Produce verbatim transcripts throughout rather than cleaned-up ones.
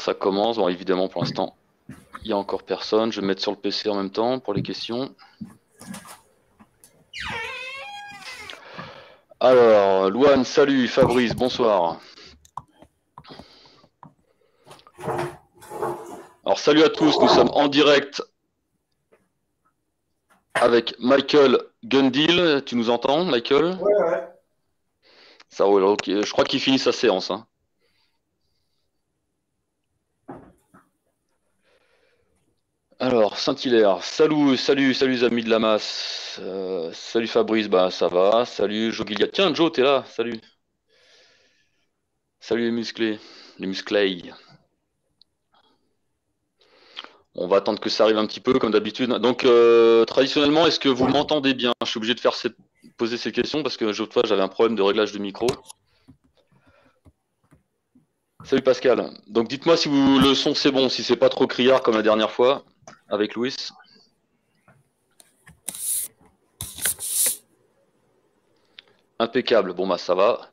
ça commence. Bon, évidemment, pour l'instant, il n'y a encore personne. Je vais me mettre sur le P C en même temps pour les questions. Alors, Louane, salut. Fabrice, bonsoir. Alors, salut à tous. Nous sommes en direct avec Michael Gundill. Tu nous entends, Michael? Ouais, ouais. Ça roule. Okay. Je crois qu'il finit sa séance. Hein. Alors, Saint-Hilaire, salut, salut, salut les amis de la masse. Euh, salut Fabrice, bah ça va. Salut Joe Gilliatt. Tiens, Joe, t'es là, salut. Salut les musclés, les musclés. On va attendre que ça arrive un petit peu, comme d'habitude. Donc, euh, traditionnellement, est-ce que vous m'entendez bien? Je suis obligé de faire cette... poser ces questions parce que l'autre fois, j'avais un problème de réglage de micro. Salut Pascal. Donc, dites-moi si vous... le son, c'est bon, si c'est pas trop criard comme la dernière fois. Avec Louis. Impeccable. Bon, bah ça va.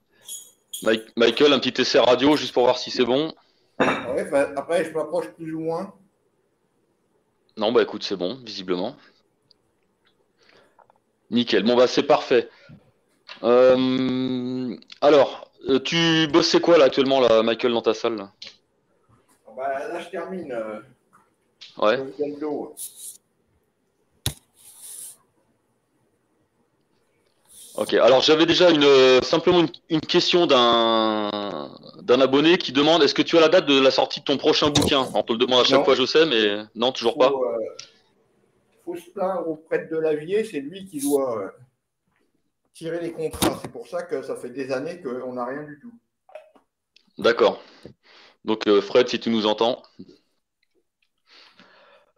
Mike, Michael, un petit essai radio juste pour voir si c'est bon. Ouais, bah, après, je m'approche plus ou moins. Non, bah écoute, c'est bon, visiblement. Nickel. Bon, bah c'est parfait. Euh, alors, tu bossais quoi là actuellement, là, Michael, dans ta salle là? Bah, là, je termine. Euh... Ouais. Ok, alors j'avais déjà une, simplement une, une question d'un d'un abonné qui demande: est-ce que tu as la date de la sortie de ton prochain bouquin? On te le demande à chaque non. fois, je sais, mais non, toujours faut, pas. Il euh, faut se plaindre auprès de Delavier, c'est lui qui doit euh, tirer les contrats. C'est pour ça que ça fait des années qu'on n'a rien du tout. D'accord. Donc euh, Fred, si tu nous entends.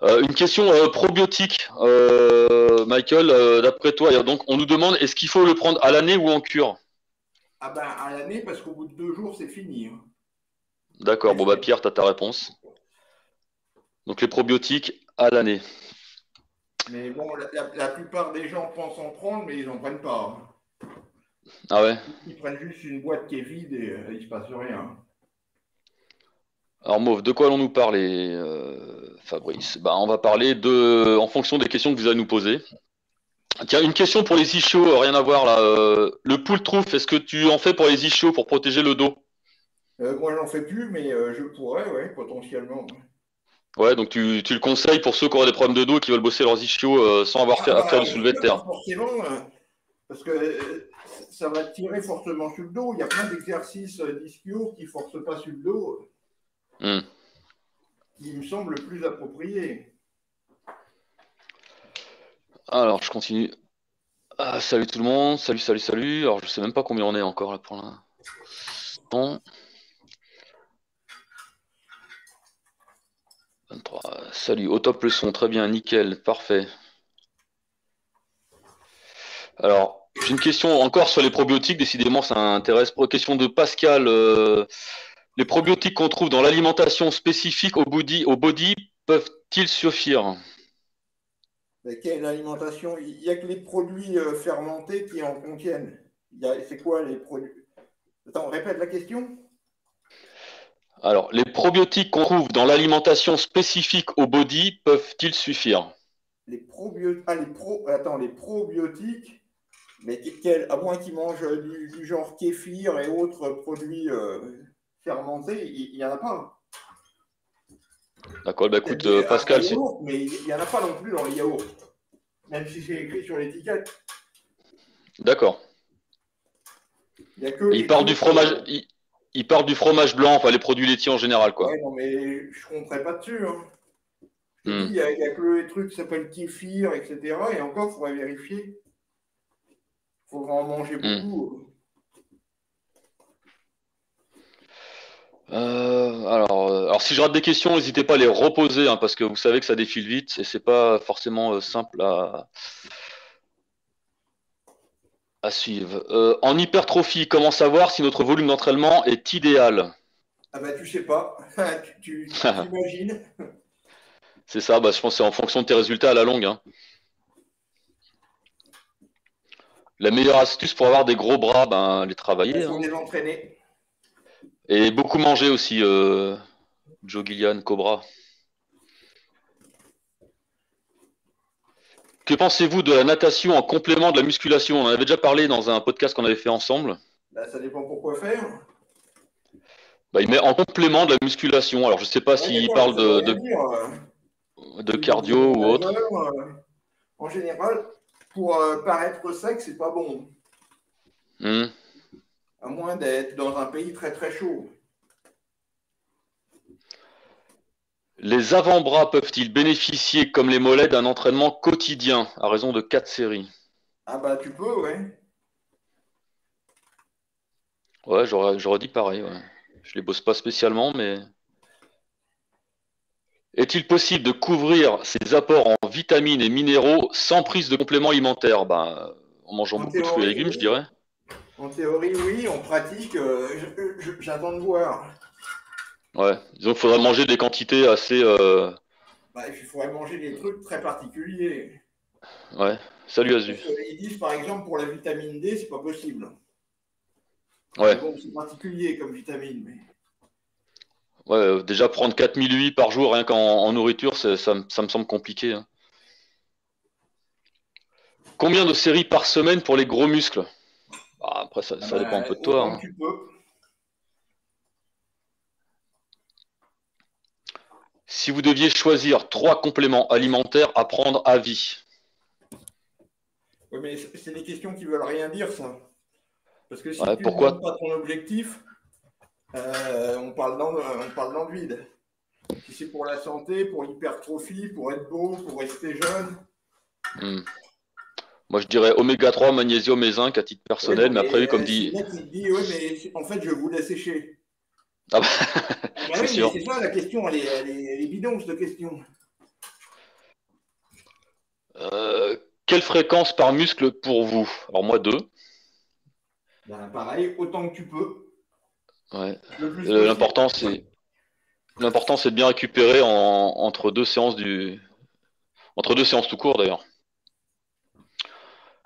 Euh, une question euh, probiotique, euh, Michael, euh, d'après toi, donc on nous demande: est-ce qu'il faut le prendre à l'année ou en cure? Ah ben à l'année, parce qu'au bout de deux jours, c'est fini. Hein. D'accord, bon bah Pierre, tu as ta réponse. Donc les probiotiques à l'année. Mais bon, la, la, la plupart des gens pensent en prendre, mais ils n'en prennent pas. Hein. Ah ouais? Ils prennent juste une boîte qui est vide et euh, il ne se passe rien. Alors Mauve, de quoi allons-nous parler, euh, Fabrice? Bah, on va parler de, en fonction des questions que vous allez nous poser. Tiens, une question pour les ischios, rien à voir là. Euh, le pull trough, est-ce que tu en fais pour les ischios pour protéger le dos? euh, Moi, j'en fais plus, mais euh, je pourrais, ouais, potentiellement. Ouais, donc tu, tu le conseilles pour ceux qui auraient des problèmes de dos et qui veulent bosser leurs ischios euh, sans avoir fait ah, bah, le soulevé de terre. Forcément, parce que euh, ça va tirer forcément sur le dos. Il y a plein d'exercices d'ischio qui ne forcent pas sur le dos. Hum. Il me semble le plus approprié. Alors, je continue. Ah, salut tout le monde. Salut, salut, salut. Alors, je sais même pas combien on est encore là pour l'instant. vingt-trois. Salut, au top le son. Très bien, nickel, parfait. Alors, j'ai une question encore sur les probiotiques. Décidément, ça intéresse. Question de Pascal. Euh... Les probiotiques qu'on trouve dans l'alimentation spécifique au body, au body peuvent-ils suffire? Quelle alimentation? Il n'y a que les produits fermentés qui en contiennent. C'est quoi les produits? Attends, répète la question. Alors, les probiotiques qu'on trouve dans l'alimentation spécifique au body peuvent-ils suffire? Les probiotiques. Ah, les pro... Attends, les probiotiques. Mais quel... à moins qu'ils mangent du, du genre kéfir et autres produits. Euh... fermenté, il n'y en a pas. D'accord, bah écoute, euh, Pascal... Yaourt, si... Mais il n'y en a pas non plus dans les yaourts, même si c'est écrit sur l'étiquette. D'accord. Il, il part du fromage de... il, il part du fromage blanc, enfin les produits laitiers en général, quoi. Ouais, non, mais je ne compterai pas dessus. Hein. Hmm. Il n'y a, a que le truc qui s'appelle kéfir, et cetera. Et encore, il faudrait vérifier. Il faudra en manger beaucoup. Hmm. Euh, alors, alors, si je rate des questions, n'hésitez pas à les reposer, hein, parce que vous savez que ça défile vite et c'est pas forcément euh, simple à, à suivre. Euh, en hypertrophie, comment savoir si notre volume d'entraînement est idéal? Ah bah tu sais pas, tu t'imagines. C'est ça, bah, je pense que c'est en fonction de tes résultats à la longue. Hein. La meilleure astuce pour avoir des gros bras, ben, les travailler. On hein. les entraîner. Et beaucoup manger aussi, euh, Joe Gillian, Cobra. Que pensez-vous de la natation en complément de la musculation? On en avait déjà parlé dans un podcast qu'on avait fait ensemble. Bah, ça dépend pourquoi faire. Bah, il met en complément de la musculation. Alors, je ne sais pas s'il parle de, de, de cardio ou autre. En général, pour euh, paraître sec, c'est pas bon. Mmh. À moins d'être dans un pays très très chaud. Les avant-bras peuvent-ils bénéficier comme les mollets d'un entraînement quotidien à raison de quatre séries? Ah bah tu peux, ouais. Ouais, j'aurais, j'aurais dit pareil. Ouais. Je les bosse pas spécialement, mais... Est-il possible de couvrir ces apports en vitamines et minéraux sans prise de compléments alimentaires? Bah, en mangeant en beaucoup théorie, de fruits et légumes, oui. Je dirais. En théorie, oui. En pratique, euh, j'attends de voir. Ouais, donc il faudra manger des quantités assez... Euh... Bah, il faudrait manger des trucs très particuliers. Ouais, salut Azu. Ils disent par exemple pour la vitamine D, c'est pas possible. Ouais. Bon, c'est particulier comme vitamine. Mais... Ouais, euh, déjà prendre quatre mille huit par jour rien qu'en en nourriture, ça, ça me semble compliqué. Hein. Combien de séries par semaine pour les gros muscles? Bah, après, ça, ça bah, dépend un peu de toi. Hein. Tu peux. Si vous deviez choisir trois compléments alimentaires à prendre à vie. Oui, mais c'est des questions qui ne veulent rien dire, ça. Parce que si ouais, tu ne vois pas ton objectif, euh, on parle dans le vide. Si c'est pour la santé, pour l'hypertrophie, pour être beau, pour rester jeune. Mmh. Moi, je dirais oméga trois, magnésium et zinc à titre personnel. Oui, mais, mais après, euh, comme dit... Là, tu te dis, oui, mais en fait, je voulais sécher. Ah bah, bah c'est oui, sûr. Mais c'est ça la question, elle est, elle est, elle est bidon cette question. Euh, quelle fréquence par muscle pour vous? Alors moi deux. Ben, pareil, autant que tu peux. Ouais. Euh, l'important c'est l'important c'est de bien récupérer en, entre deux séances du entre deux séances tout court d'ailleurs.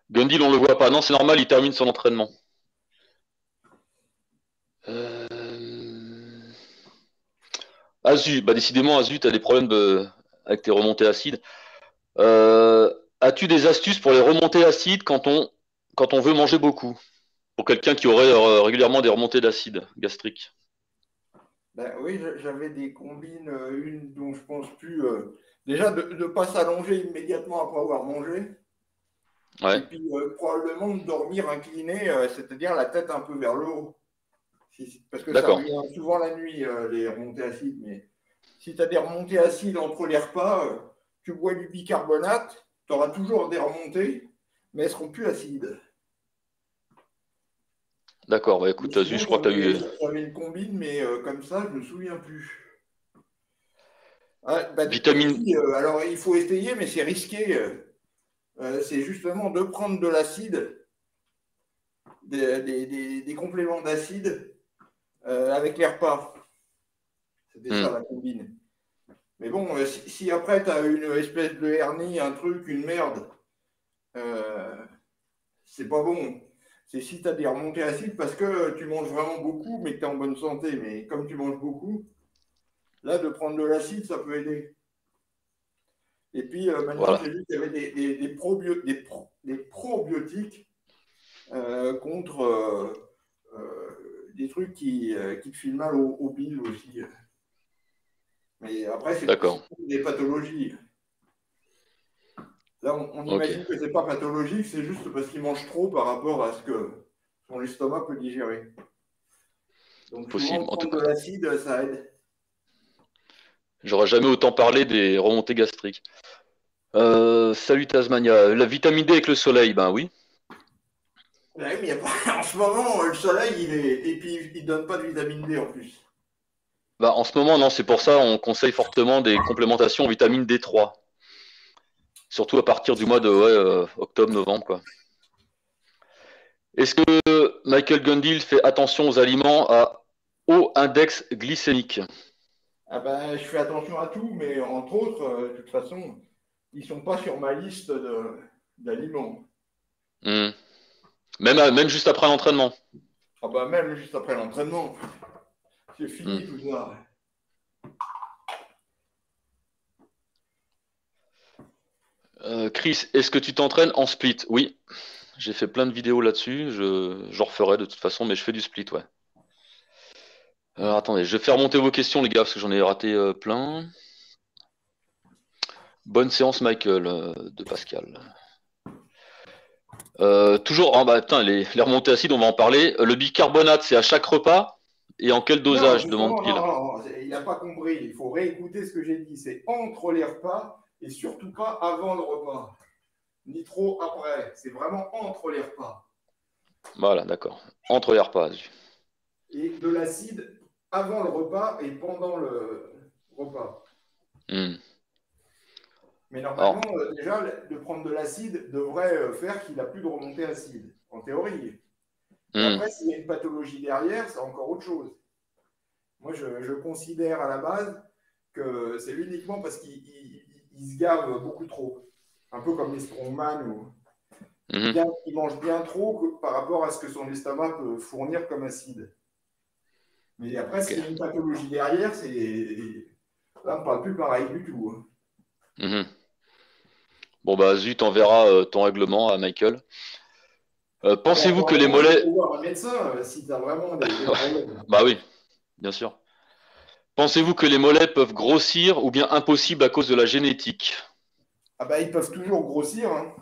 Gundill on le voit pas, non c'est normal, il termine son entraînement. Euh... Azu, bah décidément, Azu, tu as des problèmes de... avec tes remontées acides. Euh, as-tu des astuces pour les remontées acides quand on, quand on veut manger beaucoup? Pour quelqu'un qui aurait euh, régulièrement des remontées d'acide gastrique. Ben oui, j'avais des combines, euh, une dont je pense plus. Euh, déjà, de ne pas s'allonger immédiatement après avoir mangé. Ouais. Et puis, euh, probablement, dormir incliné, euh, c'est-à-dire la tête un peu vers le haut. Parce que d'accord. Ça revient souvent la nuit, euh, les remontées acides. Mais si tu as des remontées acides entre les repas, euh, tu bois du bicarbonate, tu auras toujours des remontées, mais elles ne seront plus acides. D'accord, bah écoute, Azu, je crois que tu as eu. J'avais une combine, mais euh, comme ça, je ne me souviens plus. Ah, bah, vitamine. Euh, alors, il faut essayer, mais c'est risqué. Euh, c'est justement de prendre de l'acide, des, des, des, des compléments d'acide. Euh, avec les repas. C'était mmh. ça la combine. Mais bon, euh, si, si après tu as une espèce de hernie, un truc, une merde, euh, c'est pas bon. C'est si tu as des remontées acides parce que tu manges vraiment beaucoup, mais que tu es en bonne santé. Mais comme tu manges beaucoup, là, de prendre de l'acide, ça peut aider. Et puis, euh, maintenant, voilà. J'ai vu qu'il y avait des, des, des, probio- des, pro- des probiotiques euh, contre. Euh, euh, des trucs qui, euh, qui te filent mal au, au bile aussi. Mais après, c'est des pathologies. Là, on, on imagine okay. que c'est pas pathologique, c'est juste parce qu'ils mangent trop par rapport à ce que son estomac peut digérer. Donc, possible. En tout cas, de l'acide, ça aide. J'aurais jamais autant parlé des remontées gastriques. Euh, salut Tasmania. La vitamine D avec le soleil, ben oui. Oui, mais y a pas... En ce moment, le soleil, il est. Et puis, il ne donne pas de vitamine D en plus. Bah, en ce moment, non, c'est pour ça qu'on conseille fortement des complémentations en vitamine D trois. Surtout à partir du mois de ouais, euh, octobre, novembre, quoi. Est-ce que Michael Gundill fait attention aux aliments à haut index glycémique? Ah ben, je fais attention à tout, mais entre autres, euh, de toute façon, ils ne sont pas sur ma liste de... d'aliments. Hum. Mm. Même, même juste après l'entraînement. Ah bah même juste après l'entraînement. C'est fini mmh. tout ça. Euh, Chris, est-ce que tu t'entraînes en split? Oui, j'ai fait plein de vidéos là-dessus. Je, j'en referai de toute façon, mais je fais du split, ouais. Alors attendez, je vais faire monter vos questions, les gars, parce que j'en ai raté euh, plein. Bonne séance, Michael, euh, de Pascal. Euh, toujours, ah bah putain, les, les remontées acides, on va en parler. Le bicarbonate, c'est à chaque repas? Et en quel dosage, demande-t-il? Non, non, il n'a pas compris. Il faut réécouter ce que j'ai dit. C'est entre les repas et surtout pas avant le repas. Ni trop après. C'est vraiment entre les repas. Voilà, d'accord. Entre les repas. Et de l'acide avant le repas et pendant le repas. Mmh. Mais normalement, Alors... euh, déjà, de prendre de l'acide devrait faire qu'il n'a plus de remontée acide, en théorie. Après, mmh. s'il y a une pathologie derrière, c'est encore autre chose. Moi, je, je considère à la base que c'est uniquement parce qu'il il, il se gave beaucoup trop. Un peu comme les strongman où mmh. bien, il mange bien trop que, par rapport à ce que son estomac peut fournir comme acide. Mais après, okay. s'il y a une pathologie derrière, c'est... là, on ne parle plus pareil du tout. Hein. Mmh. Bon, bah zut, on verra euh, ton règlement à Michael. Euh, pensez-vous ouais, que les mollets... Un médecin, si t'as vraiment des... Bah oui, bien sûr. Pensez-vous que les mollets peuvent grossir ou bien impossible à cause de la génétique? Ah bah ils peuvent toujours grossir. Hein.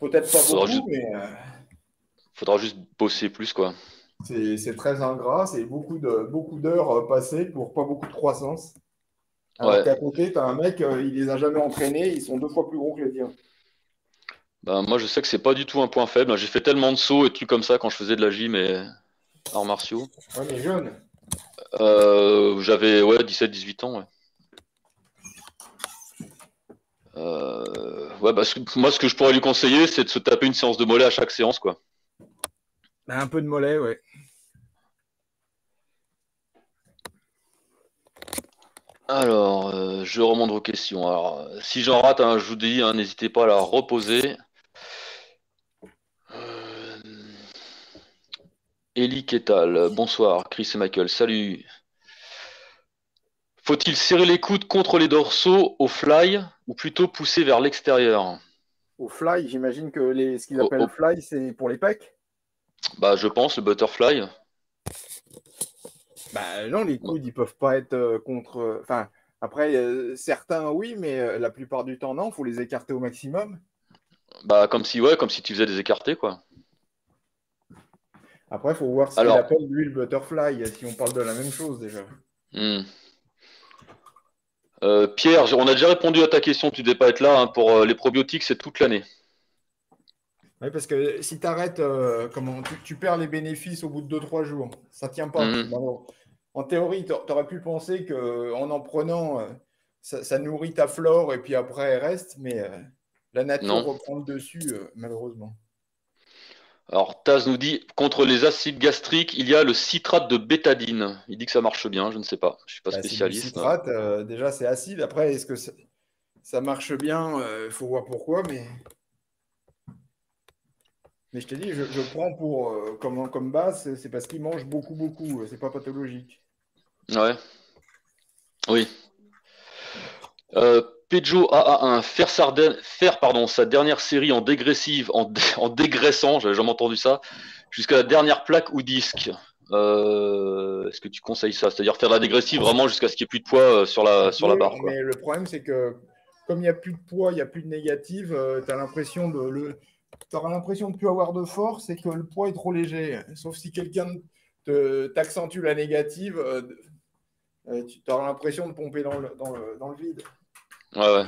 Peut-être pas Faudra beaucoup, juste... mais... Faudra juste bosser plus, quoi. C'est, c'est très ingrat, c'est beaucoup, de, beaucoup d'heures passées pour pas beaucoup de croissance. Alors ouais. qu'à côté, t'as un mec, il les a jamais entraînés, ils sont deux fois plus gros que les tiens. Ben, moi, je sais que c'est pas du tout un point faible. J'ai fait tellement de sauts et de trucs comme ça quand je faisais de la gym et arts martiaux. Ouais, mais jeune. Euh, j'avais ouais, dix-sept dix-huit ans. Ouais. Euh, ouais, bah, ce que, moi, ce que je pourrais lui conseiller, c'est de se taper une séance de mollet à chaque séance. Quoi. Ben, un peu de mollet, ouais. Alors, euh, je remonte aux questions. Alors, si j'en rate, hein, je vous dis, hein, n'hésitez pas à la reposer. Élie Kétal, bonsoir, Chris et Michael, salut. Faut-il serrer les coudes contre les dorsaux au fly ou plutôt pousser vers l'extérieur? Au fly, j'imagine que les, ce qu'ils appellent oh, oh. fly, c'est pour les pecs. Bah, je pense, le butterfly. Bah, non, les coudes, ils peuvent pas être euh, contre... Enfin, après, euh, certains, oui, mais euh, la plupart du temps, non, il faut les écarter au maximum. Bah, comme si, ouais, comme si tu faisais des écartés, quoi. Après, il faut voir ce Alors... qu'il appelle, lui, le butterfly, si on parle de la même chose, déjà. Mmh. Euh, Pierre, on a déjà répondu à ta question, tu ne devais pas être là, hein, pour euh, les probiotiques, c'est toute l'année. Oui, parce que si t'arrêtes, euh, comment, tu, tu perds les bénéfices au bout de deux trois jours. Ça ne tient pas. Mmh. Alors, en théorie, tu aurais pu penser qu'en en prenant, euh, ça, ça nourrit ta flore et puis après, elle reste. Mais euh, la nature non. reprend le dessus, euh, malheureusement. Alors, Taz nous dit, contre les acides gastriques, il y a le citrate de bétadine. Il dit que ça marche bien, je ne sais pas. Je ne suis pas bah, spécialiste. Le citrate, euh, déjà, c'est acide. Après, est-ce que ça, ça marche bien? Il euh, faut voir pourquoi, mais... Mais je te dis, je, je prends pour euh, comme, comme base, c'est parce qu'il mange beaucoup, beaucoup. C'est pas pathologique. Ouais. Oui. Euh, Pedjo A A un, faire, sarden, faire pardon, sa dernière série en dégressive, en, dé, en dégraissant, j'avais jamais entendu ça, jusqu'à la dernière plaque ou disque. Euh, est-ce que tu conseilles ça? C'est-à-dire faire de la dégressive vraiment jusqu'à ce qu'il n'y ait plus de poids sur la, sur oui, la barre. Quoi. Mais le problème, c'est que comme il n'y a plus de poids, il n'y a plus de négative, euh, tu as l'impression de... le tu auras l'impression de ne plus avoir de force et que le poids est trop léger. Sauf si quelqu'un te, t'accentue la négative, euh, tu auras l'impression de pomper dans le, dans le, dans le vide. Ouais, ouais.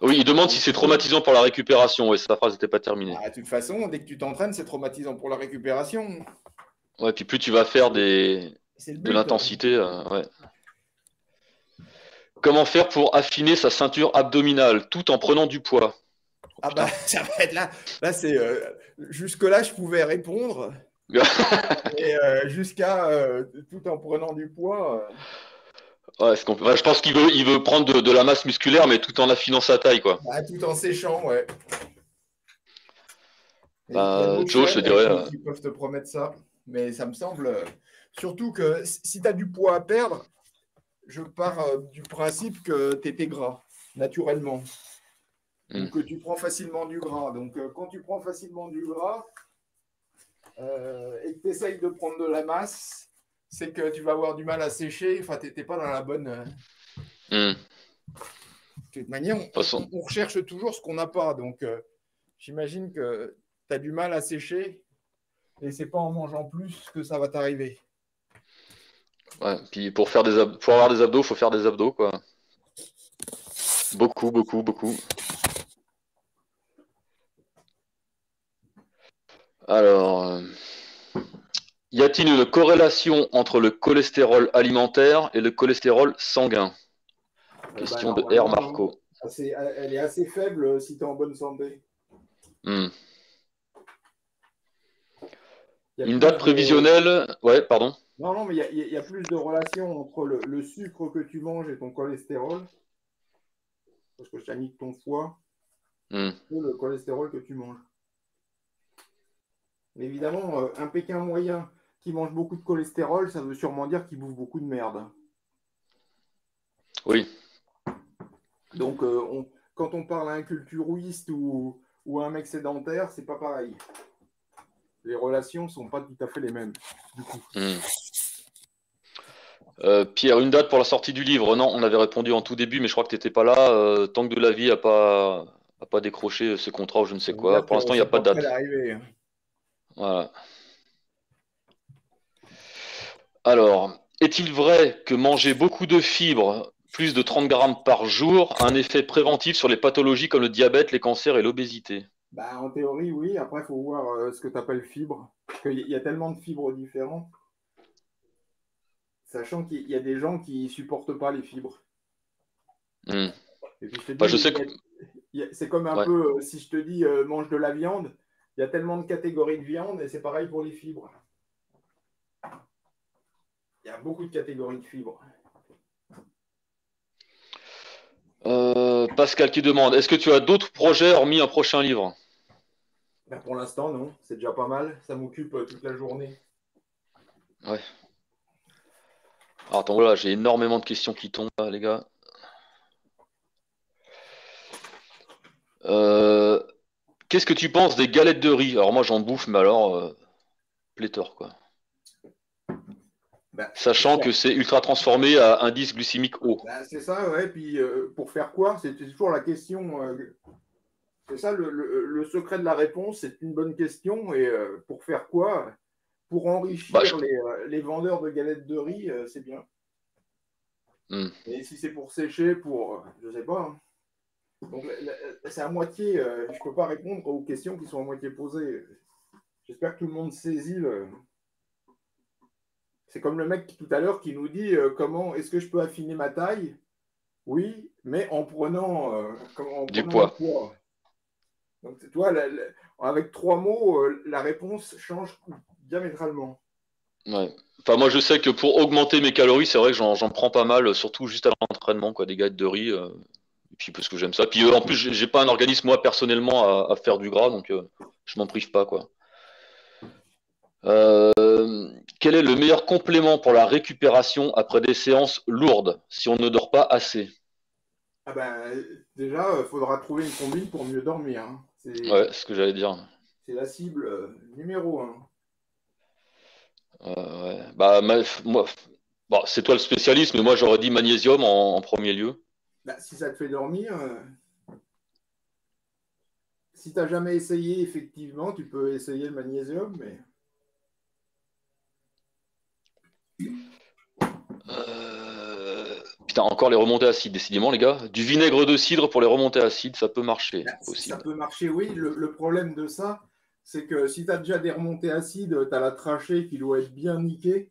Oui, il demande si c'est traumatisant pour la récupération. Ouais, sa phrase n'était pas terminée. Ah, de toute façon, dès que tu t'entraînes, c'est traumatisant pour la récupération. Ouais, puis plus tu vas faire des, but, de l'intensité. Euh, ouais. Comment faire pour affiner sa ceinture abdominale tout en prenant du poids? Ah bah ça va être là, là c'est euh, jusque là je pouvais répondre et euh, jusqu'à euh, tout en prenant du poids. Euh... Ouais, ce qu'on peut... ouais, je pense qu'il veut, il veut prendre de, de la masse musculaire mais tout en affinant sa taille quoi. Bah, tout en séchant ouais. Bah, Joe, je te dirais. Euh... Ils peuvent te promettre ça, mais ça me semble euh, surtout que si tu as du poids à perdre, je pars euh, du principe que tu étais gras. naturellement. Mmh. Donc, tu prends facilement du gras. Donc, euh, quand tu prends facilement du gras euh, et que tu essayes de prendre de la masse, c'est que tu vas avoir du mal à sécher. Enfin, tu n'étais pas dans la bonne… Euh... Mmh. De toute manière, on, on, on recherche toujours ce qu'on n'a pas. Donc, euh, j'imagine que tu as du mal à sécher et c'est pas en mangeant plus que ça va t'arriver. Ouais, puis pour, faire des pour avoir des abdos, il faut faire des abdos, quoi. Beaucoup, beaucoup, beaucoup. Alors, euh, y a-t-il une corrélation entre le cholestérol alimentaire et le cholestérol sanguin? Question bah non, de R. Marco. Assez, elle est assez faible si tu es en bonne santé. Hmm. Une date prévisionnelle. De... Ouais, pardon. Non, non, mais il y, y a plus de relation entre le, le sucre que tu manges et ton cholestérol. Parce que je t'ai mis ton foie. Hmm. Et le cholestérol que tu manges. Mais évidemment, un Pékin moyen qui mange beaucoup de cholestérol, ça veut sûrement dire qu'il bouffe beaucoup de merde. Oui. Donc, euh, on, quand on parle à un culturiste ou, ou à un mec sédentaire, c'est pas pareil. Les relations sont pas tout à fait les mêmes. Du coup. Mmh. Euh, Pierre, une date pour la sortie du livre? Non, on avait répondu en tout début, mais je crois que tu n'étais pas là. Euh, tant que Delavier n'a pas, a pas décroché ses contrats ou je ne sais quoi. Pour l'instant, il n'y a pas de date. Voilà. Alors, est-il vrai que manger beaucoup de fibres, plus de trente grammes par jour, a un effet préventif sur les pathologies comme le diabète, les cancers et l'obésité? Bah, en théorie, oui. Après, il faut voir euh, ce que tu appelles fibres. Parce qu'il y a tellement de fibres différentes. Sachant qu'il y a des gens qui ne supportent pas les fibres. Mmh. Et puis, je te dis, bah, je sais que... c'est comme un ouais. peu, si je te dis, euh, mange de la viande, il y a tellement de catégories de viande et c'est pareil pour les fibres. Il y a beaucoup de catégories de fibres. Euh, Pascal qui demande, est-ce que tu as d'autres projets hormis un prochain livre? Ben pour l'instant, non. C'est déjà pas mal. Ça m'occupe euh, toute la journée. Ouais. Alors, attends, voilà, j'ai énormément de questions qui tombent, là, les gars. Euh, Qu'est-ce que tu penses des galettes de riz? Alors, moi, j'en bouffe, mais alors, euh, pléthore, quoi. Ben, sachant que c'est ultra transformé à indice glycémique haut. Ben, c'est ça, ouais. Puis euh, pour faire quoi? C'est toujours la question. Euh, c'est ça, le, le, le secret de la réponse, c'est une bonne question. Et euh, pour faire quoi? Pour enrichir bah, je... les, euh, les vendeurs de galettes de riz, euh, c'est bien. Mm. Et si c'est pour sécher, pour... Euh, je sais pas. Hein. Donc c'est à moitié... Euh, je peux pas répondre aux questions qui sont à moitié posées. J'espère que tout le monde saisit le... C'est comme le mec qui, tout à l'heure qui nous dit euh, comment est-ce que je peux affiner ma taille? Oui, mais en prenant, euh, comment, en du prenant poids. poids. Donc, tu vois, la, la, avec trois mots, euh, la réponse change diamétralement. Ouais. Enfin, moi, je sais que pour augmenter mes calories, c'est vrai que j'en prends pas mal, surtout juste à l'entraînement, quoi, des galettes de riz. Euh, et puis parce que j'aime ça. Puis euh, en plus, j'ai pas un organisme moi personnellement à, à faire du gras, donc euh, je m'en prive pas, quoi. Euh, quel est le meilleur complément pour la récupération après des séances lourdes si on ne dort pas assez? Ah ben, déjà, il faudra trouver une combine pour mieux dormir. Hein. C'est ouais, ce que j'allais dire. C'est la cible euh, numéro un. Euh, ouais. Bah, moi, bon, c'est toi le spécialiste, mais moi j'aurais dit magnésium en, en premier lieu. Bah, si ça te fait dormir, euh... si tu n'as jamais essayé, effectivement, tu peux essayer le magnésium, mais... Euh... Putain, encore les remontées acides, décidément les gars. Du vinaigre de cidre pour les remontées acides, ça peut marcher aussi. Ça peut marcher, oui. Le, le problème de ça, c'est que si tu as déjà des remontées acides, tu as la trachée qui doit être bien niquée.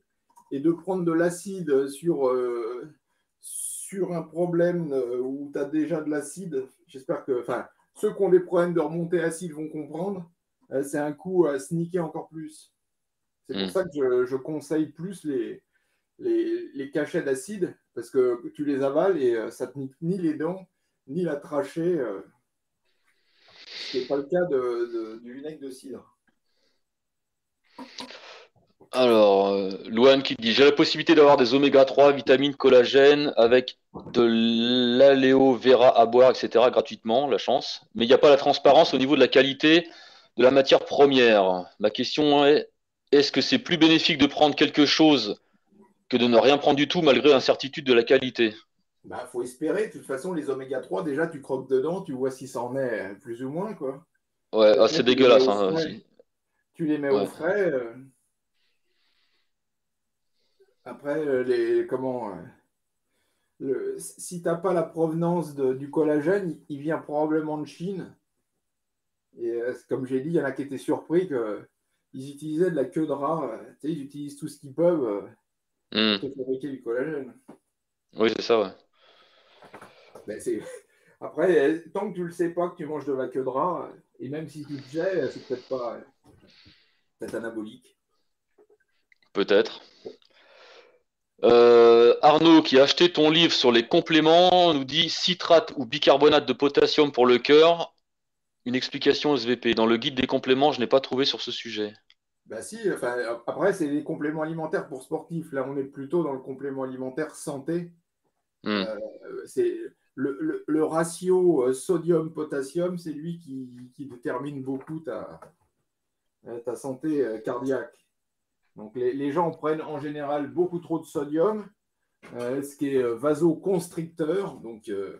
Et de prendre de l'acide sur, euh, sur un problème où tu as déjà de l'acide, j'espère que enfin, ceux qui ont des problèmes de remontées acides vont comprendre. Euh, c'est un coup à se niquer encore plus. C'est pour mmh. ça que je, je conseille plus les, les, les cachets d'acide, parce que tu les avales et ça ne te nique ni les dents, ni la trachée. Euh, ce n'est pas le cas de, de, du vinaigre de cidre. Alors, euh, Louane qui dit « J'ai la possibilité d'avoir des oméga trois, vitamines, collagène avec de l'aléo vera à boire, et cetera, gratuitement, la chance. Mais il n'y a pas la transparence au niveau de la qualité de la matière première. Ma question est, est-ce que c'est plus bénéfique de prendre quelque chose que de ne rien prendre du tout malgré l'incertitude de la qualité ? Bah, faut espérer. De toute façon, les oméga trois, déjà, tu croques dedans, tu vois si c'en est, plus ou moins, quoi. Ouais, ah, c'est dégueulasse. Hein, tu les mets ouais. au frais. Euh... Après, euh, les comment euh... Le... si tu n'as pas la provenance de, du collagène, il vient probablement de Chine. Et euh, comme j'ai dit, il y en a qui étaient surpris qu'ils euh, utilisaient de la queue de rat. Euh, tu sais, ils utilisent tout ce qu'ils peuvent euh, mm. pour fabriquer du collagène. Oui, c'est ça, ouais. Ben, après, tant que tu ne le sais pas que tu manges de la queue de rat, et même si tu te jettes, c'est peut-être pas peut-être anabolique. Peut-être. Euh, Arnaud, qui a acheté ton livre sur les compléments, nous dit citrate ou bicarbonate de potassium pour le cœur, une explication S V P. Dans le guide des compléments, je n'ai pas trouvé sur ce sujet. Bah si, enfin, après, c'est les compléments alimentaires pour sportifs. Là, on est plutôt dans le complément alimentaire santé. Mmh. Euh, c'est le, le, le ratio sodium-potassium, c'est lui qui, qui détermine beaucoup ta, ta santé cardiaque. Donc, les, les gens prennent en général beaucoup trop de sodium, euh, ce qui est vasoconstricteur, donc euh,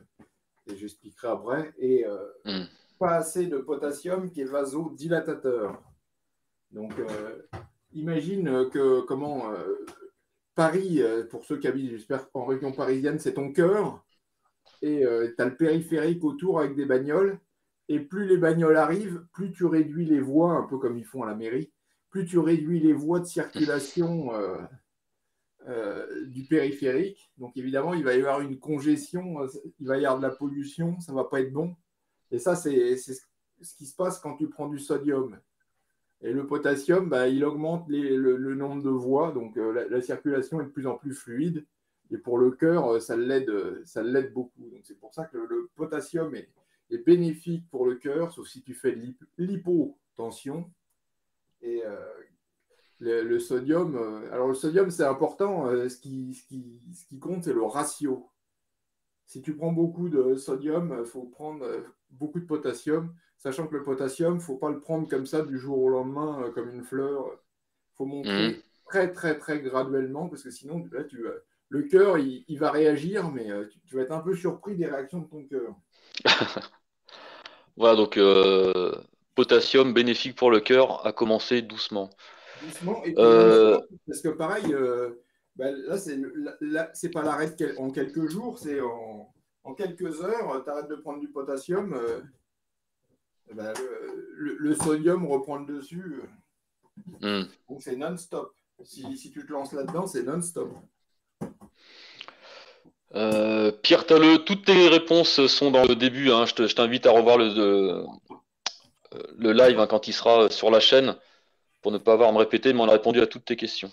j'expliquerai après, et euh, mmh. pas assez de potassium qui est vasodilatateur. Donc, euh, imagine que comment euh, Paris, pour ceux qui habitent, j'espère qu'en région parisienne, c'est ton cœur, et euh, tu as le périphérique autour avec des bagnoles, et plus les bagnoles arrivent, plus tu réduis les voies, un peu comme ils font à la mairie, plus tu réduis les voies de circulation euh, euh, du périphérique. Donc, évidemment, il va y avoir une congestion, il va y avoir de la pollution, ça ne va pas être bon. Et ça, c'est ce qui se passe quand tu prends du sodium. Et le potassium, bah, il augmente les, le, le nombre de voies, donc euh, la, la circulation est de plus en plus fluide. Et pour le cœur, ça l'aide, ça l'aide beaucoup. Donc, c'est pour ça que le, le potassium est, est bénéfique pour le cœur, sauf si tu fais de l'hypotension. Et euh, le, le sodium, euh, alors le sodium c'est important, euh, ce, qui, ce, qui, ce qui compte c'est le ratio. Si tu prends beaucoup de sodium, il faut prendre beaucoup de potassium, sachant que le potassium, il ne faut pas le prendre comme ça du jour au lendemain, euh, comme une fleur. Il faut monter mmh. très très très graduellement, parce que sinon là, tu, euh, le cœur il, il va réagir, mais euh, tu, tu vas être un peu surpris des réactions de ton cœur. Voilà, donc... Euh... potassium bénéfique pour le cœur à commencer doucement. Doucement et puis euh... parce que pareil, euh, ben là c'est c'est pas l'arrêt quel, en quelques jours, c'est en, en quelques heures, tu arrêtes de prendre du potassium, euh, ben, le, le sodium reprend le dessus. Mm. Donc c'est non-stop. Si, si tu te lances là-dedans, c'est non-stop. Euh, Pierre Talleux, toutes tes réponses sont dans le début. Hein. Je t'invite à revoir le. De... le live hein, quand il sera sur la chaîne pour ne pas avoir à me répéter, mais on a répondu à toutes tes questions.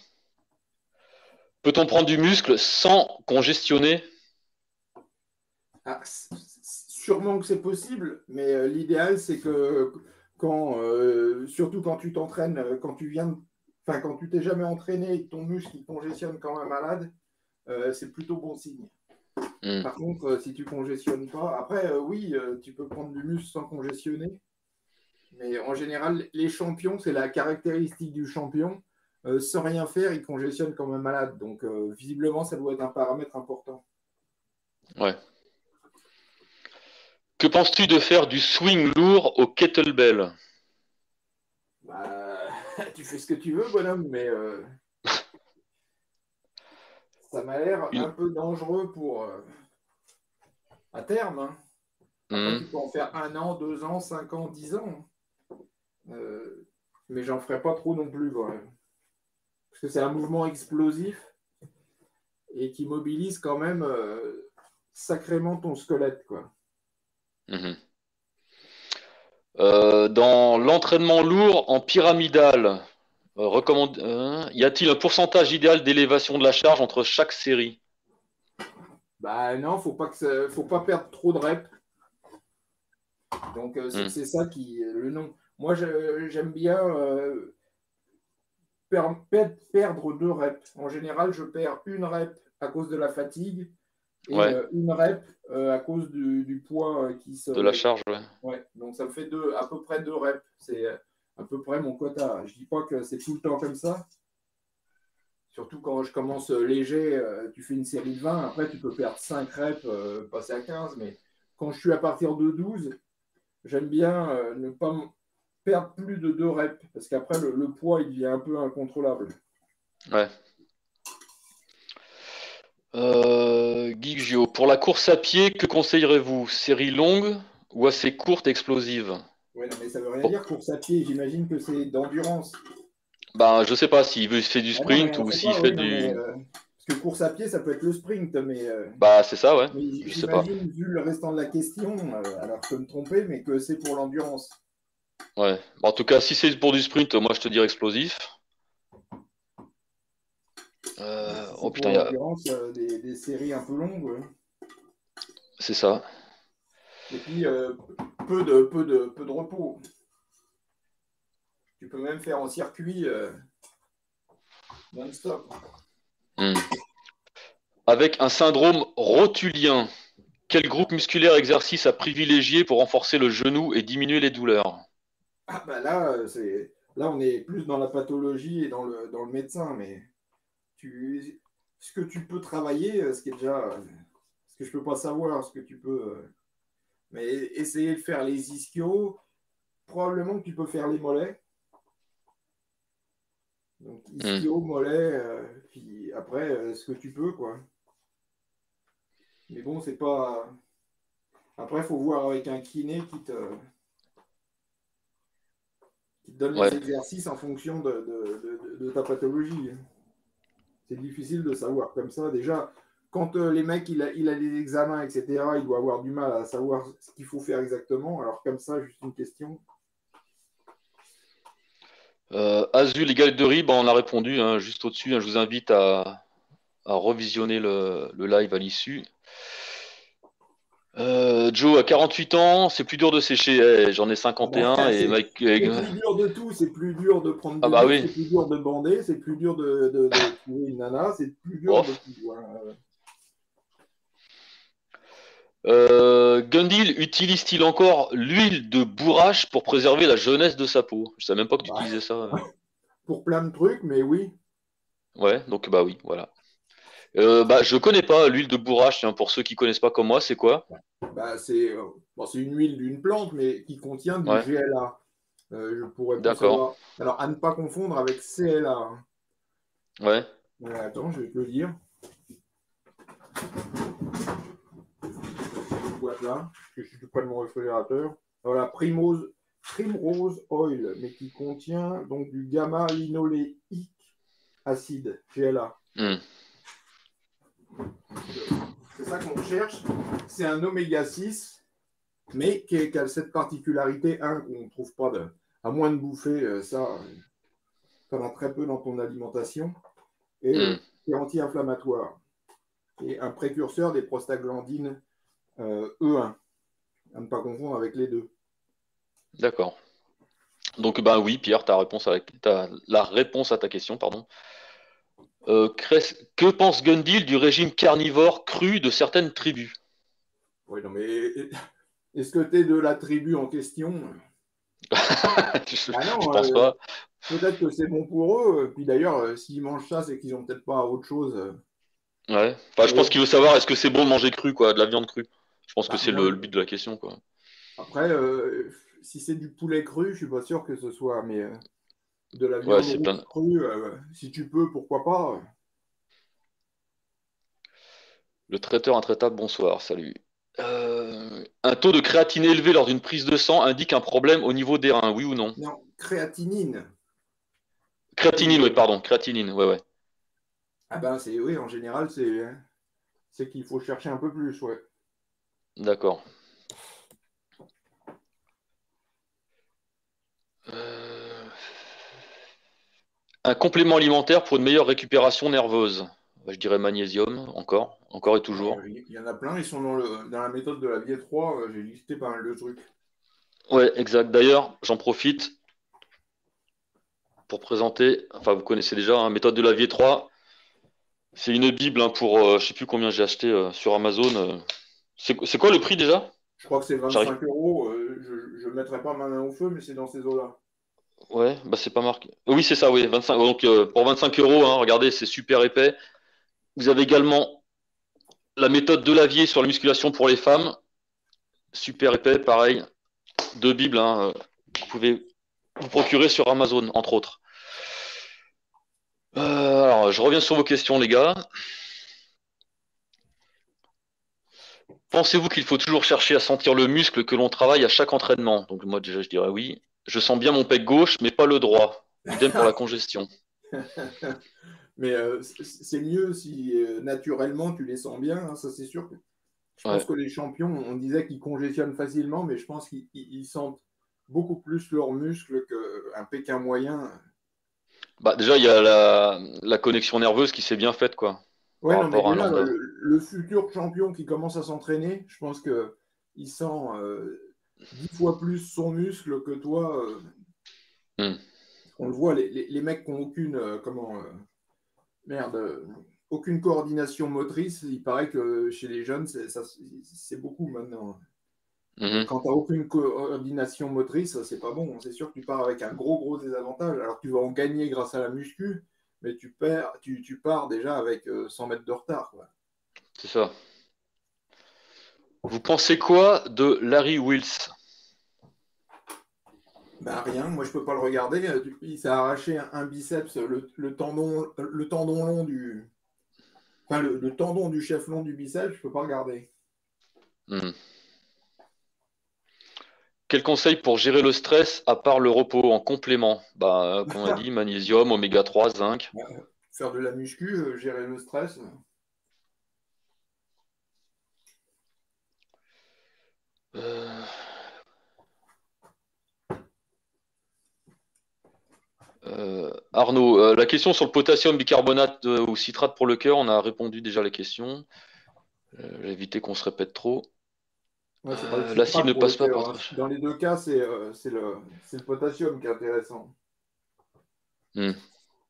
Peut-on prendre du muscle sans congestionner? Ah, sûrement que c'est possible, mais euh, l'idéal c'est que quand, euh, surtout quand tu t'entraînes, quand tu viens, enfin quand tu t'es jamais entraîné et que ton muscle il congestionne quand un malade, euh, c'est plutôt bon signe. Mmh. Par contre, euh, si tu congestionnes pas, après euh, oui, euh, tu peux prendre du muscle sans congestionner. Mais en général, les champions, c'est la caractéristique du champion. Euh, sans rien faire, il congestionne comme un malade. Donc, euh, visiblement, ça doit être un paramètre important. Ouais. Que penses-tu de faire du swing lourd au kettlebell? Bah, tu fais ce que tu veux, bonhomme, mais euh, ça m'a l'air un peu dangereux pour euh, à terme. Hein. Après, tu peux en faire un an, deux ans, cinq ans, dix ans. Euh, mais j'en ferai pas trop non plus. Voilà. Parce que c'est un mouvement explosif et qui mobilise quand même euh, sacrément ton squelette. Quoi. Mmh. Euh, dans l'entraînement lourd en pyramidal, euh, recommande... euh, y a-t-il un pourcentage idéal d'élévation de la charge entre chaque série? Bah non, faut pas que ça... faut pas perdre trop de reps. Donc, euh, c'est mmh. ça qui euh, le nom. Moi, j'aime bien euh, per per perdre deux reps. En général, je perds une rep à cause de la fatigue et ouais. euh, une rep euh, à cause du, du poids euh, qui se... De la charge, ouais. ouais. Donc, ça me fait deux, à peu près deux reps. C'est à peu près mon quota. Je ne dis pas que c'est tout le temps comme ça. Surtout quand je commence léger, euh, tu fais une série de vingt. Après, tu peux perdre cinq reps, euh, passer à quinze. Mais quand je suis à partir de douze, j'aime bien euh, ne pas perdre plus de deux reps. Parce qu'après, le, le poids, il devient un peu incontrôlable. Ouais. Euh, Geek Gio, pour la course à pied, que conseillerez-vous? Série longue ou assez courte, explosive? Ouais, non, mais ça veut rien oh. dire course à pied. J'imagine que c'est d'endurance. Bah, je sais pas s'il veut fait du sprint ah non, ou s'il fait oui, du. Mais, euh, parce que course à pied, ça peut être le sprint, mais. Euh, bah, c'est ça, ouais. Je sais pas. J'imagine, vu le restant de la question, euh, alors je peux me tromper, mais que c'est pour l'endurance. Ouais. En tout cas, si c'est pour du sprint, moi je te dirais explosif. Euh, oh putain, il y a euh, des, des séries un peu longues. Ouais. C'est ça. Et puis euh, peu de peu de peu de repos. Tu peux même faire en circuit euh, non-stop. Mmh. Avec un syndrome rotulien, quel groupe musculaire exercice à privilégier pour renforcer le genou et diminuer les douleurs? Ah bah là, c'est là on est plus dans la pathologie et dans le dans le médecin, mais. Tu, ce que tu peux travailler, ce qui est déjà, ce que je ne peux pas savoir, ce que tu peux, mais essayer de faire les ischios, probablement que tu peux faire les mollets. Donc ischios, mmh. mollets, euh, puis après euh, ce que tu peux quoi. Mais bon, c'est pas. Après, il faut voir avec un kiné qui te, qui te donne ouais. les exercices en fonction de, de, de, de ta pathologie. C'est difficile de savoir comme ça. Déjà, quand euh, les mecs, il a, il a des examens, et cetera, il doit avoir du mal à savoir ce qu'il faut faire exactement. Alors comme ça, juste une question. Euh, Azul et Galderie, ben, on a répondu hein, juste au-dessus. Hein, je vous invite à, à revisionner le, le live à l'issue. Euh, Joe, à quarante-huit ans, c'est plus dur de sécher. Hey, j'en ai cinquante et un. Bon, et Mike... C'est plus dur de tout. C'est plus dur de prendre des ah bah oui. C'est plus dur de bander. C'est plus dur de, de, de trouver une nana. C'est plus dur oh. de tout. Voilà. Euh, Gundill, utilise-t-il encore l'huile de bourrache pour préserver la jeunesse de sa peau? Je ne savais même pas que tu bah, utilisais ça. Pour plein de trucs, mais oui. Ouais, donc bah oui, voilà. Euh, bah, je ne connais pas l'huile de bourrache, hein, pour ceux qui ne connaissent pas comme moi, c'est quoi? Bah, c'est euh, bon, c'est une huile d'une plante, mais qui contient du ouais. G L A. Euh, je pourrais pas savoir. Alors, à ne pas confondre avec C L A. Ouais. Euh, attends, je vais te le dire. Voilà, je suis tout près de mon réfrigérateur. Voilà, Primrose, Primrose Oil, mais qui contient donc du gamma-linoléique acide, G L A. Mm. C'est ça qu'on recherche, c'est un oméga six, mais qui, est, qui a cette particularité, un, hein, qu'on ne trouve pas, de, à moins de bouffer ça, ça va très peu dans ton alimentation, et mmh. c'est anti-inflammatoire, et un précurseur des prostaglandines euh, E un, à ne pas confondre avec les deux. D'accord. Donc, ben oui, Pierre, ta réponse à la, la réponse à ta question, pardon. Euh, que pense Gundill du régime carnivore cru de certaines tribus? Oui, non, mais est-ce que tu es de la tribu en question? Je, ah non, je pense euh, pas. Peut-être que c'est bon pour eux. Puis d'ailleurs, s'ils mangent ça, c'est qu'ils n'ont peut-être pas autre chose. Ouais. Enfin, je pense qu'il veut savoir est-ce que c'est bon de manger cru, quoi, de la viande crue. Je pense que ah, c'est le, le but de la question, quoi. Après, euh, si c'est du poulet cru, je suis pas sûr que ce soit. Mais. Euh... De la viande ouais, plein... crue, euh, si tu peux, pourquoi pas. Le traiteur intraitable, bonsoir, salut. Euh, un taux de créatine élevé lors d'une prise de sang indique un problème au niveau des reins, oui ou non? Non, créatinine. Créatinine, oui, pardon, créatinine, ouais, ouais. Ah ben, c'est, oui, en général, c'est, c'est qu'il faut chercher un peu plus, ouais. D'accord. Euh... Un complément alimentaire pour une meilleure récupération nerveuse. Je dirais magnésium, encore, encore et toujours. Il y en a plein, ils sont dans, le, dans la méthode de la V trois, j'ai listé pas mal de trucs. Ouais, exact. D'ailleurs, j'en profite pour présenter, enfin vous connaissez déjà, hein, méthode de la V trois, C'est une Bible hein, pour euh, je sais plus combien j'ai acheté euh, sur Amazon. Euh. C'est, c'est quoi le prix déjà? Je crois que c'est vingt-cinq euros. Euh, je ne mettrai pas ma main au feu, mais c'est dans ces eaux-là. Ouais, bah c'est pas marqué. Oui, c'est ça, oui. vingt-cinq Donc euh, pour vingt-cinq euros, hein, regardez, c'est super épais. Vous avez également la méthode Delavier sur la musculation pour les femmes. Super épais, pareil. Deux Bibles, hein, vous pouvez vous procurer sur Amazon, entre autres. Euh, alors, je reviens sur vos questions, les gars. Pensez-vous qu'il faut toujours chercher à sentir le muscle que l'on travaille à chaque entraînement? Donc moi, déjà, je dirais oui. Je sens bien mon pec gauche, mais pas le droit. Idem pour la congestion. Mais euh, c'est mieux si euh, naturellement, tu les sens bien, hein, ça c'est sûr. Je ouais. pense que les champions, on disait qu'ils congestionnent facilement, mais je pense qu'ils ils sentent beaucoup plus leurs muscles qu'un pékin moyen. Bah, déjà, il y a la, la connexion nerveuse qui s'est bien faite, quoi. Ouais, non, mais là, de... le, le futur champion qui commence à s'entraîner, je pense qu'il sent euh, dix fois plus son muscle que toi. Euh, mm. On le voit, les, les, les mecs qui n'ont aucune, euh, comment, euh, merde, euh, aucune coordination motrice, il paraît que chez les jeunes, c'est, ça, c'est beaucoup maintenant. Mm-hmm. Quand tu n'as aucune coordination motrice, c'est pas bon. C'est sûr que tu pars avec un gros, gros désavantage. Alors tu vas en gagner grâce à la muscu. Mais tu, perds, tu, tu pars déjà avec cent mètres de retard. Quoi. C'est ça. Vous pensez quoi de Larry Wills? Ben rien, moi je ne peux pas le regarder. Il s'est arraché un biceps, le, le, tendon, le tendon long du. Enfin, le, le tendon du chef long du biceps, je ne peux pas regarder. Mmh. Quel conseil pour gérer le stress à part le repos en complément? Bah, comme on a dit, magnésium, oméga trois, zinc. Faire de la muscu, gérer le stress. Euh... Euh, Arnaud, euh, la question sur le potassium, bicarbonate euh, ou citrate pour le cœur, on a répondu déjà à la question. Euh, j'ai évité qu'on se répète trop. Ouais, c'est pas euh, la cible ne passe pas par. Dans les deux cas, c'est, euh, c'est, le, c'est le potassium qui est intéressant. Mm.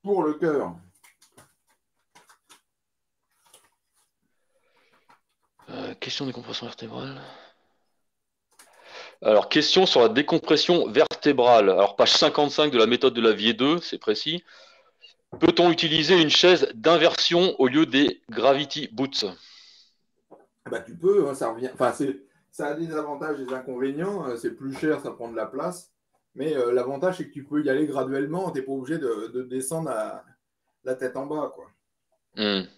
Pour le cœur. Euh, question de compression vertébrale. Alors, question sur la décompression vertébrale. Alors, page cinquante-cinq de la méthode de Delavier deux, c'est précis. Peut-on utiliser une chaise d'inversion au lieu des Gravity Boots? Bah, tu peux, hein, ça revient. Enfin, c'est. Ça a des avantages et des inconvénients. C'est plus cher, ça prend de la place. Mais euh, l'avantage, c'est que tu peux y aller graduellement. Tu n'es pas obligé de, de descendre à, la tête en bas. Quoi. Mmh.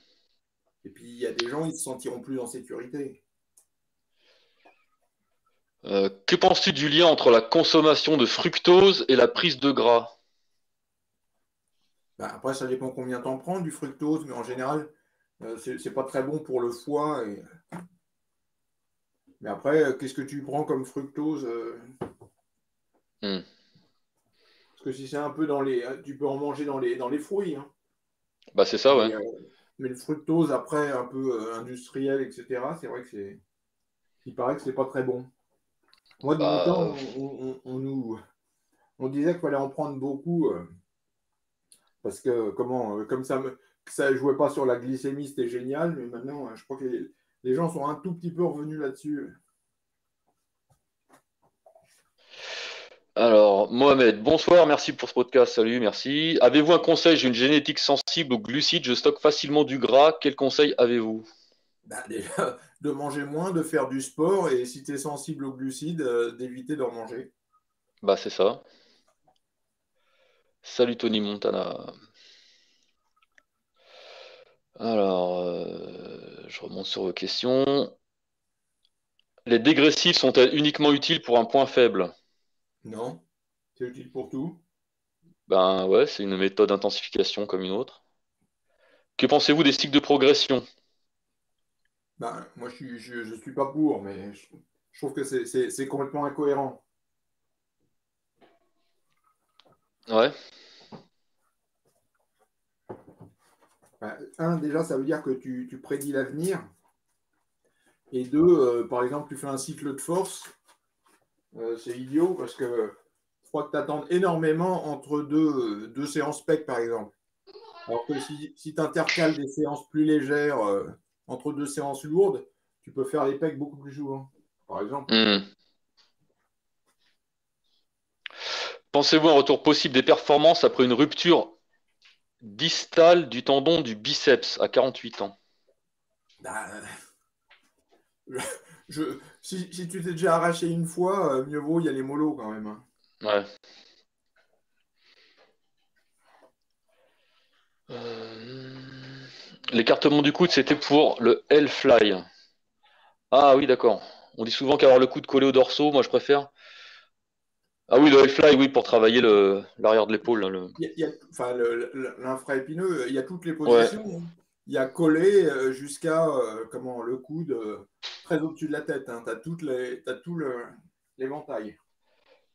Et puis, il y a des gens, ils se sentiront plus en sécurité. Euh, que penses-tu du lien entre la consommation de fructose et la prise de gras? Ben, après, ça dépend combien t'en prends du fructose. Mais en général, euh, c'est, c'est pas très bon pour le foie. Et... Mais après, qu'est-ce que tu prends comme fructose? mm. Parce que si c'est un peu dans les... Tu peux en manger dans les, dans les fruits. Hein. Bah c'est ça, ouais. Mais, euh, mais le fructose, après, un peu euh, industriel, et cetera, c'est vrai que c'est... Il paraît que c'est pas très bon. Moi, de bah... mon temps, on, on, on nous... On disait qu'il fallait en prendre beaucoup euh, parce que, comment... Euh, comme ça me... ça ne jouait pas sur la glycémie, c'était génial, mais maintenant, euh, je crois que... Les... Les gens sont un tout petit peu revenus là-dessus. Alors, Mohamed, bonsoir, merci pour ce podcast. Salut, merci. Avez-vous un conseil? J'ai une génétique sensible aux glucides, je stocke facilement du gras. Quel conseil avez-vous? Bah, déjà, de manger moins, de faire du sport et si tu es sensible aux glucides, euh, d'éviter d'en manger. Bah, c'est ça. Salut, Tony Montana. Alors, euh, je remonte sur vos questions. Les dégressifs sont-elles uniquement utiles pour un point faible? Non, c'est utile pour tout. Ben ouais, c'est une méthode d'intensification comme une autre. Que pensez-vous des cycles de progression? Ben, moi, je ne suis, je, je suis pas pour, mais je, je trouve que c'est, c'est, c'est complètement incohérent. Ouais. Un, déjà, ça veut dire que tu, tu prédis l'avenir. Et deux, euh, par exemple, tu fais un cycle de force. Euh, c'est idiot parce que je crois que tu attends énormément entre deux, deux séances P E C, par exemple. Alors que si, si tu intercales des séances plus légères euh, entre deux séances lourdes, tu peux faire les pecs beaucoup plus souvent, par exemple. Mmh. Pensez-vous un retour possible des performances après une rupture distale du tendon du biceps à quarante-huit ans? Bah, je, je, si, si tu t'es déjà arraché une fois, euh, mieux vaut, il y a les mollos quand même. Hein. Ouais. Euh, L'écartement du coude, c'était pour le L-Fly. Ah oui, d'accord. On dit souvent qu'avoir le coude collé au dorsaux, moi je préfère. Ah oui, le L-Fly, oui, pour travailler l'arrière de l'épaule. Le... Enfin, l'infra-épineux, il y a toutes les positions. Ouais. Hein. Il y a collé jusqu'à euh, comment, le coude euh, très au-dessus de la tête. Hein. Tu as toutes les, t'as tout l'éventail.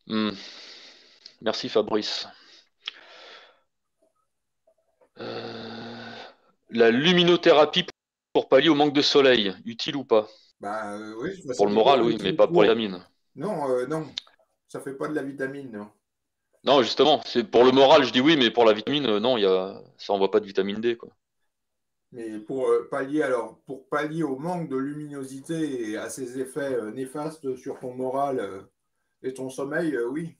Mmh. Merci Fabrice. Euh, la luminothérapie pour pallier au manque de soleil, utile ou pas? Bah, euh, oui, pour le moral, oui, mais pas pour les vitamines. Non, euh, non, ça ne fait pas de la vitamine. Non, non justement, c'est pour le moral, je dis oui, mais pour la vitamine, non, y a... ça n'envoie pas de vitamine D. Quoi. Mais pour, euh, pallier, alors, pour pallier au manque de luminosité et à ses effets euh, néfastes sur ton moral euh, et ton sommeil, euh, oui.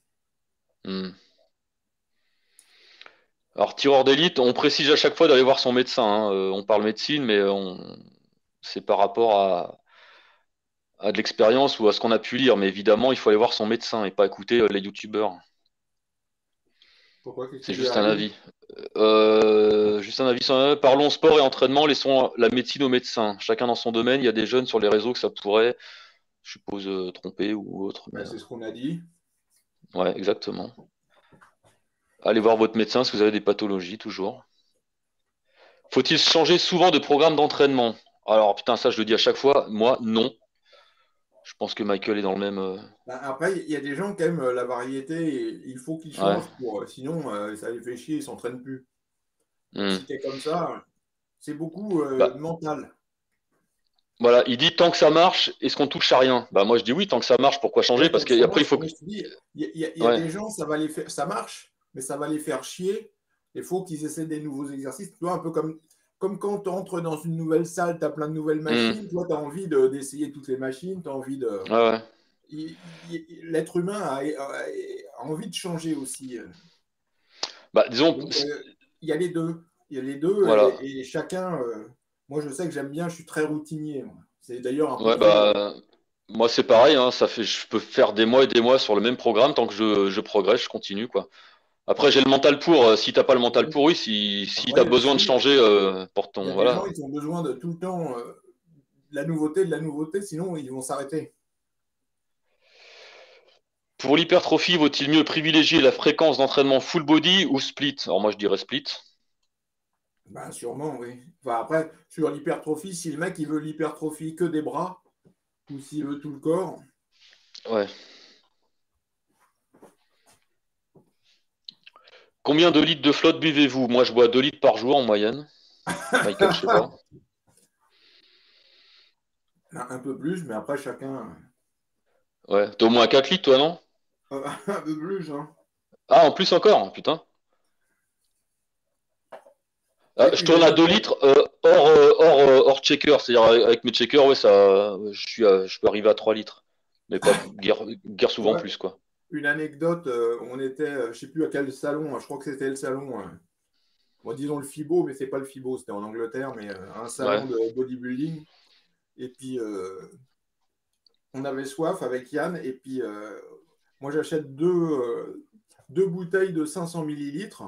Hmm. Alors, tireur d'élite, on précise à chaque fois d'aller voir son médecin. Hein. Euh, on parle médecine, mais on... c'est par rapport à, à de l'expérience ou à ce qu'on a pu lire. Mais évidemment, il faut aller voir son médecin et pas écouter euh, les youtubeurs. C'est juste un avis. Euh, juste un avis. Parlons sport et entraînement, laissons la médecine aux médecins. Chacun dans son domaine, il y a des jeunes sur les réseaux que ça pourrait, je suppose, euh, tromper ou autre. Mais... C'est ce qu'on a dit. Ouais, exactement. Allez voir votre médecin si vous avez des pathologies, toujours. Faut-il changer souvent de programme d'entraînement? Alors, putain, ça, je le dis à chaque fois. Moi, non. Je pense que Michael est dans le même... Après, il y a des gens, quand même, la variété, il faut qu'ils changent. Ouais. Pour... Sinon, euh, ça les fait chier, ils ne s'entraînent plus. Mmh. Si t'es comme ça, c'est beaucoup euh, bah, mental. Voilà, il dit, tant que ça marche, est-ce qu'on touche à rien? Bah, moi, je dis oui, tant que ça marche, pourquoi changer? Parce qu'après, il faut que... Il y a, y a, y a ouais. des gens, ça va les faire... ça marche mais ça va les faire chier. Il faut qu'ils essaient des nouveaux exercices. Tu vois, un peu comme, comme quand tu entres dans une nouvelle salle, tu as plein de nouvelles machines. Mmh. Toi, tu as envie d'essayer de, toutes les machines. Tu as envie de. Ah ouais. il, il, l'être humain a, a, a envie de changer aussi. Bah, disons. Donc, euh, il y a les deux. Il y a les deux. Voilà. Et, et chacun. Euh, moi, je sais que j'aime bien. Je suis très routinier. C'est d'ailleurs un ouais, peu. Bah... Moi, c'est pareil. Hein, ça fait, je peux faire des mois et des mois sur le même programme. Tant que je, je progresse, je continue, quoi. Après, j'ai le mental pour. Si tu n'as pas le mental pour, oui. Si, si tu as besoin de changer euh, pour ton. Voilà. Les gens, ils ont besoin de tout le temps euh, de la nouveauté, de la nouveauté, sinon ils vont s'arrêter. Pour l'hypertrophie, vaut-il mieux privilégier la fréquence d'entraînement full body ou split? Alors, moi, je dirais split. Ben, sûrement, oui. Enfin, après, sur l'hypertrophie, si le mec il veut l'hypertrophie que des bras ou s'il veut tout le corps. Ouais. Combien de litres de flotte buvez-vous? Moi, je bois deux litres par jour en moyenne. Michael, je sais pas. Un peu plus, mais après, chacun... Ouais, t'as au moins quatre litres, toi, non? Un peu plus, hein. Ah, en plus encore, putain. Ah, je tourne à deux litres euh, hors, euh, hors, euh, hors checker. C'est-à-dire, avec mes checkers, ouais, ça, je, suis à, je peux arriver à trois litres. Mais pas guère, guère souvent ouais. plus, quoi. Une anecdote, euh, on était, euh, je ne sais plus à quel salon, hein, je crois que c'était le salon, euh, bon, disons le FIBO, mais ce n'est pas le FIBO, c'était en Angleterre, mais euh, un salon ouais. de bodybuilding. Et puis, euh, on avait soif avec Yann, et puis, euh, moi, j'achète deux, euh, deux bouteilles de cinq cents millilitres,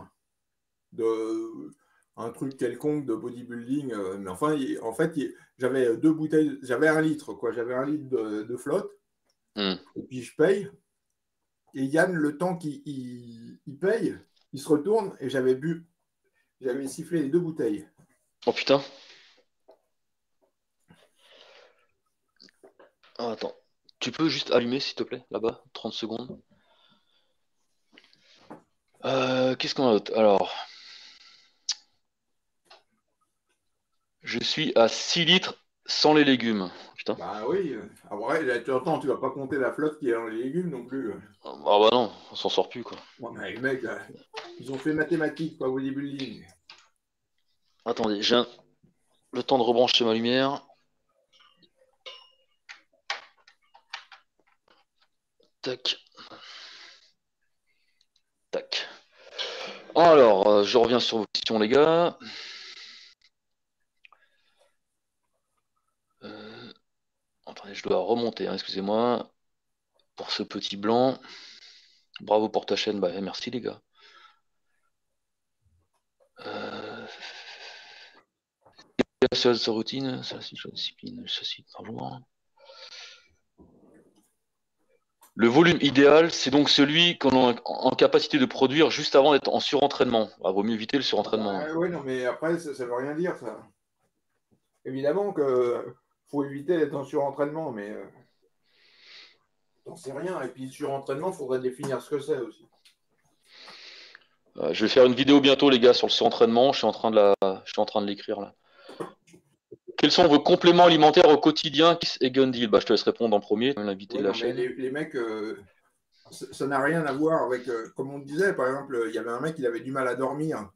de, un truc quelconque de bodybuilding. Euh, mais enfin, il, en fait, j'avais deux bouteilles, j'avais un litre, quoi, j'avais un litre de, de flotte, mm. et puis je paye. Et Yann, le temps qu'il il, il paye, il se retourne et j'avais bu, j'avais sifflé les deux bouteilles. Oh putain. Oh, attends, tu peux juste allumer s'il te plaît, là-bas, trente secondes. Euh, Qu'est-ce qu'on a d'autre? Alors, je suis à six litres sans les légumes. Putain. Bah oui, après, là, tu entends, tu vas pas compter la flotte qui est dans les légumes non plus. Ah bah non, on s'en sort plus quoi. Ouais, mais les mecs, là, ils ont fait mathématiques, quoi, bodybuilding. Attendez, j'ai un... le temps de rebrancher ma lumière. Tac. Tac. Alors, euh, je reviens sur vos questions, les gars. Euh... Attendez, je dois remonter, hein, excusez-moi, pour ce petit blanc. Bravo pour ta chaîne, bah, merci, les gars. Euh... Seule sa routine, sa discipline, sa site par jour. Le volume idéal, c'est donc celui qu'on est en capacité de produire juste avant d'être en surentraînement. Ah, vaut mieux éviter le surentraînement. Euh, oui, non, mais après, ça ne veut rien dire, ça. Évidemment que faut éviter d'être en surentraînement, mais euh, on n'en sait rien. Et puis, surentraînement, il faudrait définir ce que c'est aussi. Euh, je vais faire une vidéo bientôt, les gars, sur le surentraînement. Je suis en train de la... je suis en train de l'écrire, là. Quels sont vos compléments alimentaires au quotidien, Kiss et Gundill? Bah, je te laisse répondre en premier. L'invité ouais, la chaîne. Les, les mecs, euh, ça n'a rien à voir avec, euh, comme on disait, par exemple, il y avait un mec qui avait du mal à dormir.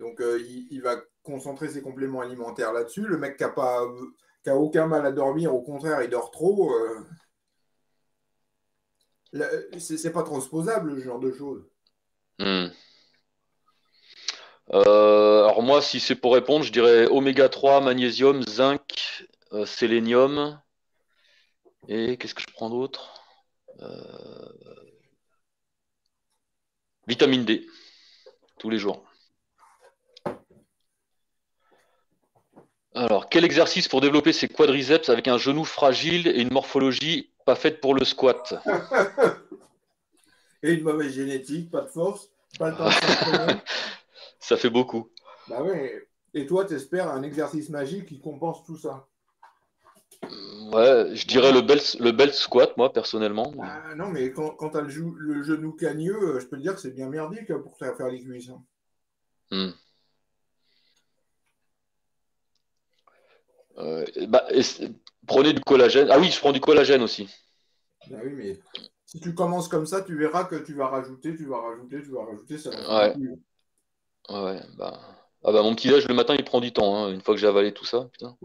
Donc, euh, il, il va concentrer ses compléments alimentaires là-dessus. Le mec qui n'a euh, aucun mal à dormir, au contraire, il dort trop. Euh, c'est pas transposable, ce genre de choses. Hmm. Euh, alors moi, si c'est pour répondre, je dirais oméga trois, magnésium, zinc, euh, sélénium. Et qu'est-ce que je prends d'autre? euh... Vitamine D, tous les jours. Alors, quel exercice pour développer ses quadriceps avec un genou fragile et une morphologie pas faite pour le squat? Et une mauvaise génétique, pas de force, pas le temps de ça fait beaucoup. Bah ouais. Et toi, tu espères un exercice magique qui compense tout ça? Ouais, je dirais le bel, le bel squat, moi, personnellement. Ah, non, mais quand, quand tu as le, le genou cagneux, je peux te dire que c'est bien merdique pour faire les cuisses. Hmm. Euh, bah, et, prenez du collagène. Ah oui, je prends du collagène aussi. Bah oui, mais si tu commences comme ça, tu verras que tu vas rajouter, tu vas rajouter, tu vas rajouter. Ça va ouais. Plus. Ouais, bah... Ah bah mon petit déj le matin il prend du temps, hein, une fois que j'ai avalé tout ça, putain.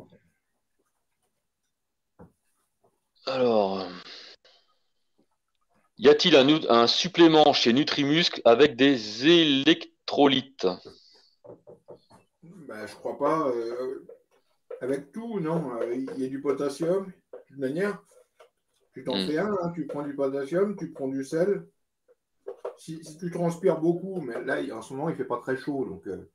Alors, y a-t-il un, un supplément chez Nutrimuscle avec des électrolytes? Bah, je crois pas. Euh, avec tout, non. Il y a du potassium, d'une manière. Tu t'en mmh. fais un, hein, tu prends du potassium, tu prends du sel. Si, si tu transpires beaucoup, mais là, en ce moment, il ne fait pas très chaud. Donc, euh,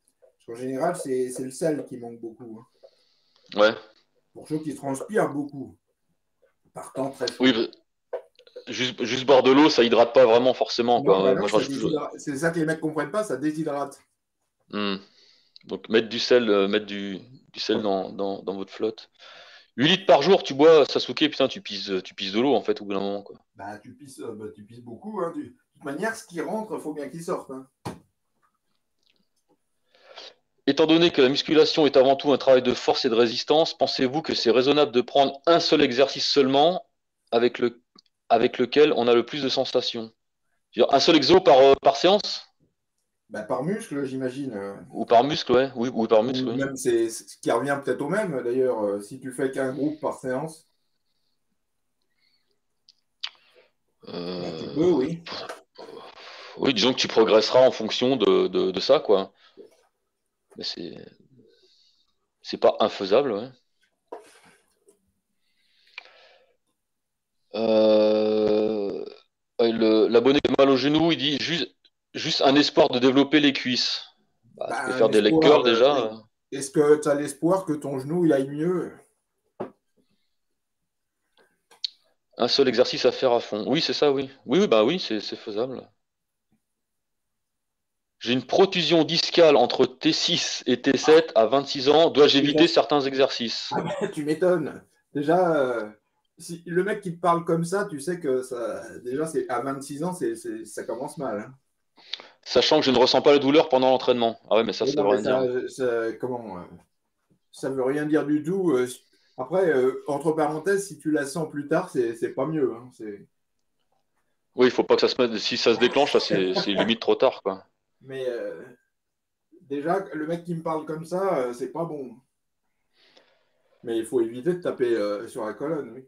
en général, c'est le sel qui manque beaucoup. Hein. Ouais. Pour ceux qui transpirent beaucoup. Par temps très chaud. Oui, juste, juste boire de l'eau, ça hydrate pas vraiment forcément. Bah c'est ça que les mecs ne comprennent pas, ça déshydrate. Mmh. Donc, mettre du sel, euh, mettre du, du sel dans, dans, dans votre flotte. huit litres par jour, tu bois, Sasuke, putain, tu pisses, tu pisses de l'eau, en fait, au bout d'un moment. Quoi. Bah, tu pisses, euh, bah, tu pisses beaucoup, hein, tu... manière, ce qui rentre, il faut bien qu'il sorte. Hein. Étant donné que la musculation est avant tout un travail de force et de résistance, pensez-vous que c'est raisonnable de prendre un seul exercice seulement avec, le, avec lequel on a le plus de sensations? Un seul exo par, euh, par séance? Bah, par muscle, j'imagine. Ou par muscle, ouais. Oui, ou par muscle. Ou même, oui. C'est ce qui revient peut-être au même, d'ailleurs, euh, si tu fais qu'un groupe par séance. Euh... Bah, tu peux, oui. Oui, disons que tu progresseras en fonction de, de, de ça, quoi. Mais c'est... c'est pas infaisable, ouais. Euh... Le, l'abonné qui a mal au genou, il dit juste, juste un espoir de développer les cuisses. Bah, bah, tu peux faire des leg curls, déjà. Est-ce que tu as l'espoir que ton genou il aille mieux? Un seul exercice à faire à fond. Oui, c'est ça, oui. Oui, bah oui, c'est faisable. J'ai une protrusion discale entre T six et T sept à vingt-six ans. Dois-je éviter certains exercices? Ah bah, tu m'étonnes. Déjà, euh, si le mec qui te parle comme ça, tu sais que ça, déjà, à vingt-six ans, c'est, c'est, ça commence mal. Hein. Sachant que je ne ressens pas la douleur pendant l'entraînement. Ah ouais, mais ça, et ça ne veut rien ça, dire. Ça, comment, euh, ça veut rien dire du tout. Euh, après, euh, entre parenthèses, si tu la sens plus tard, c'est pas mieux. Hein, oui, il ne faut pas que ça se mette. Si ça se déclenche, c'est limite trop tard, quoi. Mais euh, Déjà, le mec qui me parle comme ça, euh, c'est pas bon. Mais il faut éviter de taper euh, sur la colonne, oui.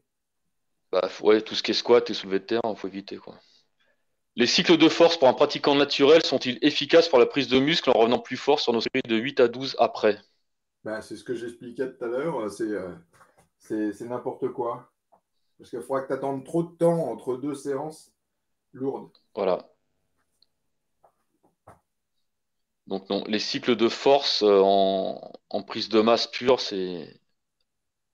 Bah, ouais, tout ce qui est squat et soulevé de terre, il faut éviter, quoi. Les cycles de force pour un pratiquant naturel sont-ils efficaces pour la prise de muscle en revenant plus fort sur nos séries de huit à douze après? Bah, c'est ce que j'expliquais tout à l'heure, c'est euh, n'importe quoi. Parce qu'il faudra que tu attendes trop de temps entre deux séances lourdes. Voilà. Donc non, les cycles de force euh, en, en prise de masse pure, c'est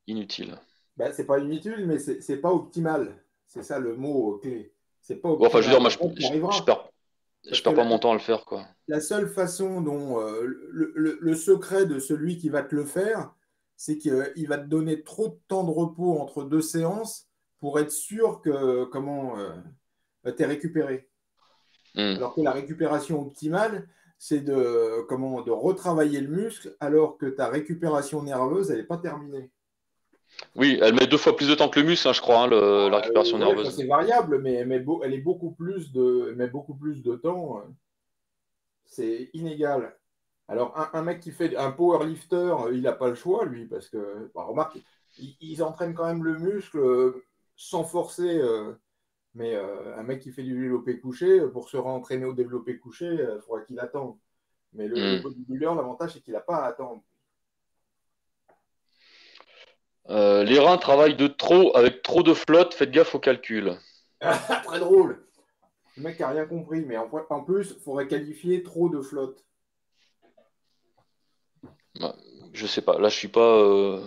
inutile. Bah, c'est pas inutile, mais c'est pas optimal. C'est ça le mot clé. C'est pas optimal. Bon, enfin, je veux dire, moi, je, je, je perds, je perds pas la, mon temps à le faire, quoi. La seule façon dont euh, le, le, le secret de celui qui va te le faire, c'est qu'il va te donner trop de temps de repos entre deux séances pour être sûr que comment euh, t'es récupéré. Mmh. Alors que la récupération optimale, c'est de, comment, de retravailler le muscle alors que ta récupération nerveuse, elle n'est pas terminée. Oui, elle met deux fois plus de temps que le muscle, hein, je crois, hein, le, la récupération euh, ouais, nerveuse. C'est variable, mais, mais beau, elle est beaucoup plus de, met beaucoup plus de temps. C'est inégal. Alors, un, un mec qui fait un powerlifter, il n'a pas le choix, lui, parce que, bah, remarque, ils, ils entraînent quand même le muscle sans forcer. Euh, Mais euh, un mec qui fait du développé couché, pour se rentraîner au développé couché, euh, il faudra qu'il attende. Mais le, mmh. le bodybuilder, l'avantage, c'est qu'il n'a pas à attendre. Euh, les reins travaillent de trop avec trop de flotte, faites gaffe au calcul. Très drôle. Le mec n'a rien compris, mais en, en plus, il faudrait qualifier trop de flotte. Bah, je sais pas, là je suis pas euh,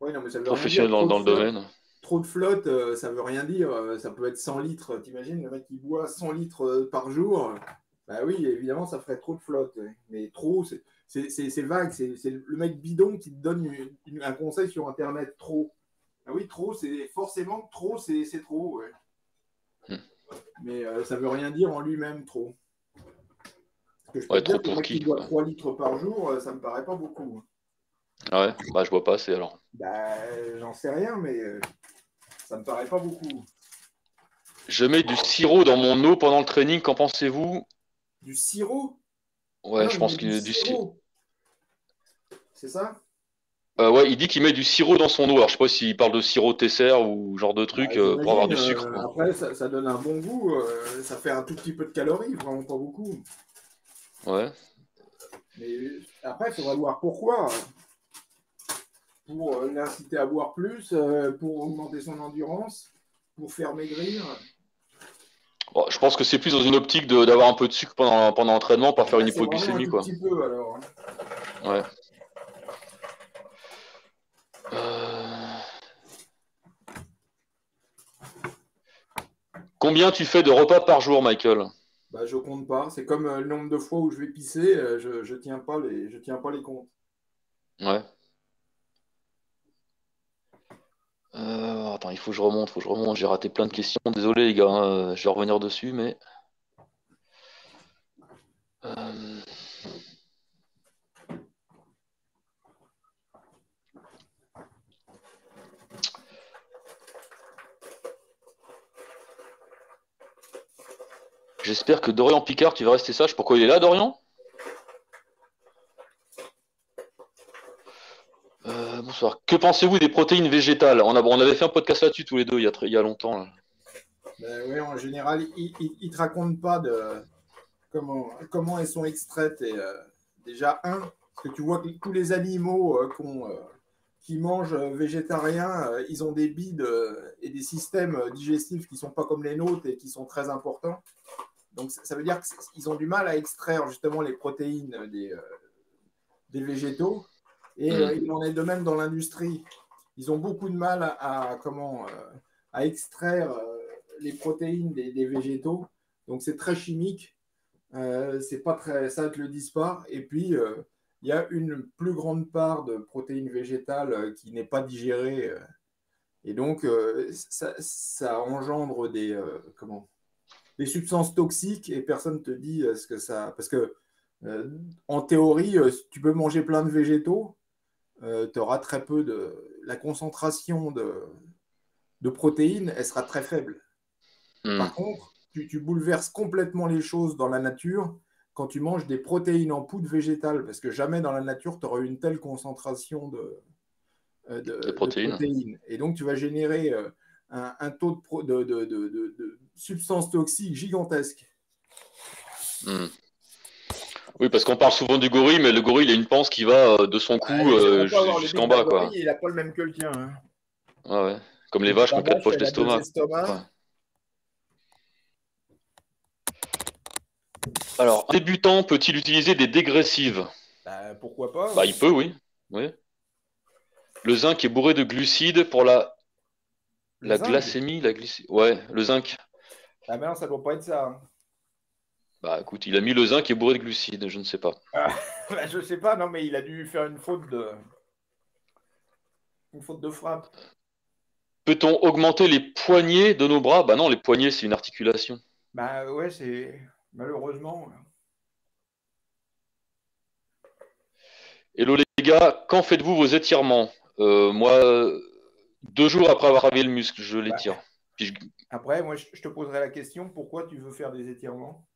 ouais, non, mais ça veut professionnel dans, dans le domaine. Trop de flotte, euh, ça veut rien dire. Euh, ça peut être cent litres. T'imagines, le mec qui boit cent litres euh, par jour. Bah oui, évidemment, ça ferait trop de flotte. Mais trop, c'est vague. C'est le mec bidon qui te donne une, une, un conseil sur Internet. Trop. Ah oui, trop, c'est forcément trop, c'est trop. Ouais. Hmm. Mais euh, ça veut rien dire en lui-même, trop. Parce que je peux ouais, dire trop que le mec qui boit trois litres par jour, euh, ça me paraît pas beaucoup. Ah ouais, bah je bois pas assez alors. Bah j'en sais rien, mais... Euh... Ça me paraît pas beaucoup. Je mets du sirop dans mon eau pendant le training. Qu'en pensez-vous? Du sirop? Ouais, non, je pense qu'il y a du sirop. C'est ça? euh, Ouais, il dit qu'il met du sirop dans son eau. Alors, je sais pas s'il parle de sirop Tesser ou genre de truc ah, euh, pour avoir du sucre. Euh, après, ça, ça donne un bon goût. Euh, ça fait un tout petit peu de calories, vraiment pas beaucoup. Ouais. Mais après, il faudra voir pourquoi. Pour l'inciter à boire plus, pour augmenter son endurance, pour faire maigrir. Bon, je pense que c'est plus dans une optique d'avoir un peu de sucre pendant, pendant l'entraînement, pour faire ouais, une hypoglycémie. Un quoi. Petit peu, alors. Ouais. Euh... Combien tu fais de repas par jour, Michael? Bah, je compte pas. C'est comme le nombre de fois où je vais pisser, je, je tiens pas les, je tiens pas les comptes. Ouais. Euh, attends, il faut que je remonte, faut que je remonte. J'ai raté plein de questions. Désolé les gars, hein, je vais revenir dessus, mais euh... j'espère que Dorian Picard, tu vas rester sage. Pourquoi il est là, Dorian? Bonsoir. Que pensez-vous des protéines végétales? On, a, on avait fait un podcast là-dessus tous les deux il y a, il y a longtemps. Là. Ben oui, en général, ils ne il, il te racontent pas de comment, comment elles sont extraites. Et, euh, déjà, un, parce que tu vois que tous les animaux euh, qu euh, qui mangent euh, végétariens, euh, ils ont des bides euh, et des systèmes digestifs qui ne sont pas comme les nôtres et qui sont très importants. Donc, ça, ça veut dire qu'ils ont du mal à extraire justement les protéines des, euh, des végétaux. Et euh, il en est de même dans l'industrie. Ils ont beaucoup de mal à, à, comment, euh, à extraire euh, les protéines des, des végétaux. Donc, c'est très chimique. Euh, c'est pas très, ça ne te le disent pas. Et puis, il euh, y a une plus grande part de protéines végétales euh, qui n'est pas digérée. Euh, et donc, euh, ça, ça engendre des, euh, comment, des substances toxiques et personne ne te dit euh, ce que ça… Parce que, euh, en théorie, euh, tu peux manger plein de végétaux. Euh, tu auras très peu de... La concentration de, de protéines, elle sera très faible. Mmh. Par contre, tu, tu bouleverses complètement les choses dans la nature. quand tu manges des protéines en poudre végétale, parce que jamais dans la nature, tu auras une telle concentration de, de, de, protéines. de protéines. Et donc, tu vas générer un, un taux de, pro, de, de, de, de, de substances toxiques gigantesques. Mmh. Oui, parce qu'on parle souvent du gorille, mais le gorille, il a une panse qui va de son cou ah, euh, jusqu'en bas. Quoi. Gorille, il n'a pas le même que le tien. Hein. Ah ouais. Comme les vaches qui ont quatre poches d'estomac. Alors, un débutant peut-il utiliser des dégressives? Bah, pourquoi pas? Bah, il peut, oui. oui. Le zinc est bourré de glucides pour la, la glycémie. La glyc... Ouais, le zinc. Ah ben non, ça ne doit pas être ça. Hein. Bah écoute, il a mis le zinc qui est bourré de glucides, je ne sais pas. Ah, bah, je ne sais pas, non, mais il a dû faire une faute de, une faute de frappe. Peut-on augmenter les poignets de nos bras? Bah non, les poignets, c'est une articulation. Bah ouais, c'est... Malheureusement. Hello les gars, quand faites-vous vos étirements? euh, Moi, deux jours après avoir ravi le muscle, je l'étire. Bah, je... Après, moi, je te poserai la question, pourquoi tu veux faire des étirements?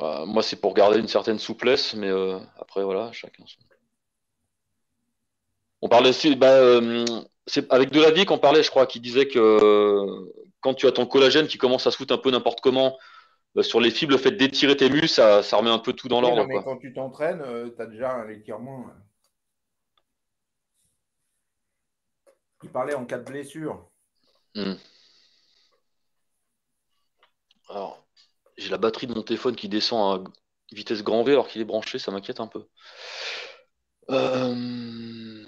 euh, Moi, c'est pour garder une certaine souplesse, mais euh, après, voilà, chacun son. On parlait aussi, bah, euh, c'est avec Delavier qu'on parlait, je crois, qui disait que euh, quand tu as ton collagène qui commence à se foutre un peu n'importe comment euh, sur les fibres, le fait d'étirer tes muscles, ça, ça remet un peu tout dans l'ordre. Mais quoi. Quand tu t'entraînes, euh, tu as déjà un étirement. Il parlait en cas de blessure. Mmh. Alors, j'ai la batterie de mon téléphone qui descend à vitesse grand V alors qu'il est branché, ça m'inquiète un peu. Euh...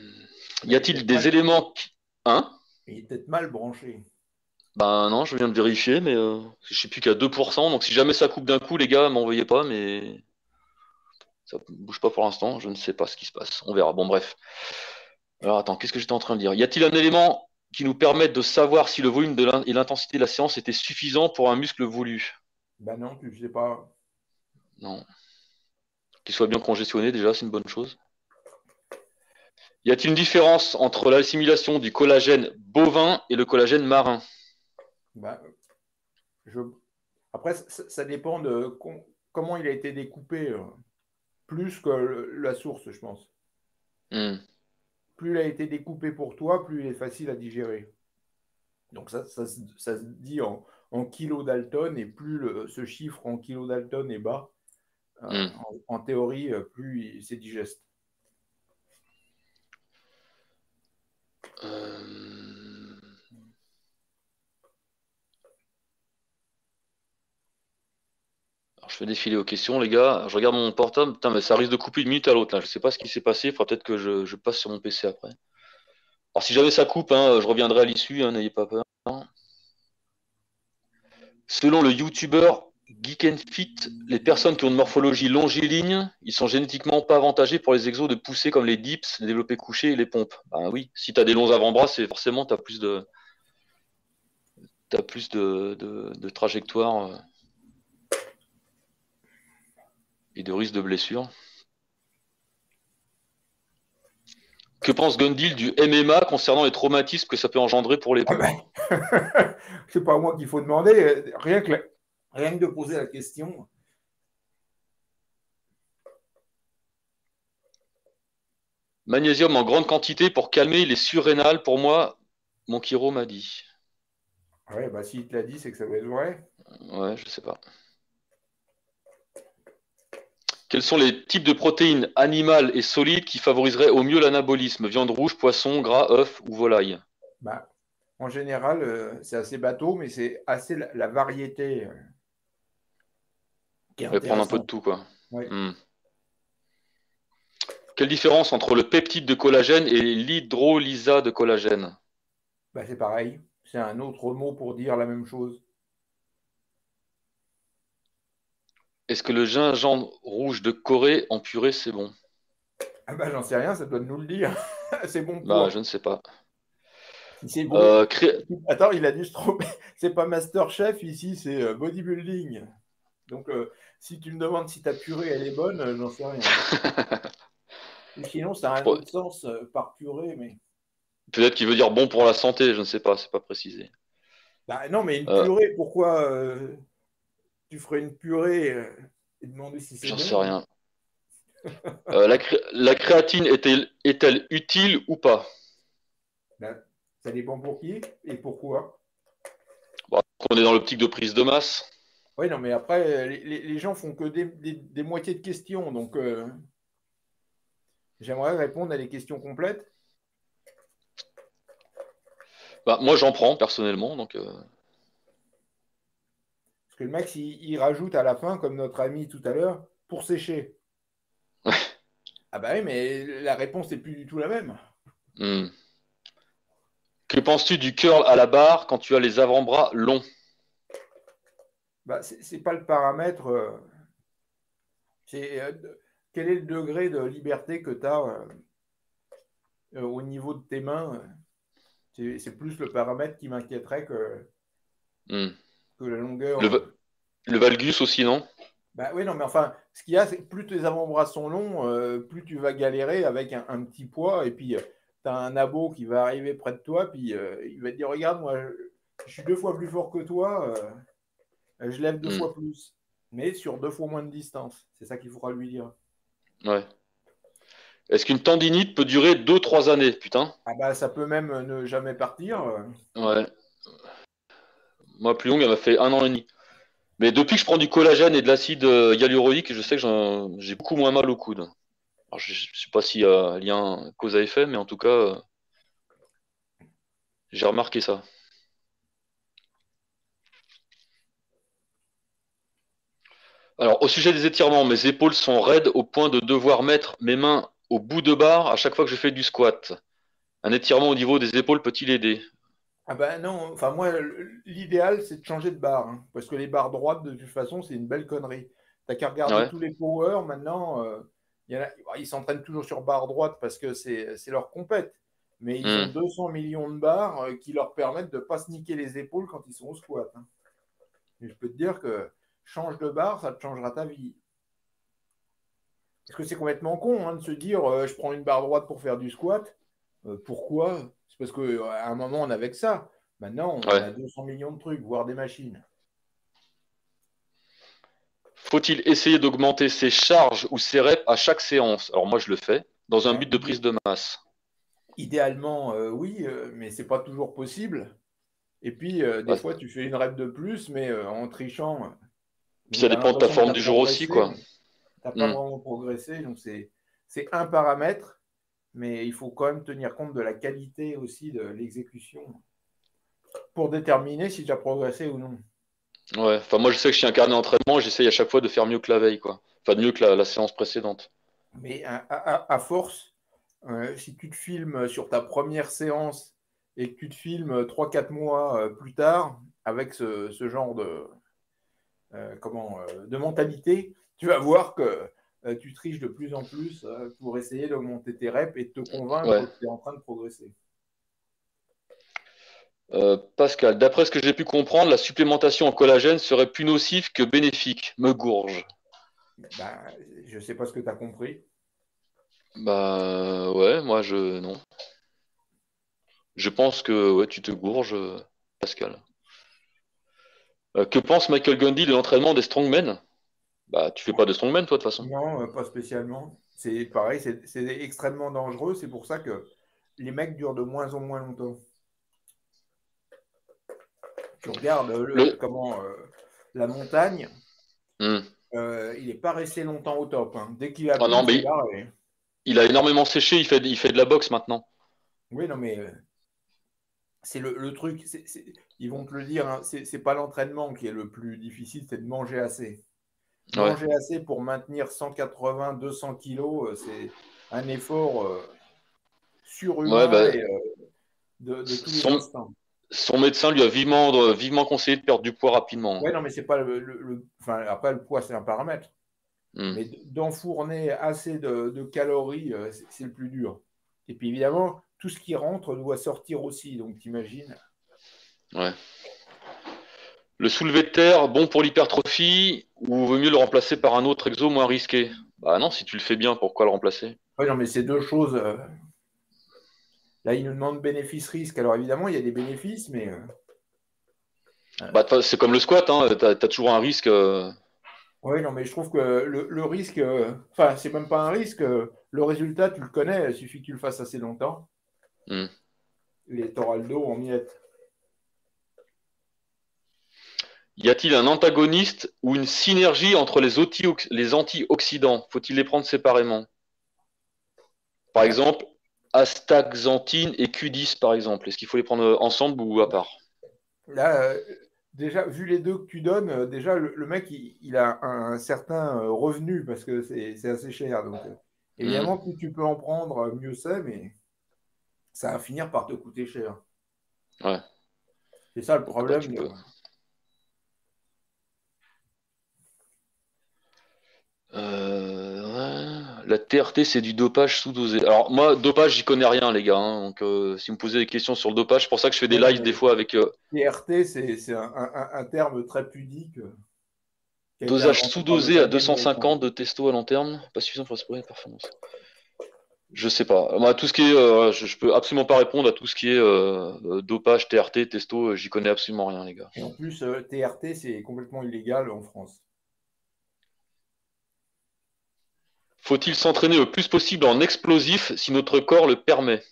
Y a-t-il des éléments... Qui... Hein ? Il est peut-être mal branché. Ben non, je viens de vérifier, mais euh, je ne suis plus qu'à deux pour cent. Donc si jamais ça coupe d'un coup, les gars, ne m'envoyez pas, mais ça ne bouge pas pour l'instant. Je ne sais pas ce qui se passe. On verra. Bon, bref. Alors attends, qu'est-ce que j'étais en train de dire? Y a-t-il un élément qui nous permette de savoir si le volume de et l'intensité de la séance était suffisant pour un muscle voulu? Ben non, tu ne sais pas. Non. Qu'il soit bien congestionné, déjà, c'est une bonne chose. Y a-t-il une différence entre l'assimilation du collagène bovin et le collagène marin? Bah, je... Après, ça, ça dépend de com comment il a été découpé, euh, plus que le, la source, je pense. Mm. Plus il a été découpé pour toi, plus il est facile à digérer. Donc ça, ça, ça, ça se dit en, en kilo Dalton, et plus le, ce chiffre en kilo Dalton est bas, euh, mm. en, en théorie, plus c'est digeste. Euh... Alors, je fais défiler aux questions, les gars. Alors, je regarde mon portable. Putain, mais ça risque de couper une minute à l'autre. Je ne sais pas ce qui s'est passé. Il faudra peut-être que je, je passe sur mon P C après. Alors, si jamais ça coupe, hein, je reviendrai à l'issue. Hein, n'ayez pas peur. Selon le youtubeur Geek and Fit, les personnes qui ont une morphologie longiligne, ils sont génétiquement pas avantagés pour les exos de poussée comme les dips, les développés couchés et les pompes. Ben oui, si tu as des longs avant-bras, c'est forcément tu as plus de t'as plus de, de, de trajectoire euh, et de risque de blessure. Que pense Gundill du M M A concernant les traumatismes que ça peut engendrer pour les pompes? C'est pas moi qu'il faut demander, rien que la... Rien que de poser la question. Magnésium en grande quantité pour calmer les surrénales, pour moi, mon chiro m'a dit. Ouais, bah s'il te l'a dit, c'est que ça doit être vrai. Ouais, je sais pas. Quels sont les types de protéines animales et solides qui favoriseraient au mieux l'anabolisme? Viande rouge, poisson, gras, œufs ou volaille? Bah, en général, euh, c'est assez bateau, mais c'est assez la, la variété. Euh... On va prendre un peu de tout, quoi. Oui. Mmh. Quelle différence entre le peptide de collagène et l'hydrolysat de collagène? Bah, c'est pareil. C'est un autre mot pour dire la même chose. Est-ce que le gingembre rouge de Corée en purée, c'est bon? Ah bah, j'en sais rien, ça doit nous le dire. C'est bon pour... Bah, je ne sais pas. C'est bon. Euh, cré... Attends, il a dû se tromper. C'est pas Masterchef ici, c'est bodybuilding. Donc, euh, si tu me demandes si ta purée, elle est bonne, euh, j'en sais rien. Sinon, ça a un autre sens euh, par purée, mais... Peut-être qu'il veut dire bon pour la santé, je ne sais pas, c'est pas précisé. Bah, non, mais une purée, euh... pourquoi... Euh... tu ferais une purée euh, et demander si c'est bon. J'en sais rien. euh, la, cré la créatine est-elle est-elle utile ou pas? Ben, ça dépend pour qui et pourquoi. Bon, on est dans l'optique de prise de masse. Oui, non, mais après, les, les, les gens font que des, des, des moitiés de questions. Donc, euh, j'aimerais répondre à des questions complètes. Bah, moi, j'en prends personnellement. Donc, euh... parce que le max, il, il rajoute à la fin, comme notre ami tout à l'heure, pour sécher. Ouais. Ah bah oui, mais la réponse n'est plus du tout la même. Mmh. Que penses-tu du curl à la barre quand tu as les avant-bras longs? Bah, c'est pas le paramètre. Euh, c'est euh, quel est le degré de liberté que tu as euh, euh, au niveau de tes mains? euh, C'est plus le paramètre qui m'inquiéterait que, mmh. que la longueur. Le, le valgus aussi, non? Bah, oui, non, mais enfin, ce qu'il y a, c'est que plus tes avant-bras sont longs, euh, plus tu vas galérer avec un, un petit poids. Et puis, euh, tu as un abo qui va arriver près de toi. Puis, euh, il va te dire, regarde, moi, je suis deux fois plus fort que toi. Euh, Je lève deux mmh. fois plus, mais sur deux fois moins de distance. C'est ça qu'il faudra lui dire. Ouais. Est-ce qu'une tendinite peut durer deux, trois années, putain? Ah bah ça peut même ne jamais partir. Ouais. Moi, plus longue, elle m'a fait un an et demi. Mais depuis que je prends du collagène et de l'acide hyaluronique, je sais que j'ai beaucoup moins mal au coude. Alors, je ne sais pas s'il y a lien cause à effet, mais en tout cas, euh... j'ai remarqué ça. Alors, au sujet des étirements, mes épaules sont raides au point de devoir mettre mes mains au bout de barre à chaque fois que je fais du squat. Un étirement au niveau des épaules peut-il aider? Ah ben non, enfin moi, l'idéal, c'est de changer de barre. Hein, parce que les barres droites, de toute façon, c'est une belle connerie. T'as qu'à regarder ouais. tous les powers, maintenant, euh, y en a, ils s'entraînent toujours sur barre droite parce que c'est leur compète. Mais ils mmh. ont deux cents millions de barres euh, qui leur permettent de ne pas se niquer les épaules quand ils sont au squat. Hein. Et je peux te dire que change de barre, ça te changera ta vie. Parce que c'est complètement con hein, de se dire euh, je prends une barre droite pour faire du squat. Euh, pourquoi? C'est parce qu'à euh, un moment, on avait que ça. Maintenant, on ouais. a deux cents millions de trucs, voire des machines. Faut-il essayer d'augmenter ses charges ou ses reps à chaque séance? Alors moi, je le fais, dans un but de prise de masse. Idéalement, euh, oui, euh, mais ce n'est pas toujours possible. Et puis, euh, des ouais. fois, tu fais une rep de plus, mais euh, en trichant... Euh, Puis ça dépend de ta forme du jour aussi, quoi. Tu n'as pas mm. vraiment progressé, donc c'est un paramètre, mais il faut quand même tenir compte de la qualité aussi de l'exécution pour déterminer si tu as progressé ou non. Ouais, enfin moi je sais que je suis incarné en entraînement, j'essaye à chaque fois de faire mieux que la veille, quoi. Enfin de mieux que la, la séance précédente. Mais à, à, à force, euh, si tu te filmes sur ta première séance et que tu te filmes trois quatre mois plus tard avec ce, ce genre de... Euh, comment, euh, de mentalité, tu vas voir que euh, tu triches de plus en plus euh, pour essayer d'augmenter tes reps et de te convaincre ouais. que tu es en train de progresser. Euh, Pascal, d'après ce que j'ai pu comprendre, la supplémentation en collagène serait plus nocive que bénéfique. Me gourge. Bah, je ne sais pas ce que tu as compris. Bah ouais, moi je... Non. Je pense que ouais, tu te gourges, Pascal. Euh, que pense Michael Gundill de l'entraînement des strongmen? Bah, tu fais pas de strongmen, toi, de toute façon. Non, pas spécialement. C'est pareil, c'est extrêmement dangereux. C'est pour ça que les mecs durent de moins en moins longtemps. Tu regardes le, le... comment euh, la montagne. Mm. Euh, il n'est pas resté longtemps au top. Hein. Dès qu'il a, oh, non, il... Là, et... il a énormément séché. Il fait, il fait de la boxe maintenant. Oui, non, mais. C'est le, le truc, c'est, c'est, ils vont te le dire, hein, c'est pas l'entraînement qui est le plus difficile, c'est de manger assez. Ouais. Manger assez pour maintenir cent quatre-vingts, deux cents kilos, c'est un effort euh, surhumain ouais, bah, et, euh, de, de tous les instants. Son médecin lui a vivement, vivement conseillé de perdre du poids rapidement. Oui, non, mais c'est pas le, le, le, enfin, après, le poids, c'est un paramètre. Mm. Mais d'enfourner assez de, de calories, c'est le plus dur. Et puis évidemment, tout ce qui rentre doit sortir aussi, donc t'imagines. Ouais. Le soulevé de terre, bon pour l'hypertrophie, ou vaut mieux le remplacer par un autre exo moins risqué? Bah non, si tu le fais bien, pourquoi le remplacer? Oui, non, mais c'est deux choses. Là, il nous demande bénéfice-risque. Alors évidemment, il y a des bénéfices, mais Bah, c'est comme le squat, hein, tu as toujours un risque. Euh... Oui, non, mais je trouve que le, le risque, enfin, euh, c'est même pas un risque. Euh, le résultat, tu le connais, il suffit que tu le fasses assez longtemps. Mm. Les toraldos en miettes. Y a-t-il un antagoniste ou une synergie entre les, les antioxydants? Faut-il les prendre séparément? Par exemple, astaxanthine et Q dix, par exemple. Est-ce qu'il faut les prendre ensemble ou à part? Là, euh, déjà, vu les deux que tu donnes, euh, déjà, le, le mec, il, il a un, un certain revenu parce que c'est assez cher. Donc, euh, évidemment, mmh. plus tu peux en prendre, mieux c'est, mais ça va finir par te coûter cher. Ouais. C'est ça le problème. Bah, Euh, la T R T, c'est du dopage sous-dosé. Alors moi, dopage, j'y connais rien, les gars. Hein. Donc, euh, si vous me posez des questions sur le dopage, c'est pour ça que je fais des lives des fois avec. Euh... T R T, c'est un, un, un terme très pudique. Euh, dosage sous-dosé à deux cent cinquante de testo à long terme, pas suffisant pour assurer la performance. Je sais pas. Moi, tout ce qui est, euh, je, je peux absolument pas répondre à tout ce qui est euh, dopage, T R T, testo. J'y connais absolument rien, les gars. Et en plus, euh, T R T, c'est complètement illégal en France. Faut-il s'entraîner le plus possible en explosif si notre corps le permet?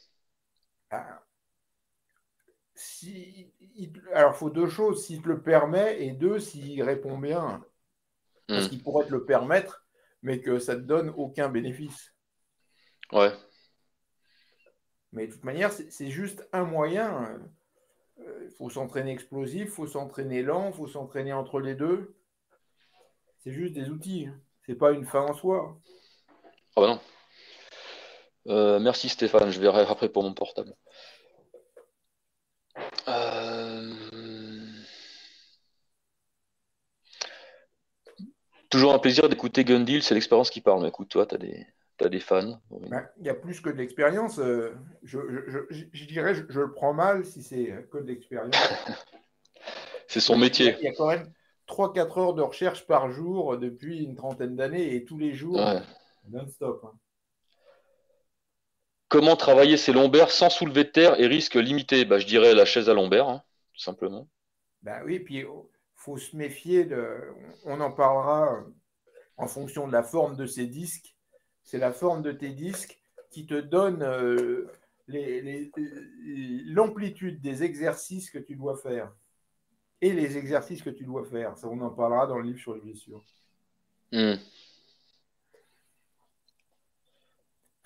Alors, si, il alors, faut deux choses. S'il te le permet, et deux, s'il répond bien. Parce mmh. qu'il pourrait te le permettre, mais que ça ne te donne aucun bénéfice. Ouais. Mais de toute manière, c'est juste un moyen. Il faut s'entraîner explosif, il faut s'entraîner lent, il faut s'entraîner entre les deux. C'est juste des outils. C'est pas une fin en soi. Ah bah non. Euh, merci Stéphane, je verrai après pour mon portable. Euh... Toujours un plaisir d'écouter Gundill, c'est l'expérience qui parle. Mais écoute, toi, tu as des... t'as des fans. Il bah, y a plus que de l'expérience. Je, je, je, je, je dirais, je, je le prends mal si c'est que de l'expérience. C'est son métier. Il y a quand même trois à quatre heures de recherche par jour depuis une trentaine d'années et tous les jours. Ouais. Non-stop. Hein. Comment travailler ses lombaires sans soulever de terre et risque limité? Bah, je dirais la chaise à lombaire, hein, tout simplement. Bah oui, puis il faut se méfier de. On en parlera en fonction de la forme de ses disques. C'est la forme de tes disques qui te donne euh, l'amplitude des exercices que tu dois faire. Et les exercices que tu dois faire. Ça, on en parlera dans le livre sur les blessures. Mmh.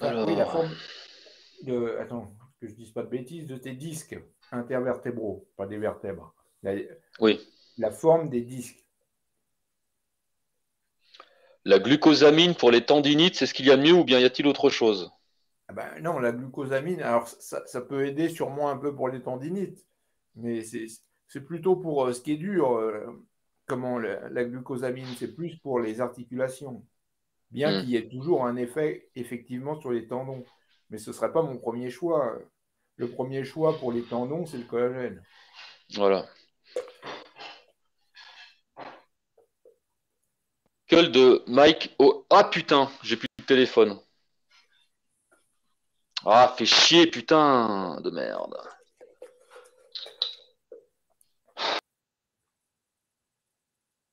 Alors... Oui, la forme de... Attends, que je ne dise pas de bêtises, de tes disques intervertébraux, pas des vertèbres. La... Oui. La forme des disques. La glucosamine pour les tendinites, c'est ce qu'il y a de mieux ou bien y a-t-il autre chose? Ah ben non, la glucosamine, alors ça, ça peut aider sûrement un peu pour les tendinites, mais c'est plutôt pour euh, ce qui est dur. Euh, comment la, la glucosamine, c'est plus pour les articulations. Bien mmh. qu'il y ait toujours un effet, effectivement, sur les tendons. Mais ce ne serait pas mon premier choix. Le premier choix pour les tendons, c'est le collagène. Voilà. Quel de Mike... Oh... Ah, putain, j'ai plus de téléphone. Ah, fait chier, putain de merde.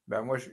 Ben, moi, je...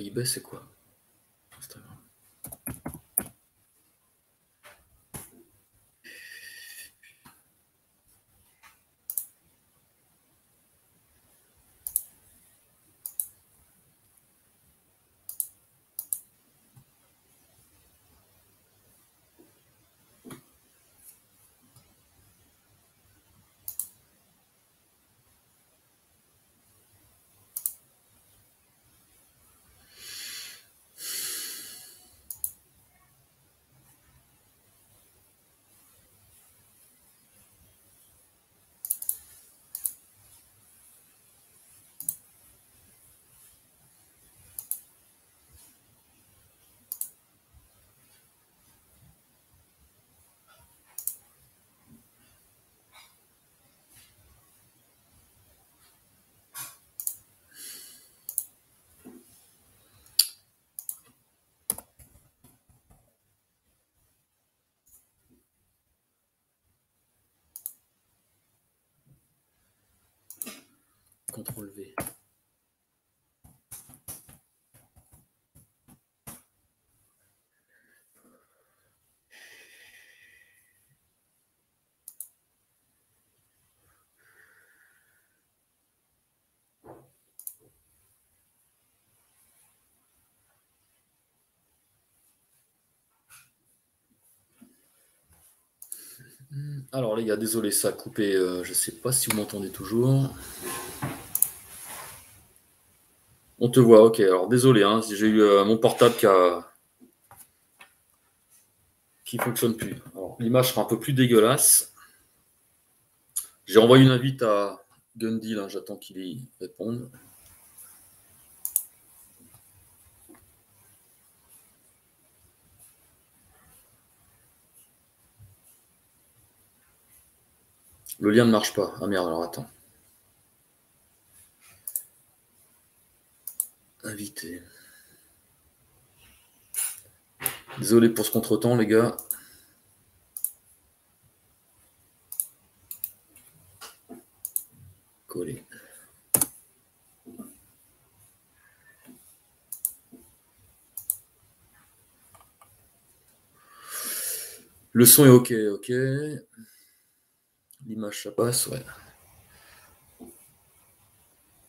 Pays-Bas, c'est quoi? Instagram. Contrôle V. Alors les gars, désolé, ça a coupé, euh, je sais pas si vous m'entendez toujours. On te voit, ok. Alors désolé, hein, j'ai eu euh, mon portable qui a... qui fonctionne plus. Alors l'image sera un peu plus dégueulasse. J'ai envoyé une invite à Gundill, hein, j'attends qu'il y réponde. Le lien ne marche pas. Ah merde, alors attends. Invité. Désolé pour ce contretemps, les gars. Coller. Le son est OK, OK. L'image, ça passe, ouais.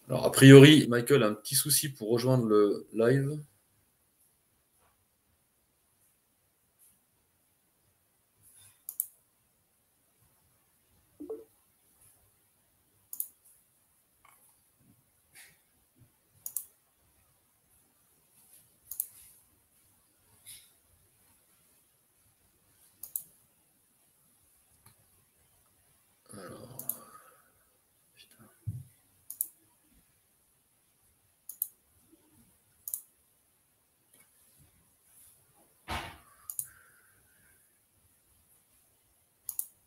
Alors, a priori, Michael a un petit souci pour rejoindre le live.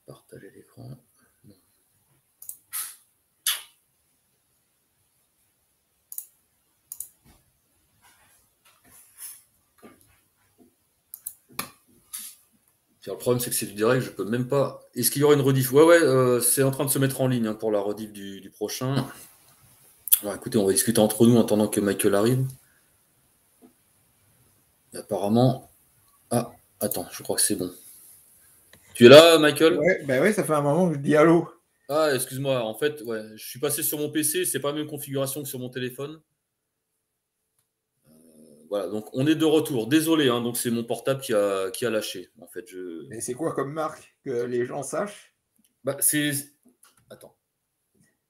Partager l'écran. Le problème, c'est que c'est du direct, je peux même pas... Est-ce qu'il y aura une rediff? Ouais, ouais, euh, c'est en train de se mettre en ligne hein, pour la rediff du, du prochain. Alors, écoutez, on va discuter entre nous en attendant que Michael arrive. Et apparemment... Ah, attends, je crois que c'est bon. Tu es là, Michael? Ouais, bah ouais, ça fait un moment que je dis allô. Ah, excuse-moi, en fait, ouais, je suis passé sur mon P C, c'est pas la même configuration que sur mon téléphone. Euh, voilà, donc on est de retour. Désolé, hein, donc c'est mon portable qui a, qui a lâché. En fait, je... Mais c'est quoi comme marque que les gens sachent? Bah, c'est... Attends.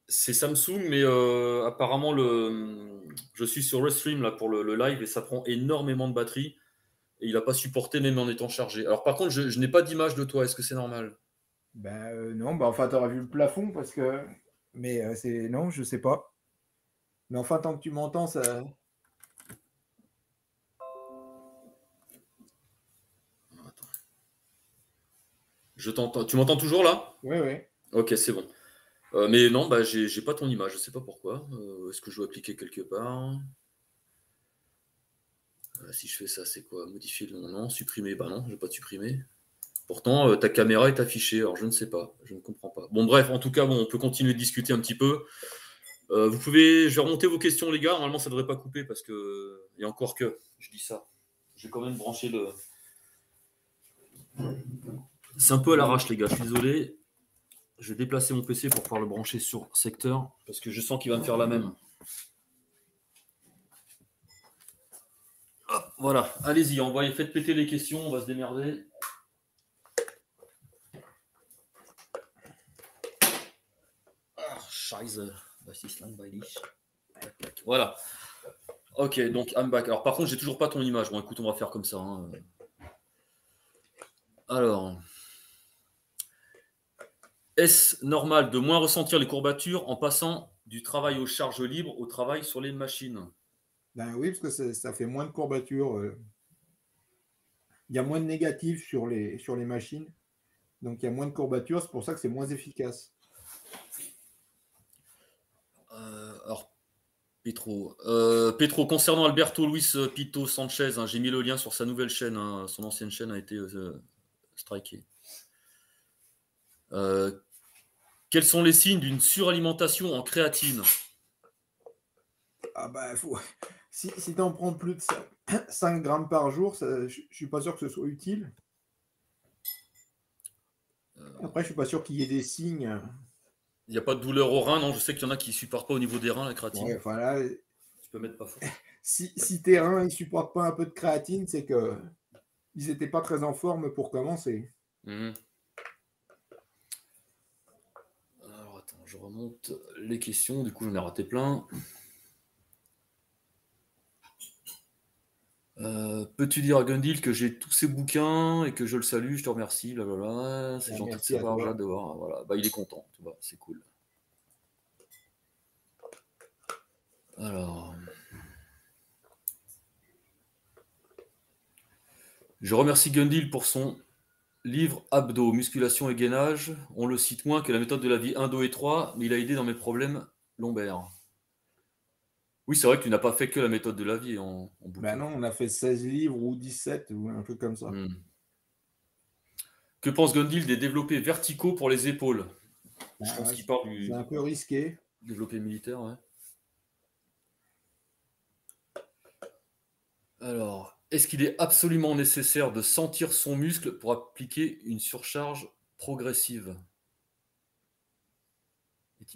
C'est Samsung, mais euh, apparemment, le... je suis sur Restream là, pour le, le live et ça prend énormément de batterie. Et il n'a pas supporté même en étant chargé. Alors par contre, je, je n'ai pas d'image de toi. Est-ce que c'est normal? Ben euh, non, ben, enfin, tu aurais vu le plafond parce que... Mais euh, c'est... Non, je sais pas. Mais enfin, tant que tu m'entends, ça... Attends. Je t'entends. Tu m'entends toujours là? Oui, oui. Ok, c'est bon. Euh, mais non, ben, j'ai pas ton image. Je ne sais pas pourquoi. Euh, Est-ce que je dois cliquer quelque part? Si je fais ça, c'est quoi? Modifier le nom? Non, supprimer? Bah ben non, je vais pas supprimer. Pourtant, euh, ta caméra est affichée. Alors, je ne sais pas. Je ne comprends pas. Bon, bref, en tout cas, bon, on peut continuer de discuter un petit peu. Euh, vous pouvez, je vais remonter vos questions, les gars. Normalement, ça ne devrait pas couper parce que. Et encore que, je dis ça. J'ai quand même branché le. C'est un peu à l'arrache, les gars. Je suis désolé. Je vais déplacer mon P C pour pouvoir le brancher sur secteur parce que je sens qu'il va me faire la même. Hop, voilà. Allez-y, envoyez, faites péter les questions. On va se démerder. Ah, scheiße. Voilà. Ok, donc I'm back. Alors par contre, j'ai toujours pas ton image. Bon, écoute, on va faire comme ça. Hein. Alors, est-ce normal de moins ressentir les courbatures en passant du travail aux charges libres au travail sur les machines? Ben oui, parce que ça, ça fait moins de courbatures. Il y a moins de négatifs sur les, sur les machines. Donc il y a moins de courbatures. C'est pour ça que c'est moins efficace. Euh, alors, Petro, euh, Petro, concernant Alberto Luis Pito Sanchez, hein, j'ai mis le lien sur sa nouvelle chaîne. Hein, son ancienne chaîne a été euh, strikée. Euh, quels sont les signes d'une suralimentation en créatine? Ah bah, faut... Si, si tu en prends plus de cinq grammes par jour, je ne suis pas sûr que ce soit utile. Après, je ne suis pas sûr qu'il y ait des signes. Il n'y a pas de douleur au rein, non? Je sais qu'il y en a qui ne supportent pas au niveau des reins la créatine. Ouais, voilà. Tu peux mettre pas fort. Si, si tes reins ne supportent pas un peu de créatine, c'est que ils n'étaient pas très en forme pour commencer. Mmh. Alors attends, je remonte les questions. Du coup, j'en ai raté plein. Euh, peux-tu dire à Gundill que j'ai tous ces bouquins et que je le salue, je te remercie, blablabla, c'est gentil de savoir, j'adore, voilà. Bah, il est content, tu vois, c'est cool. Alors, je remercie Gundill pour son livre Abdos, musculation et gainage. On le cite moins que la méthode de la vie un, deux et trois, mais il a aidé dans mes problèmes lombaires. Oui, c'est vrai que tu n'as pas fait que la méthode de la vie en, en bouquin. Ben non, on a fait seize livres ou dix-sept ou un peu comme ça. Hmm. Que pense Gundill des développés verticaux pour les épaules? Ben Je pense ouais, qu'il part du... C'est un peu risqué. Développé militaire, ouais. Alors, est-ce qu'il est absolument nécessaire de sentir son muscle pour appliquer une surcharge progressive?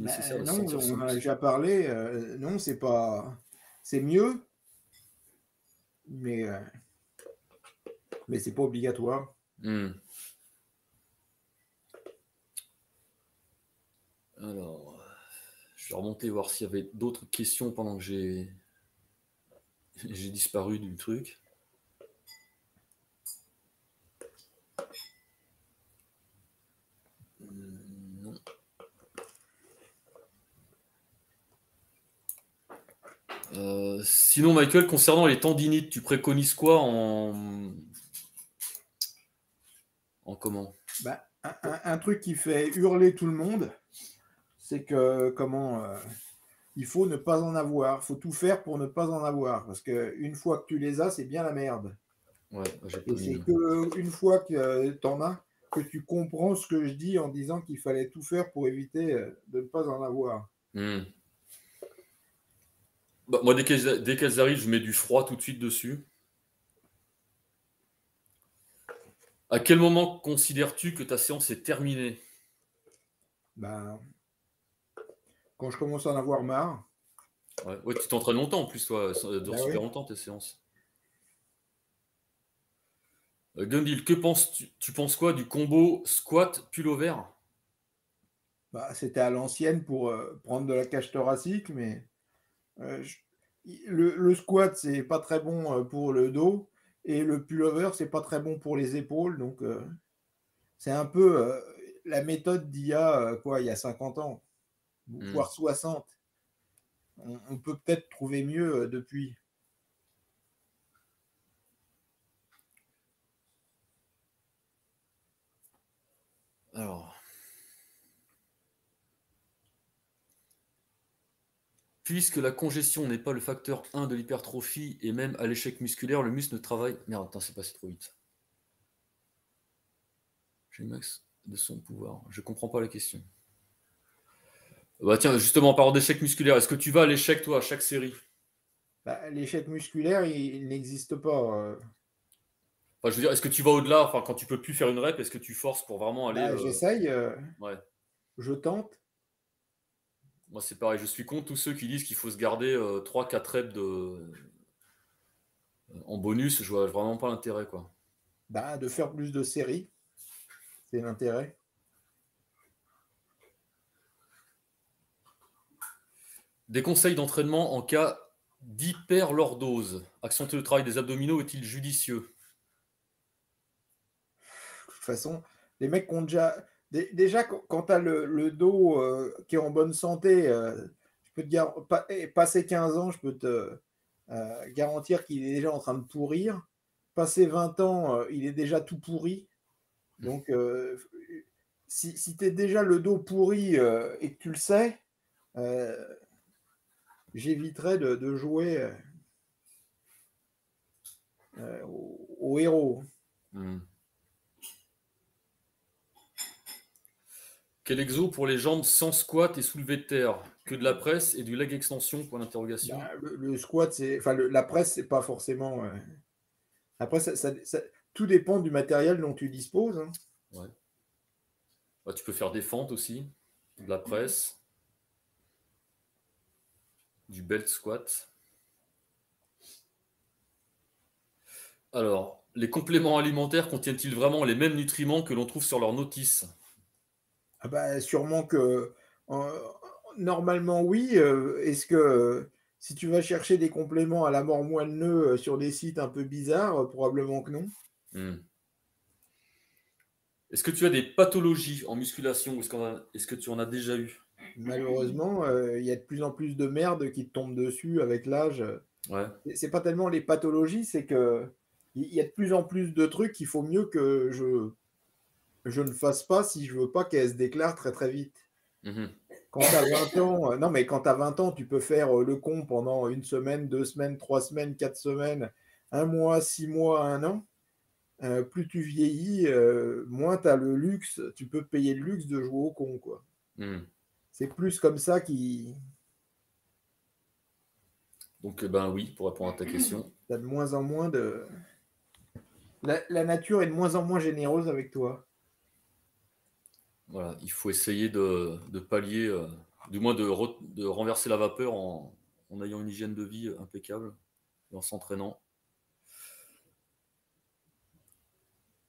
Ben, non, on a déjà parlé. Euh, non, c'est pas. C'est mieux, mais euh, mais c'est pas obligatoire. Mmh. Alors, je vais remonter voir s'il y avait d'autres questions pendant que j'ai j'ai disparu du truc. Euh, sinon, Michael, concernant les tendinites, tu préconises quoi en, en comment? Bah, un, un, un truc qui fait hurler tout le monde, c'est que comment euh, il faut ne pas en avoir. Il faut tout faire pour ne pas en avoir, parce que une fois que tu les as, c'est bien la merde. Ouais, et c'est que une fois que tu en as, que tu comprends ce que je dis en disant qu'il fallait tout faire pour éviter de ne pas en avoir. Mmh. Bah, moi, dès qu'elles, dès qu'elles arrivent, je mets du froid tout de suite dessus. À quel moment considères-tu que ta séance est terminée? Ben, quand je commence à en avoir marre. Ouais, ouais, tu t'entraînes longtemps en plus, toi. Ça dure ben super oui. longtemps tes séances. Euh, Gundill, que penses-tu? Tu penses quoi du combo squat-pull-over? Bah, c'était à l'ancienne pour euh, prendre de la cage thoracique, mais... Euh, je, le, le squat c'est pas très bon pour le dos et le pullover c'est pas très bon pour les épaules, donc euh, c'est un peu euh, la méthode d'il y a quoi, il y a cinquante ans mmh. voire soixante. on, on peut peut-être trouver mieux euh, depuis. Alors, puisque la congestion n'est pas le facteur un de l'hypertrophie et même à l'échec musculaire, le muscle ne travaille... Merde, attends, c'est passé trop vite. J'ai le max de son pouvoir. Je ne comprends pas la question. Bah tiens, justement, en parlant d'échec musculaire, est-ce que tu vas à l'échec, toi, à chaque série? Bah, l'échec musculaire, il, il n'existe pas. Euh... Enfin, je veux dire, est-ce que tu vas au-delà, enfin, quand tu peux plus faire une rep, est-ce que tu forces pour vraiment aller… Bah, euh... J'essaye, euh... ouais. Je tente. Moi, c'est pareil, je suis contre tous ceux qui disent qu'il faut se garder euh, trois quatre reps de... euh, en bonus. Je vois vraiment pas l'intérêt, quoi. Bah, de faire plus de séries, c'est l'intérêt. Des conseils d'entraînement en cas d'hyperlordose. Accentuer le travail des abdominaux est-il judicieux? De toute façon, les mecs qui ont déjà… Déjà, quand tu as le, le dos euh, qui est en bonne santé, euh, je peux te gar... passer quinze ans, je peux te euh, garantir qu'il est déjà en train de pourrir. Passer vingt ans, euh, il est déjà tout pourri. Donc, euh, si, si tu es déjà le dos pourri euh, et que tu le sais… Euh, j'éviterais de, de jouer euh, au, au héros. Mmh. Quel exo pour les jambes sans squat et soulevé de terre? Que de la presse et du leg extension, point d'interrogation. Bah, le, le squat, c'est, enfin, le, la presse, c'est pas forcément… Euh... Après, ça, ça, ça, tout dépend du matériel dont tu disposes. Hein. Ouais. Bah, tu peux faire des fentes aussi, de la presse. Mmh. Du belt squat. Alors, les compléments alimentaires contiennent-ils vraiment les mêmes nutriments que l'on trouve sur leur notice? Ah bah, sûrement que… Euh, normalement, oui. Euh, Est-ce que euh, si tu vas chercher des compléments à la mormoineux euh, sur des sites un peu bizarres, euh, probablement que non. Mmh. Est-ce que tu as des pathologies en musculation ou est-ce qu'on a, est-ce que tu en as déjà eu? Malheureusement, il euh, y a de plus en plus de merde qui te tombe dessus avec l'âge. Ouais. C'est pas tellement les pathologies, c'est que il y a de plus en plus de trucs qu'il faut mieux que je, je ne fasse pas si je veux pas qu'elles se déclarent très très vite. Mmh. Quand tu as vingt ans, euh, non mais quand tu as vingt ans, tu peux faire euh, le con pendant une semaine, deux semaines, trois semaines, quatre semaines, un mois, six mois, un an. Euh, plus tu vieillis, euh, moins tu as le luxe, tu peux payer le luxe de jouer au con, quoi. Mmh. C'est plus comme ça qui… Donc, ben oui, pour répondre à ta question. Tu as de moins en moins de… La, la nature est de moins en moins généreuse avec toi. Voilà, il faut essayer de, de pallier, euh, du moins de, re, de renverser la vapeur en, en ayant une hygiène de vie impeccable et en s'entraînant.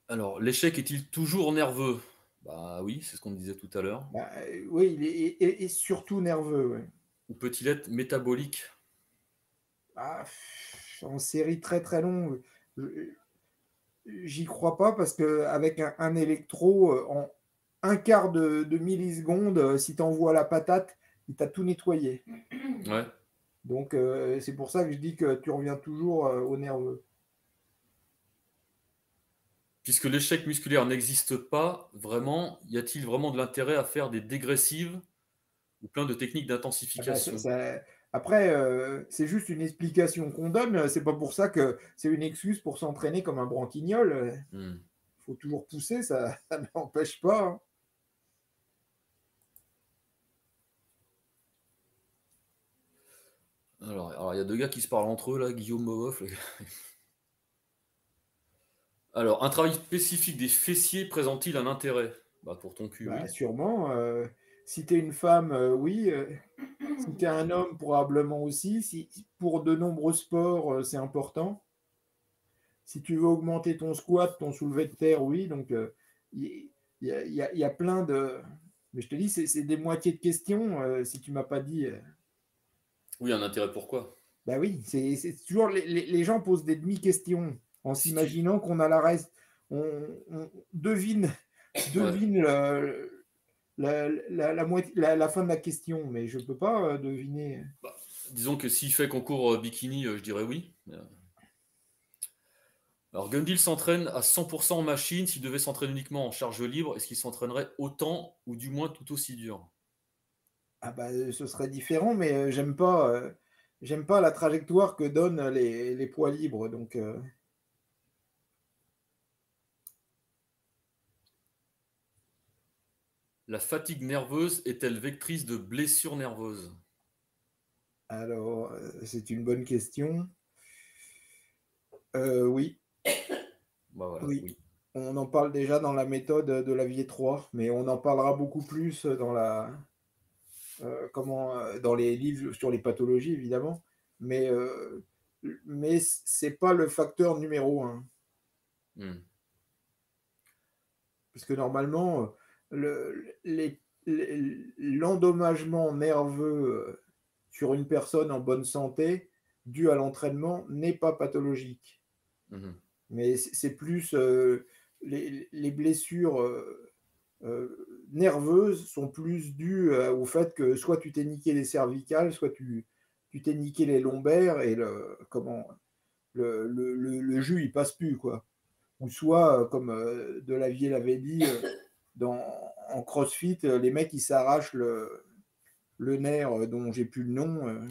Alors, l'échec est-il toujours nerveux ? Bah oui, c'est ce qu'on disait tout à l'heure. Bah, oui, il est, et, et surtout nerveux. Ouais. Ou peut-il être métabolique? Bah, en série très très longue, j'y crois pas parce qu'avec un, un électro, en un quart de, de milliseconde, si tu envoies la patate, il t'a tout nettoyé. Ouais. Donc euh, c'est pour ça que je dis que tu reviens toujours euh, au nerveux. Puisque l'échec musculaire n'existe pas vraiment, y a-t-il vraiment de l'intérêt à faire des dégressives ou plein de techniques d'intensification? Ah ben, ça... Après, euh, c'est juste une explication qu'on donne. C'est pas pour ça que c'est une excuse pour s'entraîner comme un branquignol. Il hmm. faut toujours pousser, ça, ça n'empêche pas. Hein. Alors, alors, y a deux gars qui se parlent entre eux, là, Guillaume Mauvoff. Alors, un travail spécifique des fessiers présente-t-il un intérêt? Bah, pour ton cul, bah, oui. Sûrement. Euh, si tu es une femme, euh, oui. Euh, si tu es un homme, probablement aussi. Si, pour de nombreux sports, euh, c'est important. Si tu veux augmenter ton squat, ton soulevé de terre, oui. Donc, euh, y, y, a, y, a, y a plein de… Mais je te dis, c'est des moitiés de questions, euh, si tu ne m'as pas dit… Euh... Oui, un intérêt, pourquoi? Bah oui, c'est toujours… Les, les, les gens posent des demi-questions. En s'imaginant qu'on a la reste, on, on devine, devine ouais. le, la, la, la, moitié, la, la fin de la question, mais je ne peux pas deviner. Bah, disons que s'il fait concours bikini, je dirais oui. Alors, Gundill s'entraîne à cent pour cent en machine. S'il devait s'entraîner uniquement en charge libre, est-ce qu'il s'entraînerait autant ou du moins tout aussi dur? Ah bah, ce serait différent, mais j'aime pas, euh, j'aime pas la trajectoire que donnent les, les poids libres, donc… Euh... La fatigue nerveuse est-elle vectrice de blessures nerveuses? Alors, c'est une bonne question. Euh, oui. Bah voilà, oui. oui. On en parle déjà dans la méthode de Delavier trois, mais on en parlera beaucoup plus dans la euh, comment dans les livres sur les pathologies, évidemment. Mais, euh, mais ce n'est pas le facteur numéro un. Mmh. Parce que normalement, le, les, les, l'endommagement nerveux sur une personne en bonne santé dû à l'entraînement n'est pas pathologique. Mmh. Mais c'est plus euh, les, les blessures euh, euh, nerveuses sont plus dues euh, au fait que soit tu t'es niqué les cervicales, soit tu tu t'es niqué les lombaires et le comment le, le, le, le jus il passe plus quoi. Ou soit comme euh, Delavier l'avait dit euh, dans en CrossFit les mecs ils s'arrachent le le nerf dont j'ai plus le nom. Euh.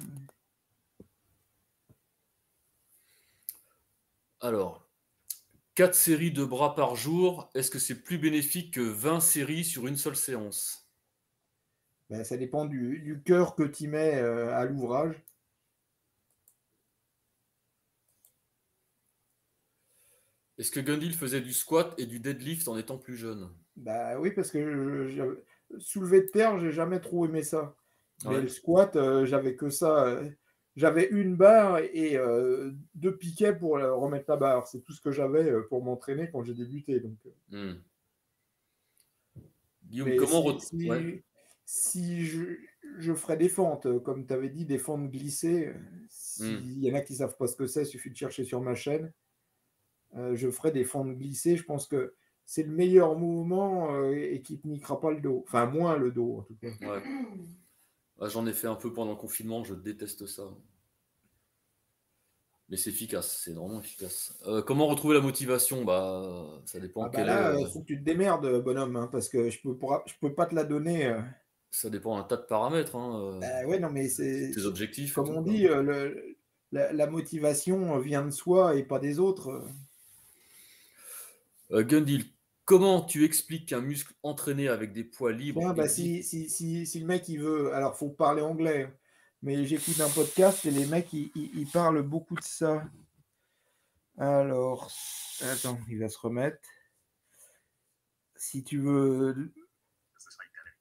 Alors. quatre séries de bras par jour, est-ce que c'est plus bénéfique que vingt séries sur une seule séance? Ben, ça dépend du, du cœur que tu mets euh, à l'ouvrage. Est-ce que Gundill faisait du squat et du deadlift en étant plus jeune? Ben, oui, parce que je, je, soulevé de terre, j'ai jamais trop aimé ça. Mais ouais. Le squat, euh, j'avais que ça... Euh... J'avais une barre et euh, deux piquets pour euh, remettre la barre. C'est tout ce que j'avais euh, pour m'entraîner quand j'ai débuté. Donc, euh. mmh. Guillaume, Mais comment si, si, ouais. si je, je ferais des fentes, comme tu avais dit, des fentes glissées, s'il mmh. y en a qui ne savent pas ce que c'est, il suffit de chercher sur ma chaîne. Euh, je ferais des fentes glissées. Je pense que c'est le meilleur mouvement euh, et qui ne niquera pas le dos. Enfin, moins le dos, en tout cas. Ouais. Ah, j'en ai fait un peu pendant le confinement, je déteste ça. Mais c'est efficace, c'est vraiment efficace. Euh, comment retrouver la motivation? Bah, ça dépend. Ah bah quelle là, il est... faut que tu te démerdes, bonhomme, hein, parce que je ne peux, je peux pas te la donner. Ça dépend d'un tas de paramètres. Hein, bah ouais, non, mais c'est... tes objectifs. Comme on dit, le, la, la motivation vient de soi et pas des autres. Euh, Gundill. Comment tu expliques qu'un muscle entraîné avec des poids libres... Ouais, bah si, si, si, si le mec, il veut... Alors, il faut parler anglais, mais j'écoute un podcast et les mecs, ils, ils, ils parlent beaucoup de ça. Alors, attends, il va se remettre. Si tu veux...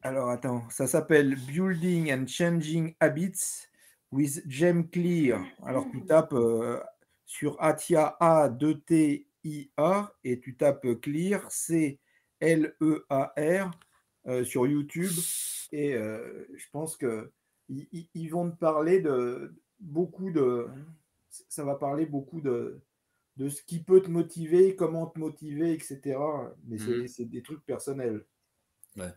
Alors, attends, ça s'appelle « Building and Changing Habits with James Clear ». Alors, tu tapes euh, sur Atia A deux T et tu tapes Clear, C L E A R euh, sur YouTube et euh, je pense que ils, ils vont te parler de beaucoup de ça va parler beaucoup de, de ce qui peut te motiver, comment te motiver, et cetera. Mais mmh. c'est des trucs personnels. Ouais.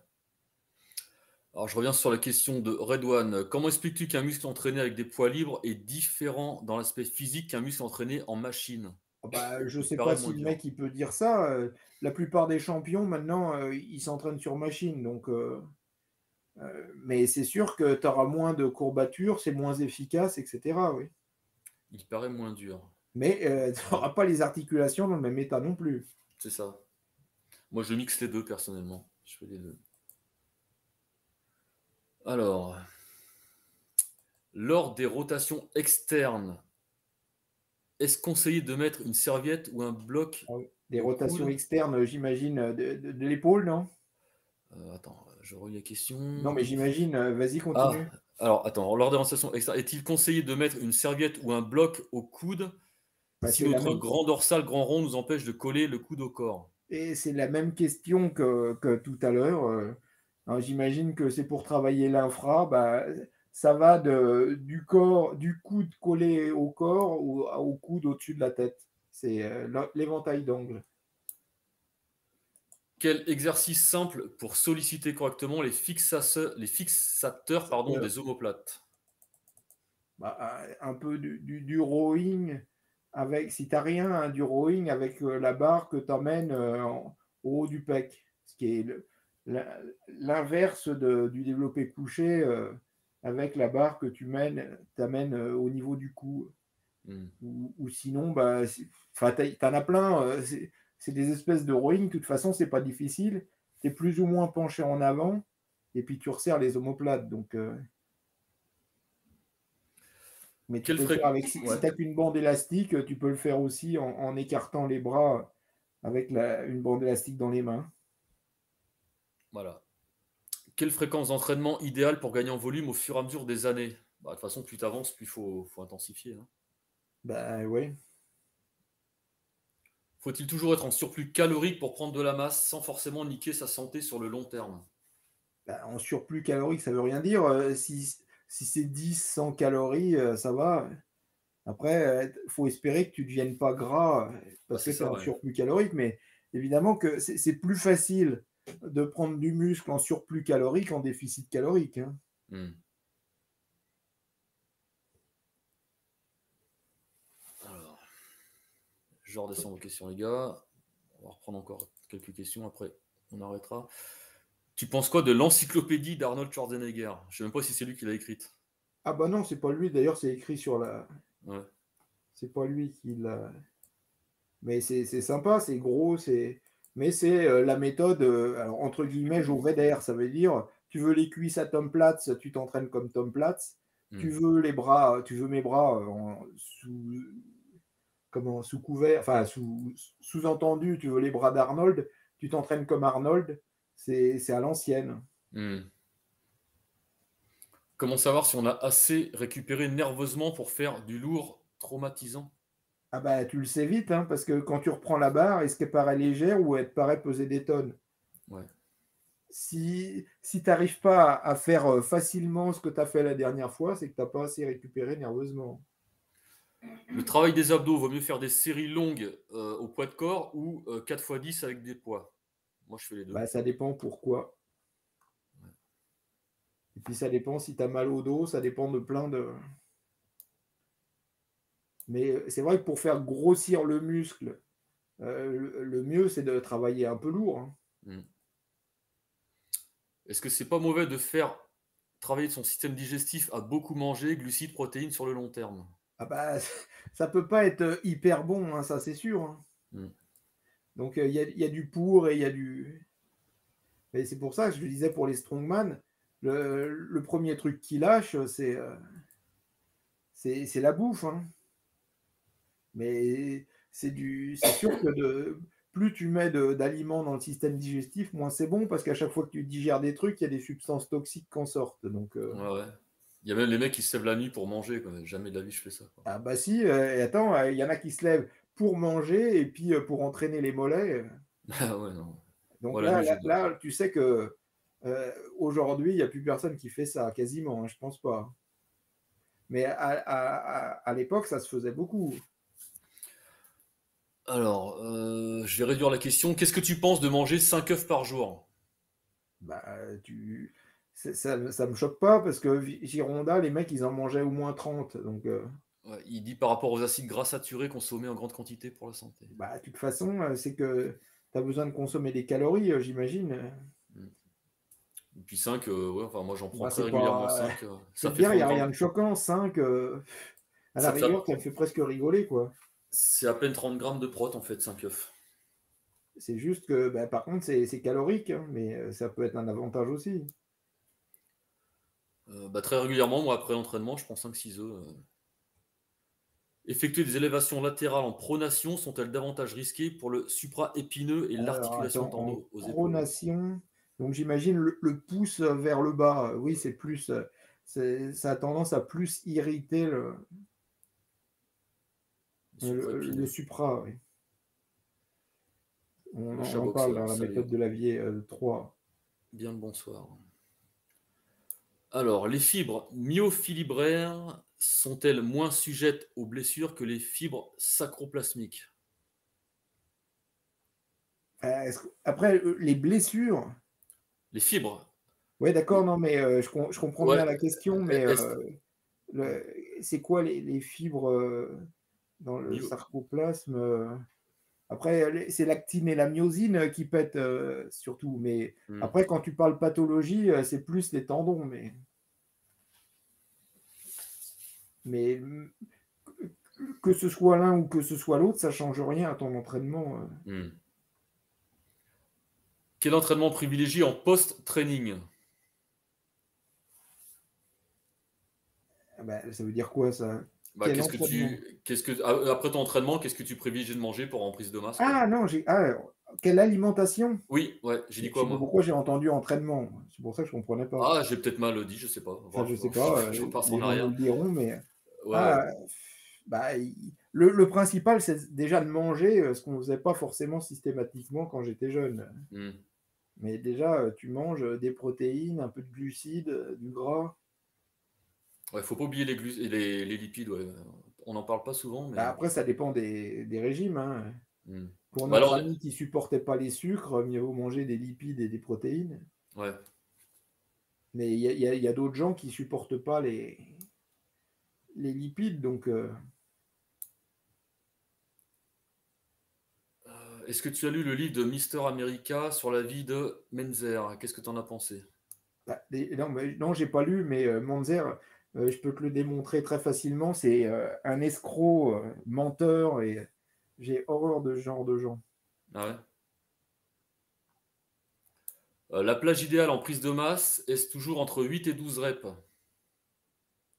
Alors je reviens sur la question de Redouane. Comment expliques-tu qu'un muscle entraîné avec des poids libres est différent dans l'aspect physique qu'un muscle entraîné en machine? Bah, je ne sais pas si le mec il peut dire ça. Euh, la plupart des champions, maintenant, euh, ils s'entraînent sur machine. Donc, euh, euh, mais c'est sûr que tu auras moins de courbatures, c'est moins efficace, et cetera. Oui. Il paraît moins dur. Mais euh, tu n'auras pas les articulations dans le même état non plus. C'est ça. Moi, je mixe les deux, personnellement. Je fais les deux. Alors, lors des rotations externes, est-ce conseillé de mettre une serviette ou un bloc? Des rotations externes, j'imagine, de, de, de l'épaule, non? euh, Attends, je relis la question. Non, mais j'imagine, vas-y, continue. Ah, alors, attends, lors des rotations externes, est-il conseillé de mettre une serviette ou un bloc au coude bah, si notre grand dorsal, grand rond nous empêche de coller le coude au corps? Et c'est la même question que, que tout à l'heure. J'imagine que c'est pour travailler l'infra. Bah, ça va de, du, corps, du coude collé au corps ou au coude au-dessus de la tête. C'est euh, l'éventail d'angle. Quel exercice simple pour solliciter correctement les fixateurs, les fixateurs pardon, des omoplates? Bah, un peu du, du, du rowing. Avec, si tu n'as rien, hein, du rowing avec euh, la barre que tu emmènes euh, au haut du pec. Ce qui est l'inverse du développé couché. Euh, avec la barre que tu mènes, t'amènes au niveau du cou. Mm. Ou, ou sinon, bah, t'en as plein. C'est des espèces de rowing. De toute façon, c'est pas difficile. Tu es plus ou moins penché en avant. et puis tu resserres les omoplates. Donc, euh... mais tu peux faire avec, si, ouais. si tu n'as qu'une bande élastique, tu peux le faire aussi en, en écartant les bras avec la, une bande élastique dans les mains. Voilà. Quelle fréquence d'entraînement idéale pour gagner en volume au fur et à mesure des années? Bah, de toute façon, plus tu avances, plus il faut, faut intensifier. Hein. Ben oui. Faut-il toujours être en surplus calorique pour prendre de la masse sans forcément niquer sa santé sur le long terme? Ben, en surplus calorique, ça ne veut rien dire. Euh, si si c'est dix, cent calories, euh, ça va. Après, il euh, faut espérer que tu ne deviennes pas gras parce que c'est un surplus calorique. Mais évidemment que c'est plus facile de prendre du muscle en surplus calorique qu'en déficit calorique. Hein. Mmh. Je redescends aux questions, les gars. On va reprendre encore quelques questions. Après, on arrêtera. Tu penses quoi de l'encyclopédie d'Arnold Schwarzenegger? Je ne sais même pas si c'est lui qui l'a écrite. Ah bah non, c'est pas lui. D'ailleurs, c'est écrit sur la... Ouais. C'est pas lui qui l'a... Mais c'est sympa, c'est gros. Mais c'est euh, la méthode, euh, alors, entre guillemets, Joveder. Ça veut dire, tu veux les cuisses à Tom Platz, tu t'entraînes comme Tom Platz. Mmh. Tu veux les bras, tu veux mes bras euh, en, sous... Comment, sous couvert, enfin sous, sous-entendu, tu veux les bras d'Arnold, tu t'entraînes comme Arnold, c'est à l'ancienne. Mmh. Comment savoir si on a assez récupéré nerveusement pour faire du lourd traumatisant? Ah bah tu le sais vite, hein, parce que quand tu reprends la barre, est-ce qu'elle paraît légère ou elle te paraît peser des tonnes? Ouais. Si, si tu n'arrives pas à faire facilement ce que tu as fait la dernière fois, c'est que tu n'as pas assez récupéré nerveusement. Le travail des abdos, vaut mieux faire des séries longues euh, au poids de corps ou euh, quatre fois dix avec des poids? Moi, je fais les deux. Bah, ça dépend pourquoi. Ouais. Et puis, ça dépend si tu as mal au dos, ça dépend de plein de... Mais c'est vrai que pour faire grossir le muscle, euh, le, le mieux, c'est de travailler un peu lourd. Hein. Mmh. Est-ce que c'est pas mauvais de faire travailler son système digestif à beaucoup manger, glucides, protéines sur le long terme? Ah bah, ça peut pas être hyper bon, hein, ça c'est sûr. Hein. Mm. Donc il y a, y a du pour et il y a du... Mais c'est pour ça que je disais pour les strongman, le, le premier truc qu'ils lâchent, c'est c'est la bouffe. Hein. Mais c'est du c'est sûr que de, plus tu mets d'aliments dans le système digestif, moins c'est bon, parce qu'à chaque fois que tu digères des trucs, il y a des substances toxiques qui en sortent. Donc, euh... ouais, ouais. Il y a même les mecs qui se lèvent la nuit pour manger. Quoi. Jamais de la vie, je fais ça. Quoi. Ah bah si, euh, attends, il euh, y en a qui se lèvent pour manger et puis euh, pour entraîner les mollets. Ah ouais, non. Donc voilà, là, là, là, tu sais que euh, aujourd'hui, il n'y a plus personne qui fait ça, quasiment, hein, je pense pas. Mais à, à, à, à l'époque, ça se faisait beaucoup. Alors, euh, je vais réduire la question. Qu'est-ce que tu penses de manger cinq œufs par jour? Bah, tu... Ça ne me choque pas parce que Gironda, les mecs, ils en mangeaient au moins trente. Donc, euh... ouais, il dit par rapport aux acides gras saturés consommés en grande quantité pour la santé. Bah, de toute façon, c'est que tu as besoin de consommer des calories, j'imagine. Et puis cinq, euh, ouais, enfin, moi j'en prends bah, très régulièrement pas... cinq. Euh... C'est bien, il n'y a rien de choquant. cinq, euh... à la rigueur, ça me fait presque rigoler. Quoi. C'est à peine trente grammes de prot en fait, cinq œufs. C'est juste que, bah, par contre, c'est calorique, hein, mais ça peut être un avantage aussi. Euh, bah, très régulièrement, moi, après l'entraînement, je prends cinq six œufs. Euh... Effectuer des élévations latérales en pronation sont-elles davantage risquées pour le supra-épineux et l'articulation tendon aux épaules? Pronation, donc j'imagine le, le pouce vers le bas. Oui, c'est plus, ça a tendance à plus irriter le, le, le supra. Oui. On, on en parle dans la méthode de Delavier euh, trois. Bien le bonsoir. Alors, les fibres myofilibraires sont-elles moins sujettes aux blessures que les fibres sacroplasmiques? euh, Après, les blessures... Les fibres. Oui, d'accord, non, mais euh, je, com je comprends ouais. bien la question, mais euh, c'est quoi les, les fibres euh, dans le Myo. sarcoplasme euh... Après, c'est l'actine et la myosine qui pètent euh, surtout. Mais mmh. après, quand tu parles pathologie, c'est plus les tendons. Mais, mais que ce soit l'un ou que ce soit l'autre, ça ne change rien à ton entraînement. Mmh. Quel entraînement privilégié en post-training? bah, ça veut dire quoi ça? Bah, qu'est-ce que tu, qu'est-ce que, après ton entraînement, qu'est-ce que tu privilégies de manger pour en prise de masse? Ah non, j'ai, ah, quelle alimentation? Oui, ouais, j'ai dit quoi moi? Pourquoi j'ai entendu entraînement? C'est pour ça que je comprenais pas. Ah, j'ai peut-être mal dit, je sais pas. Enfin, je sais pas. Je pense en arrière. Ils le diront, mais ouais. Ah, bah, le, le principal, c'est déjà de manger ce qu'on faisait pas forcément systématiquement quand j'étais jeune. Mm. Mais déjà, tu manges des protéines, un peu de glucides, du gras. Ouais, faut pas oublier les, glu les, les lipides. Ouais. On n'en parle pas souvent. Mais... Bah après, ça dépend des, des régimes. Hein. Mm. Pour bah nos amis qui ne supportaient pas les sucres, mieux vaut manger des lipides et des protéines. Ouais. Mais il y a, a, a d'autres gens qui ne supportent pas les, les lipides. Donc. Euh... Est-ce que tu as lu le livre de Mister America sur la vie de Menzer? Qu'est-ce que tu en as pensé? Bah, non, non je n'ai pas lu, mais euh, Menzer, euh, je peux te le démontrer très facilement. C'est euh, un escroc, euh, menteur, et j'ai horreur de ce genre de gens. Ah ouais. Euh, la plage idéale en prise de masse, est-ce toujours entre huit et douze reps?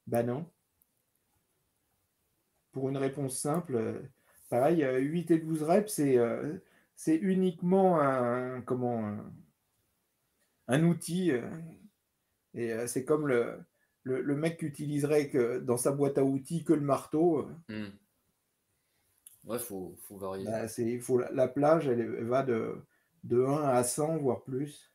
Bah non. Pour une réponse simple... Euh... Pareil, huit et douze reps, c'est euh, uniquement un, comment, un, un outil. Euh, et euh, c'est comme le, le, le mec qui utiliserait que, dans sa boîte à outils que le marteau. Mmh. Ouais, il faut, faut varier. Bah, faut, la, la plage, elle, elle va de, de un à cent, voire plus.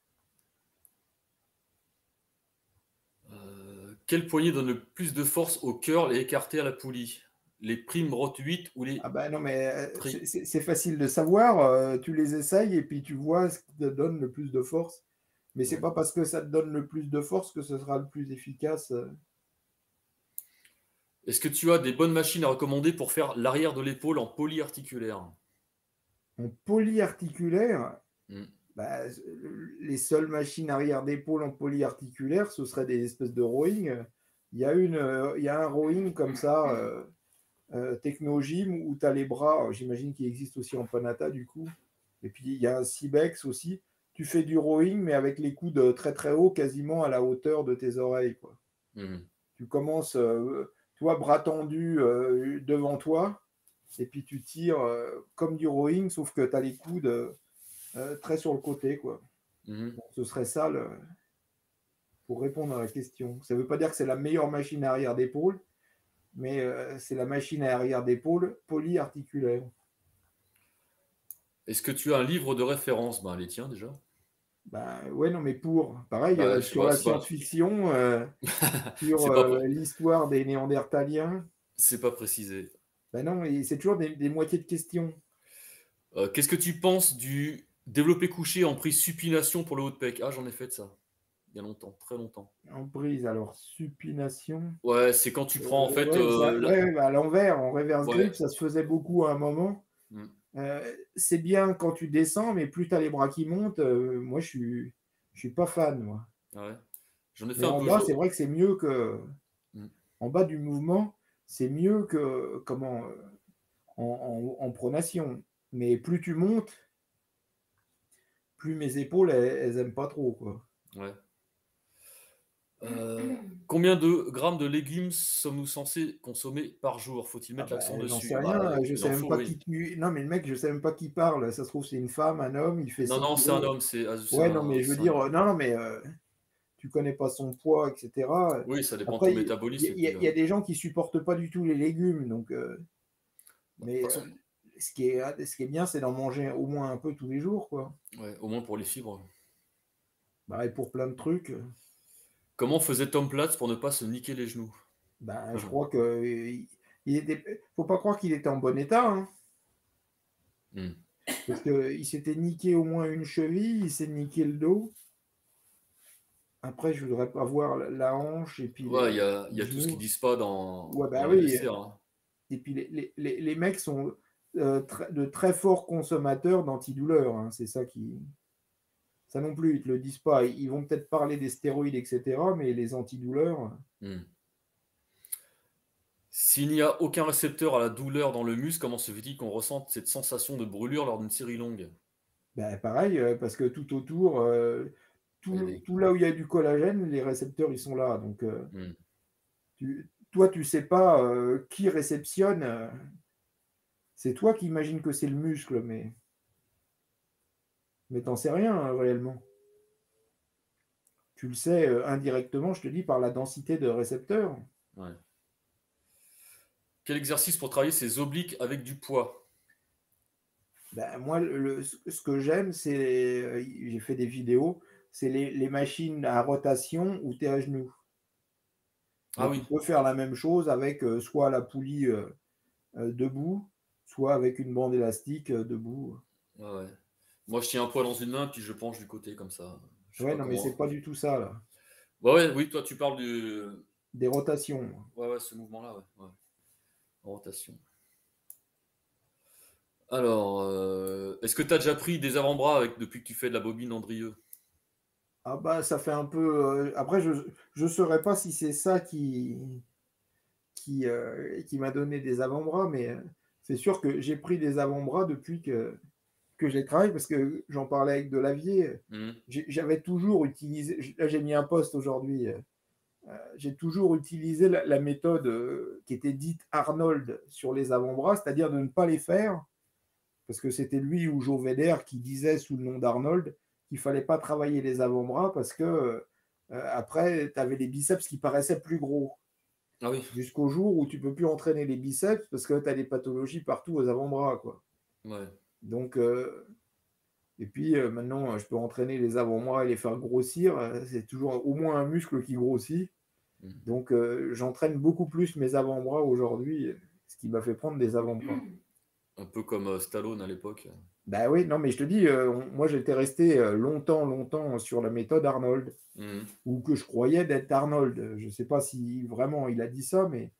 Euh, quel poignet donne le plus de force au curl et écarté à la poulie? Les Primrose huit ou les... Ah bah non, mais c'est facile de savoir. Euh, tu les essayes et puis tu vois ce qui te donne le plus de force. Mais ouais. C'est pas parce que ça te donne le plus de force que ce sera le plus efficace. Est-ce que tu as des bonnes machines à recommander pour faire l'arrière de l'épaule en polyarticulaire? En polyarticulaire, mmh. Bah, les seules machines arrière d'épaule en polyarticulaire, ce seraient des espèces de rowing. Il y a, une, il y a un rowing comme ça... Euh, Euh, Technogym où tu as les bras, j'imagine qu'il existe aussi en Panata du coup, et puis il y a un Cybex aussi, tu fais du rowing mais avec les coudes très très haut, quasiment à la hauteur de tes oreilles quoi. Mmh. Tu commences euh, toi bras tendus euh, devant toi et puis tu tires euh, comme du rowing sauf que tu as les coudes euh, très sur le côté quoi. Mmh. Donc, ce serait ça le... pour répondre à la question. Ça veut pas dire que c'est la meilleure machine arrière d'épaule, mais euh, c'est la machine à arrière d'épaule polyarticulaire. Est-ce que tu as un livre de référence? Ben, les tiens déjà. Ben, ouais, non, mais pour, pareil, ben, euh, sur pas, la science-fiction, euh, sur euh, l'histoire des Néandertaliens. C'est pas précisé. Ben non, c'est toujours des, des moitiés de questions. Euh, Qu'est-ce que tu penses du développé couché en prise supination pour le haut de pec? Ah, j'en ai fait de ça. Il y a longtemps, très longtemps. En prise, alors supination. Ouais, c'est quand tu prends en euh, fait. Ouais, euh, ça, la... ouais, à l'envers, en reverse grip, ouais. Ça se faisait beaucoup à un moment. Mm. Euh, c'est bien quand tu descends, mais plus tu as les bras qui montent, euh, moi je suis, je suis pas fan, moi. Ouais. J'en ai fait mais un en peu. Bas, c'est vrai que c'est mieux que. Mm. En bas du mouvement, c'est mieux que comment en, en, en pronation. Mais plus tu montes, plus mes épaules, elles, elles aiment pas trop, quoi. Ouais. Euh, combien de grammes de légumes sommes-nous censés consommer par jour? Faut-il mettre ah bah, l'accent dessus? Sais rien, bah, je sais même pas qui tu... Non mais le mec, je sais même pas qui parle. Ça se trouve c'est une femme, un homme, il fait. Non non, c'est un homme, c'est. Ouais non mais je veux dire, non non mais euh, tu connais pas son poids, et cetera. Oui, ça dépend de ton métabolisme. Il y, y, y a des gens qui supportent pas du tout les légumes, donc. Euh, mais euh, ce qui est ce qui est bien, c'est d'en manger au moins un peu tous les jours, quoi. Ouais, au moins pour les fibres. Bah et pour plein de trucs. Comment faisait Tom Platz pour ne pas se niquer les genoux? Ben, je crois que il, il était. Faut pas croire qu'il était en bon état, hein. Mm. Parce qu'il s'était niqué au moins une cheville, il s'est niqué le dos. Après, je voudrais pas voir la, la hanche et puis. Ouais, il y a, y a tout ce qu'ils disent pas dans. Ouais, ben dans oui. Les hein. Et puis les, les, les, les mecs sont euh, tr de très forts consommateurs d'antidouleurs, hein. C'est ça qui. Ça non plus, ils ne te le disent pas. Ils vont peut-être parler des stéroïdes, et cetera, mais les antidouleurs... Hmm. S'il n'y a aucun récepteur à la douleur dans le muscle, comment se fait-il qu'on ressente cette sensation de brûlure lors d'une série longue? Ben, pareil, parce que tout autour, euh, tout, les... tout là où il y a du collagène, les récepteurs, ils sont là. Donc, euh, hmm. tu, toi, tu ne sais pas euh, qui réceptionne. Euh, c'est toi qui imagines que c'est le muscle, mais, mais tu n'en sais rien hein, réellement. Tu le sais euh, indirectement, je te dis, par la densité de récepteurs. Ouais. Quel exercice pour travailler ses obliques avec du poids? Ben, moi, le, ce que j'aime, c'est, euh, j'ai fait des vidéos, c'est les, les machines à rotation où tu es à genoux. Ah oui. On peut faire la même chose avec euh, soit la poulie euh, euh, debout, soit avec une bande élastique euh, debout. Ah ouais. Moi, je tiens un poids dans une main, puis je penche du côté comme ça. Je ouais, non, comment... mais c'est pas du tout ça, là. Bah ouais, oui, toi, tu parles du... des rotations. Ouais, ouais, ce mouvement-là, ouais. ouais. Rotation. Alors, euh, est-ce que tu as déjà pris des avant-bras avec, depuis que tu fais de la bobine Andrieux? Ah bah ça fait un peu. Euh, après, je ne saurais pas si c'est ça qui, qui, euh, qui m'a donné des avant-bras, mais euh, c'est sûr que j'ai pris des avant-bras depuis que, que je les travaille, parce que j'en parlais avec Delavier. Mmh. J'avais toujours utilisé. Là, j'ai mis un post aujourd'hui. Euh, j'ai toujours utilisé la, la méthode euh, qui était dite Arnold sur les avant-bras, c'est-à-dire de ne pas les faire, parce que c'était lui ou Joe Vedder qui disait sous le nom d'Arnold qu'il ne fallait pas travailler les avant-bras parce que euh, après, tu avais les biceps qui paraissaient plus gros. Ah oui. Jusqu'au jour où tu ne peux plus entraîner les biceps parce que tu as des pathologies partout aux avant-bras, quoi. Ouais. Donc, euh, et puis euh, maintenant, je peux entraîner les avant-bras et les faire grossir. C'est toujours au moins un muscle qui grossit. Mmh. Donc, euh, j'entraîne beaucoup plus mes avant-bras aujourd'hui, ce qui m'a fait prendre des avant-bras. Un peu comme euh, Stallone à l'époque. Ben oui, non, mais je te dis, euh, moi j'étais resté longtemps, longtemps sur la méthode Arnold, mmh. ou que je croyais d'être Arnold. Je ne sais pas si vraiment il a dit ça, mais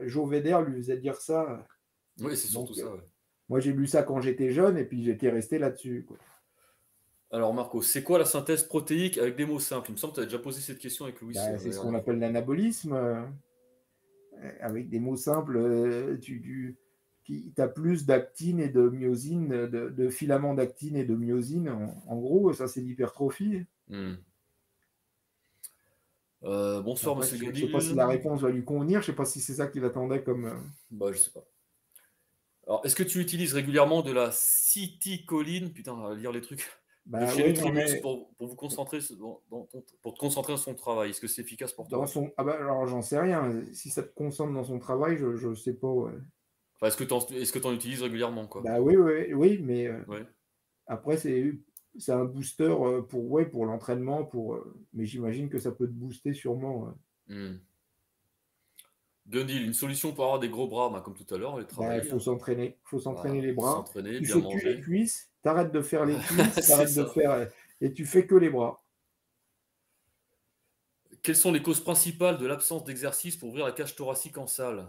Joe Vedder lui faisait dire ça. Oui, c'est surtout ça. Ouais. Moi j'ai lu ça quand j'étais jeune, et puis j'étais resté là-dessus, quoi. Alors Marco, c'est quoi la synthèse protéique avec des mots simples? Il me semble que tu as déjà posé cette question avec Louis. Ben, c'est ce qu'on appelle l'anabolisme. Avec des mots simples, tu... tu... tu as plus d'actine et de myosine, de, de filaments d'actine et de myosine, en, en gros, ça c'est l'hypertrophie. Mmh. Euh, bonsoir, après, monsieur Gundill. Je ne sais pas si la réponse va lui convenir, je ne sais pas si c'est ça qu'il attendait comme... Bah, je sais pas. Alors, est-ce que tu utilises régulièrement de la citicoline, putain, on va lire les trucs, bah, de chez ouais, Nutrimuscle mais... pour, pour, vous concentrer dans, dans ton, pour te concentrer sur son travail? Est-ce que c'est efficace pour toi? Dans son... Ah bah, alors, j'en sais rien. Si ça te concentre dans son travail, je ne sais pas... Ouais. Enfin, est-ce que tu en, est-ce que tu en utilises régulièrement, quoi? Bah oui, oui, oui, mais euh, ouais. Après, c'est, c'est un booster pour, ouais, pour l'entraînement, pour, mais j'imagine que ça peut te booster sûrement. Ouais. Mm. Gundill, une solution pour avoir des gros bras, bah, comme tout à l'heure, les travailler. Bah, il faut s'entraîner, faut s'entraîner bah, les bras. S'entraîner, bien manger. Tu fais les cuisses, t'arrêtes de faire les cuisses, t'arrêtes de faire, et tu fais que les bras. Quelles sont les causes principales de l'absence d'exercice pour ouvrir la cage thoracique en salle?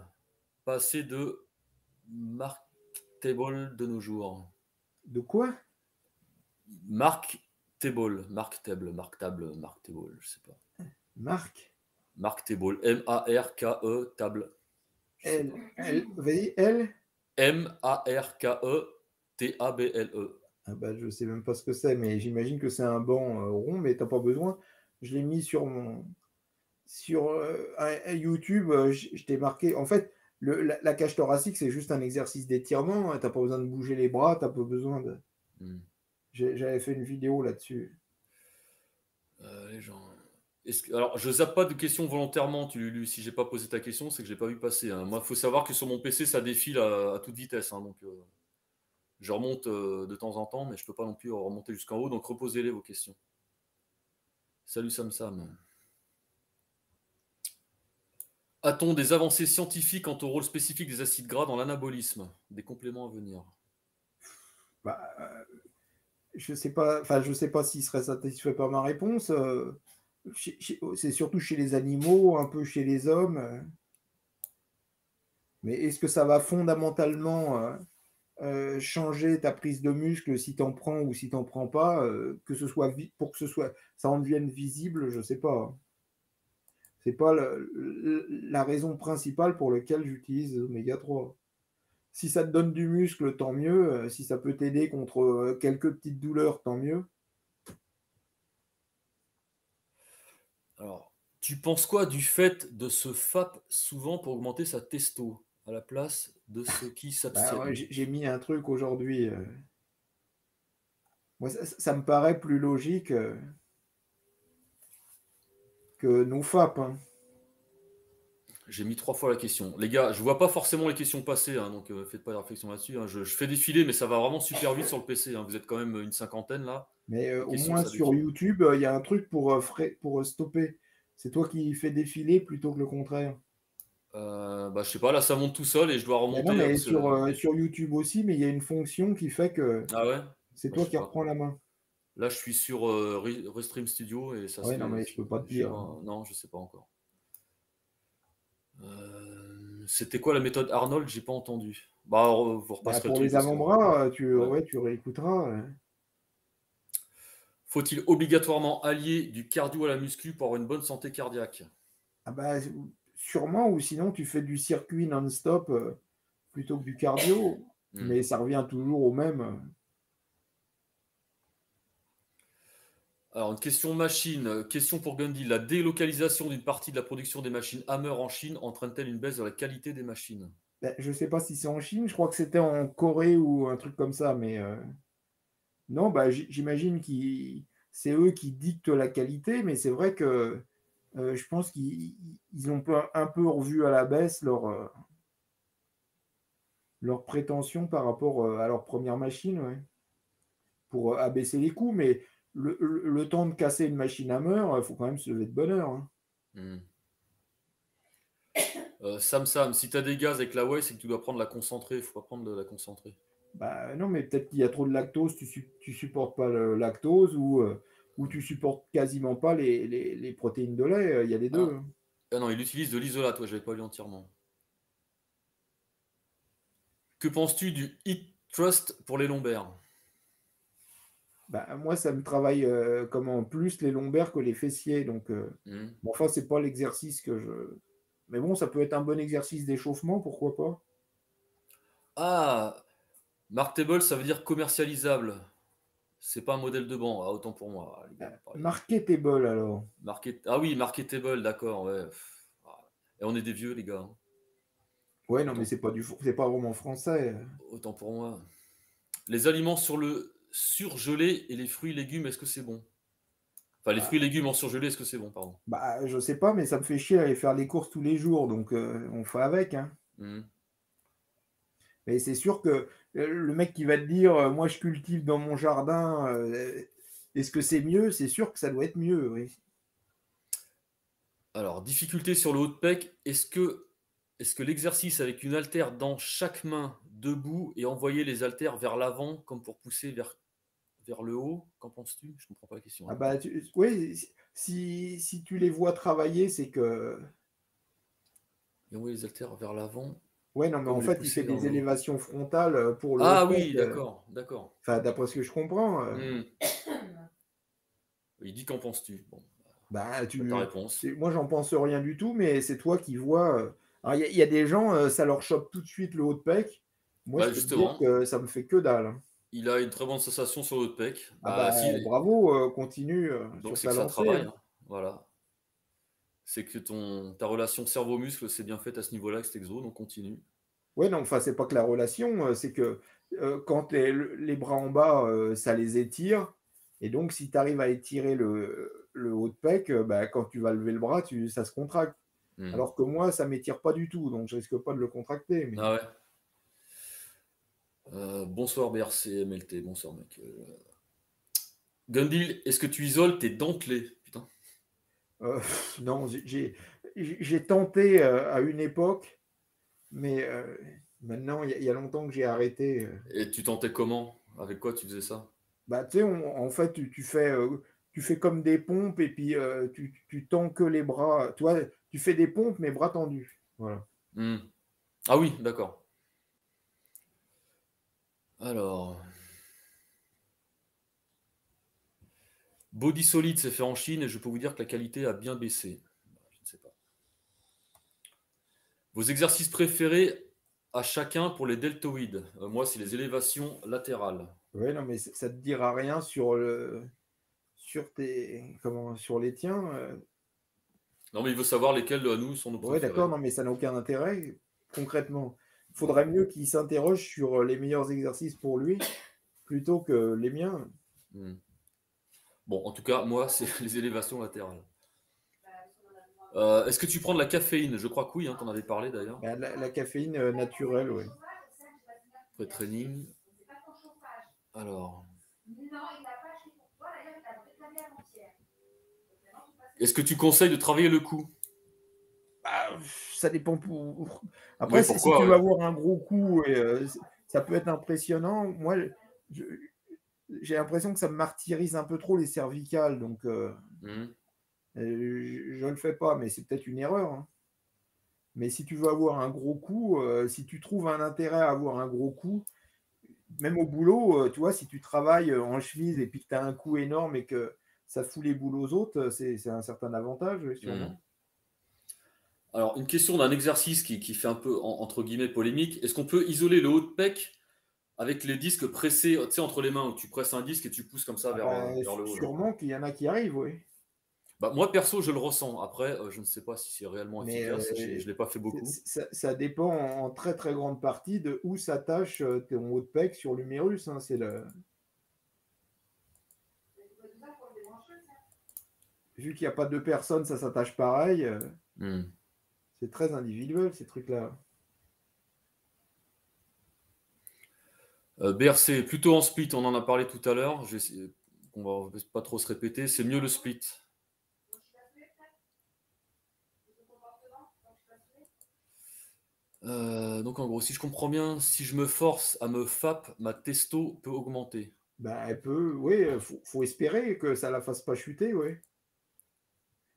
Pas assez de... marketable de nos jours. De quoi? Marketable, marketable, marketable, marketable, je sais pas. Mark. Marketable, M A R K E table. L L V L M A R K E T A B L E. Ah bah je sais même pas ce que c'est, mais j'imagine que c'est un banc euh, rond, mais t'as pas besoin. Je l'ai mis sur mon sur euh, à YouTube. Euh, je t'ai marqué. En fait. Le, la, la cage thoracique, c'est juste un exercice d'étirement. Hein, tu n'as pas besoin de bouger les bras, tu n'as pas besoin de... Mm. J'avais fait une vidéo là-dessus. Euh, les gens... Est-ce que... Alors, je zappe pas de questions volontairement, tu, Lulu. Si j'ai pas posé ta question, c'est que je n'ai pas vu passer. Hein. Moi, il faut savoir que sur mon P C, ça défile à, à toute vitesse. Hein, donc, euh, je remonte euh, de temps en temps, mais je ne peux pas non plus remonter jusqu'en haut. Donc, reposez-les vos questions. Salut Sam Sam. A-t-on des avancées scientifiques quant au rôle spécifique des acides gras dans l'anabolisme? Des compléments à venir? Bah, euh, je ne sais pas, enfin, je sais pas s'il serait satisfait par ma réponse. Euh, chez, chez, c'est surtout chez les animaux, un peu chez les hommes. Euh. Mais est-ce que ça va fondamentalement euh, euh, changer ta prise de muscle si tu en prends ou si tu n'en prends pas, euh, que ce soit pour que ce soit, ça en devienne visible? Je ne sais pas. Ce n'est pas le, le, la raison principale pour laquelle j'utilise oméga trois. Si ça te donne du muscle, tant mieux. Si ça peut t'aider contre quelques petites douleurs, tant mieux. Alors, Tu penses quoi du fait de se F A P souvent pour augmenter sa testo à la place de ce qui s'abstiennent? Bah ouais, j'ai mis un truc aujourd'hui. Euh... Moi, ça, ça me paraît plus logique euh... que nous F A P. Hein. J'ai mis trois fois la question. Les gars, je vois pas forcément les questions passer, hein, donc euh, faites pas de réflexion là-dessus. Hein. Je, je fais défiler, mais ça va vraiment super vite sur le P C. Hein. Vous êtes quand même une cinquantaine là. Mais euh, au moins sur YouTube, il euh, y a un truc pour, euh, frais, pour euh, stopper. C'est toi qui fais défiler plutôt que le contraire. Euh, bah, je sais pas, là ça monte tout seul et je dois remonter. Mais non, mais sur, euh, sur YouTube aussi, mais il y a une fonction qui fait que ah ouais c'est bah, toi qui reprends la main. Là je suis sur euh, Restream Studio et ça ah ouais, non, mais je peux pas te dire. Un... Non, je sais pas encore. Euh, c'était quoi la méthode Arnold? J'ai pas entendu. Bah, vous repasserez bah, pour les avant-bras, que... tu, ouais. Ouais, tu réécouteras. Ouais. Faut-il obligatoirement allier du cardio à la muscu pour avoir une bonne santé cardiaque? Ah bah, sûrement, ou sinon tu fais du circuit non-stop plutôt que du cardio, mmh. mais ça revient toujours au même. Alors, une question machine. Question pour Gundy. La délocalisation d'une partie de la production des machines Hammer en Chine entraîne-t-elle une baisse de la qualité des machines? Ben, je ne sais pas si c'est en Chine. Je crois que c'était en Corée ou un truc comme ça. Mais euh... non, ben, j'imagine que c'est eux qui dictent la qualité. Mais c'est vrai que euh, je pense qu'ils ont un peu revu à la baisse leur, euh... leur prétention par rapport à leur première machine ouais. pour abaisser les coûts. Mais Le, le, le temps de casser une machine à meurtre, il faut quand même se lever de bonne heure. Hein. Mmh. Euh, Sam Sam, si tu as des gaz avec la whey, c'est que tu dois prendre la concentrée. Il faut pas prendre de la concentrée. Bah, non, mais peut-être qu'il y a trop de lactose, tu ne supportes pas le lactose ou, euh, ou tu supportes quasiment pas les, les, les protéines de lait. Il euh, y a les deux. Ah, ah non, il utilise de l'isolate. Ouais, je n'avais pas lu entièrement. Que penses-tu du Heat Trust pour les lombaires? Bah, moi, ça me travaille euh, comme en plus les lombaires que les fessiers. Donc, euh, mmh. bon, enfin, c'est pas l'exercice que je. Mais bon, ça peut être un bon exercice d'échauffement, pourquoi pas. Ah, marketable, ça veut dire commercialisable. C'est pas un modèle de banc, ah, autant pour moi. Les gars, ah, marketable alors. Market... Ah oui, marketable, d'accord. Ouais. Et on est des vieux, les gars. Hein. Ouais, non, autant... mais c'est pas du, c'est pas vraiment français. Autant pour moi. Les aliments sur le surgelé et les fruits et légumes, est-ce que c'est bon? Enfin, les ah. fruits et légumes en surgelé, est-ce que c'est bon, pardon? Bah, je sais pas, mais ça me fait chier aller faire les courses tous les jours, donc euh, on fait avec. Hein. Mmh. Mais c'est sûr que le mec qui va te dire, moi je cultive dans mon jardin, euh, est-ce que c'est mieux? C'est sûr que ça doit être mieux, oui. Alors, difficulté sur le haut de pec, est-ce que, est-ce que l'exercice avec une haltère dans chaque main, debout, et envoyer les haltères vers l'avant, comme pour pousser vers... vers le haut? Qu'en penses-tu? Je ne comprends pas la question. Hein. Ah bah, tu... Oui, si... si tu les vois travailler, c'est que... Et envoyer les haltères vers l'avant. Oui, non, mais en fait, il fait des élévations frontales pour le... Ah oui, d'accord, d'accord. Enfin, d'après ce que je comprends. Euh... Mmh. Il dit qu'en penses-tu? Bon. Bah, tu... ta réponse. Moi, j'en pense rien du tout, mais c'est toi qui vois... Il y, y a des gens, ça leur chope tout de suite le haut de pec. Moi, bah, je peux dire que ça me fait que dalle. Il a une très bonne sensation sur le haut de pec. Ah bah, bah, si... Bravo, euh, continue. Euh, donc, c'est que lancée, ça travaille. Hein. Voilà. C'est que ton, ta relation cerveau-muscle s'est bien faite à ce niveau-là, avec cet exo, donc continue. Oui, non, enfin, c'est pas que la relation, c'est que euh, quand les, les bras en bas, euh, ça les étire. Et donc, si tu arrives à étirer le, le haut de pec, euh, bah, quand tu vas lever le bras, tu, ça se contracte. Mmh. Alors que moi, ça ne m'étire pas du tout, donc je risque pas de le contracter. Mais... Ah ouais. Euh, bonsoir B R C M L T, bonsoir mec. Euh... Gundill, est-ce que tu isoles tes dentelés? Putain. Euh, non, j'ai tenté euh, à une époque, mais euh, maintenant, il y, y a longtemps que j'ai arrêté. Euh... Et tu tentais comment? Avec quoi tu faisais ça? Bah, tu sais, en fait, tu, tu, fais, euh, tu fais comme des pompes et puis euh, tu, tu tends que les bras. Tu, vois, tu fais des pompes, mais bras tendus. Voilà. Mmh. Ah oui, d'accord. Alors, Body Solid, c'est fait en Chine et je peux vous dire que la qualité a bien baissé. Je ne sais pas. Vos exercices préférés à chacun pour les deltoïdes? euh, Moi, c'est les élévations latérales. Oui, non, mais ça ne te dira rien sur, le, sur, tes, comment, sur les tiens. Euh... Non, mais il veut savoir lesquels à nous sont nos préférés. Oui, d'accord, non, mais ça n'a aucun intérêt, concrètement. Il faudrait mieux qu'il s'interroge sur les meilleurs exercices pour lui plutôt que les miens. Hmm. Bon, en tout cas, moi, c'est les élévations latérales. Euh, Est-ce que tu prends de la caféine? Je crois que oui, hein, tu en avais parlé d'ailleurs. Bah, la, la caféine euh, naturelle, oui. Pré-training. Alors. Est-ce que tu conseilles de travailler le cou? Bah, ça dépend pour. Après, pourquoi, si tu ouais. veux avoir un gros cou, et, euh, ça peut être impressionnant. Moi, j'ai l'impression que ça me martyrise un peu trop les cervicales, donc euh, mmh. je, je ne le fais pas, mais c'est peut-être une erreur. Hein. Mais si tu veux avoir un gros coup, euh, si tu trouves un intérêt à avoir un gros coup, même au boulot, euh, tu vois, si tu travailles en chemise et puis que tu as un coup énorme et que ça fout les boules aux autres, c'est un certain avantage, sûrement. Mmh. Alors, une question d'un exercice qui, qui fait un peu, en, entre guillemets, polémique. Est-ce qu'on peut isoler le haut de pec avec les disques pressés, tu sais, entre les mains, où tu presses un disque et tu pousses comme ça vers, ah, vers le haut? Sûrement qu'il y en a qui arrivent, oui. Bah, moi, perso, je le ressens. Après, euh, je ne sais pas si c'est réellement mais efficace. Euh, je ne l'ai pas fait beaucoup. Ça, ça dépend en très, très grande partie de où s'attache ton haut de pec sur l'humérus. Hein, c'est le... Vu qu'il n'y a pas deux personnes, ça s'attache pareil. Euh... Mm. C'est très individuel, ces trucs-là. Euh, B R C, plutôt en split, on en a parlé tout à l'heure. On ne va pas trop se répéter. C'est mieux le split. Euh, donc, en gros, si je comprends bien, si je me force à me F A P, ma testo peut augmenter. Ben, elle peut, oui. Il faut, faut espérer que ça ne la fasse pas chuter, oui.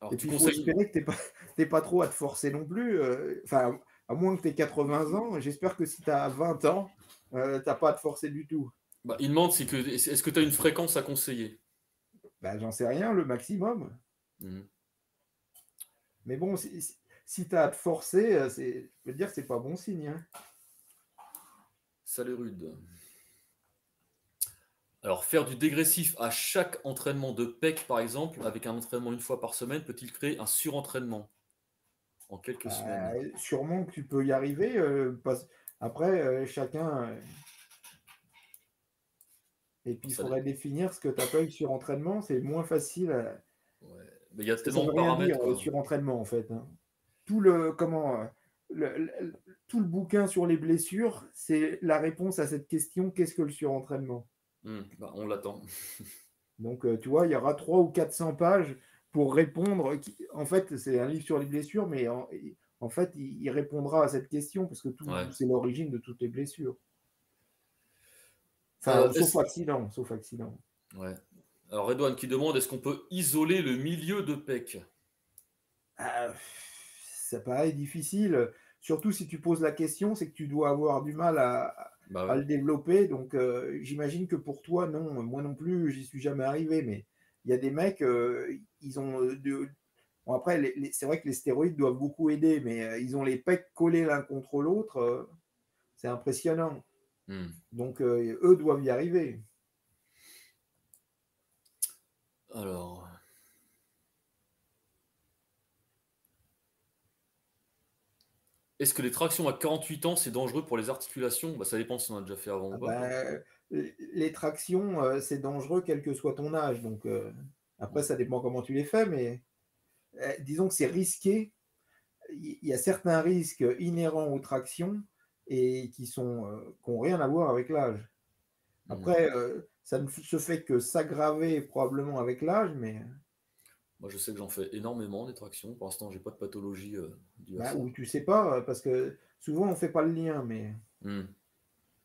Alors, et puis, il faut espérer que tu n'es pas, pas trop à te forcer non plus. Enfin, euh, à moins que tu aies quatre-vingts ans, j'espère que si tu as vingt ans, euh, tu n'as pas à te forcer du tout. Bah, il demande, si est-ce est que tu as une fréquence à conseiller? Bah, j'en sais rien, le maximum. Mmh. Mais bon, si, si, si tu as à te forcer, je veux dire que ce n'est pas bon signe. Hein. Ça les rude. Alors, faire du dégressif à chaque entraînement de pec, par exemple, avec un entraînement une fois par semaine, peut-il créer un surentraînement en quelques euh, semaines? Sûrement que tu peux y arriver. Euh, parce... Après, euh, chacun... Euh... Et puis, il faudrait définir ce que tu appelles surentraînement. C'est moins facile. À... Ouais. Mais il y a tellement de paramètres. Dire, euh, surentraînement, en fait. Hein. Tout le... Comment... Euh... Le, le, tout le bouquin sur les blessures, c'est la réponse à cette question, qu'est-ce que le surentraînement? Mmh, bah on l'attend. Donc, euh, tu vois, il y aura trois ou quatre cents pages pour répondre. Qui, en fait, c'est un livre sur les blessures, mais en, en fait, il, il répondra à cette question parce que tout, ouais. c'est l'origine de toutes les blessures. Enfin, euh, sauf accident. Sauf accident. Ouais. Alors, Edouane qui demande, est-ce qu'on peut isoler le milieu de pec? euh, Ça paraît difficile. Surtout si tu poses la question, c'est que tu dois avoir du mal à... Bah ouais. à le développer, donc euh, j'imagine que pour toi, non, moi non plus, j'y suis jamais arrivé, mais il y a des mecs, euh, ils ont, de... bon après, les, les... c'est vrai que les stéroïdes doivent beaucoup aider, mais euh, ils ont les pecs collés l'un contre l'autre, euh, c'est impressionnant, mmh. donc euh, eux doivent y arriver. Alors... Est-ce que les tractions à quarante-huit ans, c'est dangereux pour les articulations? Bah, ça dépend si on a déjà fait avant ou pas. Ah bah, les tractions, euh, c'est dangereux quel que soit ton âge. Donc, euh, après, ça dépend comment tu les fais, mais euh, disons que c'est risqué. Il y a certains risques inhérents aux tractions et qui n'ont euh, qui ont rien à voir avec l'âge. Après, mmh. euh, ça ne se fait que s'aggraver probablement avec l'âge, mais... Moi, je sais que j'en fais énormément des tractions. Pour l'instant, je n'ai pas de pathologie. Euh, bah, ou tu ne sais pas, parce que souvent, on ne fait pas le lien. Mais... Mmh.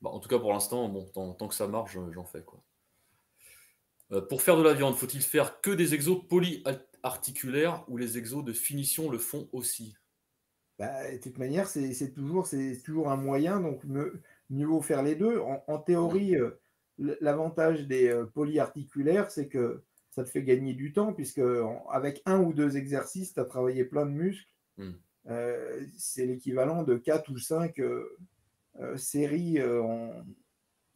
Bah, en tout cas, pour l'instant, bon, tant, tant que ça marche, j'en fais. Quoi. Euh, pour faire de la viande, faut-il faire que des exos polyarticulaires ou les exos de finition le font aussi? Bah, de toute manière, c'est toujours, toujours un moyen. Donc, mieux, mieux vaut faire les deux. En, en théorie, mmh. euh, l'avantage des euh, polyarticulaires, c'est que ça te fait gagner du temps, puisque avec un ou deux exercices, tu as travaillé plein de muscles. Mmh. Euh, c'est l'équivalent de quatre ou cinq euh, euh, séries euh, en,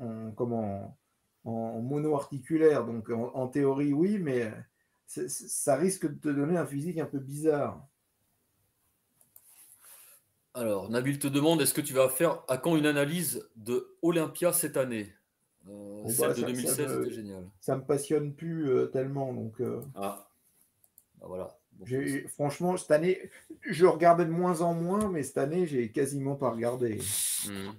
en, comment, en mono-articulaire. Donc, en, en théorie, oui, mais ça risque de te donner un physique un peu bizarre. Alors, Nabil te demande, est-ce que tu vas faire à quand une analyse de Olympia cette année? euh, bon, Celle bah, de ça, deux mille seize, c'était génial. Ça me passionne plus euh, tellement. Donc, euh... ah. ah, voilà. Bon, franchement, cette année, je regardais de moins en moins, mais cette année, j'ai quasiment pas regardé. Mmh.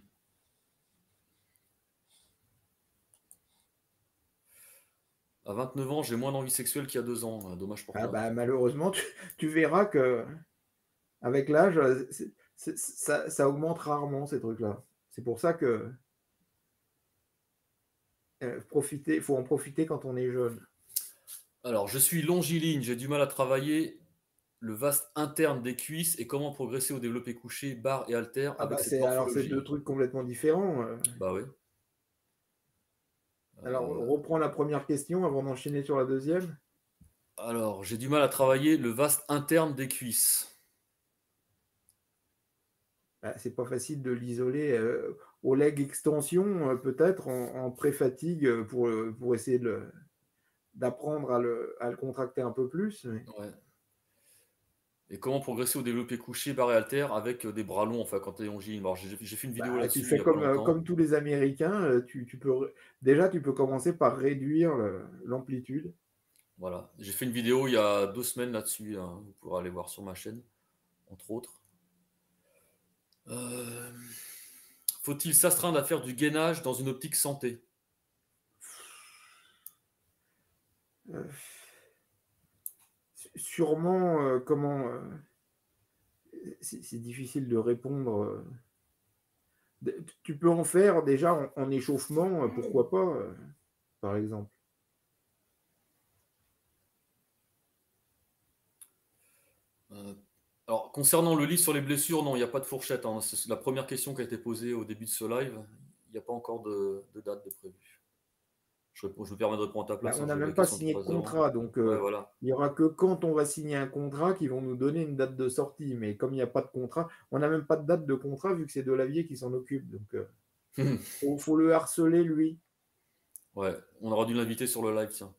À vingt-neuf ans, j'ai moins d'envie sexuelle qu'il y a deux ans. Dommage pour toi. Ah bah, malheureusement, tu, tu verras que avec l'âge, ça, ça augmente rarement ces trucs-là. C'est pour ça que euh, profiter, faut en profiter quand on est jeune. Alors, je suis longiligne, j'ai du mal à travailler le vaste interne des cuisses et comment progresser au développé couché, barre et haltère. Ah bah c'est alors c'est deux trucs complètement différents. Bah oui. Alors, on reprend la première question avant d'enchaîner sur la deuxième. Alors, j'ai du mal à travailler le vaste interne des cuisses. Bah, c'est pas facile de l'isoler. Euh, au leg extension, euh, peut-être en, en pré-fatigue pour, pour essayer d'apprendre à le, à le contracter un peu plus. Mais... ouais. Et comment progresser au développé couché, barre et haltère avec des bras longs, enfin, quand tu es longiligne. J'ai fait une vidéo bah, là-dessus. Tu fais comme, euh, comme tous les Américains, tu, tu peux, déjà tu peux commencer par réduire l'amplitude. Voilà, j'ai fait une vidéo il y a deux semaines là-dessus, hein. Vous pourrez aller voir sur ma chaîne, entre autres. Euh... Faut-il s'astreindre à faire du gainage dans une optique santé? euh... Sûrement, euh, comment euh, c'est difficile de répondre. Euh, de, tu peux en faire déjà en, en échauffement, euh, pourquoi pas, euh, par exemple. Euh, alors, concernant le livre sur les blessures, non, il n'y a pas de fourchette. Hein, c'est la première question qui a été posée au début de ce live. Il n'y a pas encore de, de date de prévue. Je, je me permets de répondre à ta place. Bah, on n'a même pas signé de contrat, donc euh, ouais, voilà. Il n'y aura que quand on va signer un contrat qu'ils vont nous donner une date de sortie. Mais comme il n'y a pas de contrat, on n'a même pas de date de contrat vu que c'est Delavier qui s'en occupe. Donc euh, il faut, faut le harceler, lui. Ouais, on aura dû l'inviter sur le live, tiens.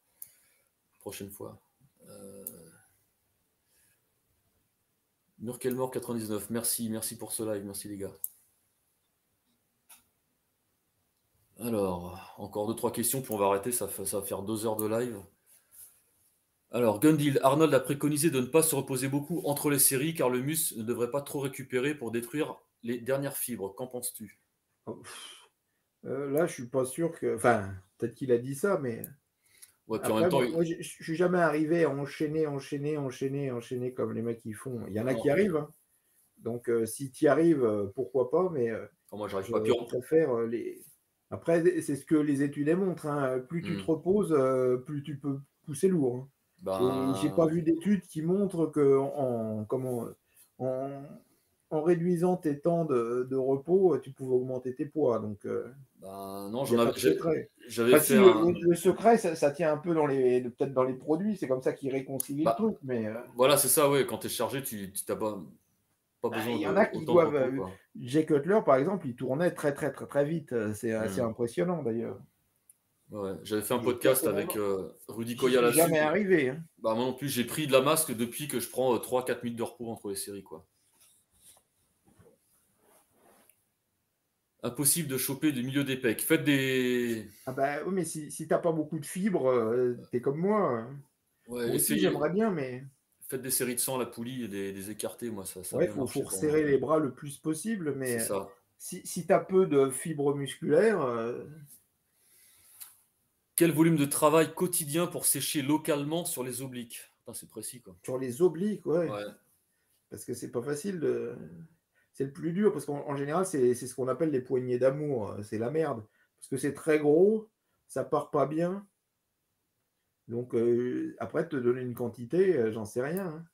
Prochaine fois. Euh... Murkelmore quatre-vingt-dix-neuf, merci, merci pour ce live, merci les gars. Alors, encore deux, trois questions, puis on va arrêter, ça, ça va faire deux heures de live. Alors, Gundill, Arnold a préconisé de ne pas se reposer beaucoup entre les séries, car le muscle ne devrait pas trop récupérer pour détruire les dernières fibres. Qu'en penses-tu? euh, Là, je suis pas sûr que... Enfin, peut-être qu'il a dit ça, mais... Ouais, puis après, en même temps, moi, il... je suis jamais arrivé à enchaîner, enchaîner, enchaîner, enchaîner comme les mecs qui font. Il y en a non, qui non. arrivent, hein. Donc, euh, si tu y arrives, euh, pourquoi pas, mais... Euh, non, moi, j'arrive pas pire. Je préfère euh, les... Après, c'est ce que les études montrent. Hein. Plus tu mmh. te reposes, euh, plus tu peux pousser lourd. Hein. Ben... J'ai pas vu d'études qui montrent que en, comment, en, en réduisant tes temps de, de repos, tu pouvais augmenter tes poids. Donc, euh, ben, non, j'en avais secret. Enfin, si, un... le, le secret, ça, ça tient un peu dans les, peut-être dans les produits. C'est comme ça qu'ils réconcilient ben, le truc. Mais euh... voilà, c'est ça. Ouais, quand tu es chargé, tu t'as pas. Il y en a qui doivent. Jay Cutler, par exemple, il tournait très, très, très, très vite. C'est assez mmh. impressionnant, d'ailleurs. Ouais, j'avais fait un podcast avec euh, Rudy Koya là-dessus. Jamais arrivé. Hein. Bah, moi non plus, j'ai pris de la masque depuis que je prends euh, trois à quatre minutes de repos entre les séries, quoi. Impossible de choper du milieu des pecs. Faites des. Ah, bah oui, mais si, si t'as pas beaucoup de fibres, euh, t'es comme moi. Ouais, moi aussi, j'aimerais bien, mais. Faites des séries de cent à la poulie et des, des écartés, moi, ça... ça ouais, il faut, faut resserrer les bras le plus possible, mais ça. si, si tu as peu de fibres musculaires... Euh... Quel volume de travail quotidien pour sécher localement sur les obliques? C'est précis, quoi. Sur les obliques, ouais. ouais. Parce que c'est pas facile de... C'est le plus dur, parce qu'en général, c'est ce qu'on appelle les poignées d'amour. C'est la merde. Parce que c'est très gros, ça part pas bien. Donc, euh, après, te donner une quantité, euh, j'en sais rien. Hein.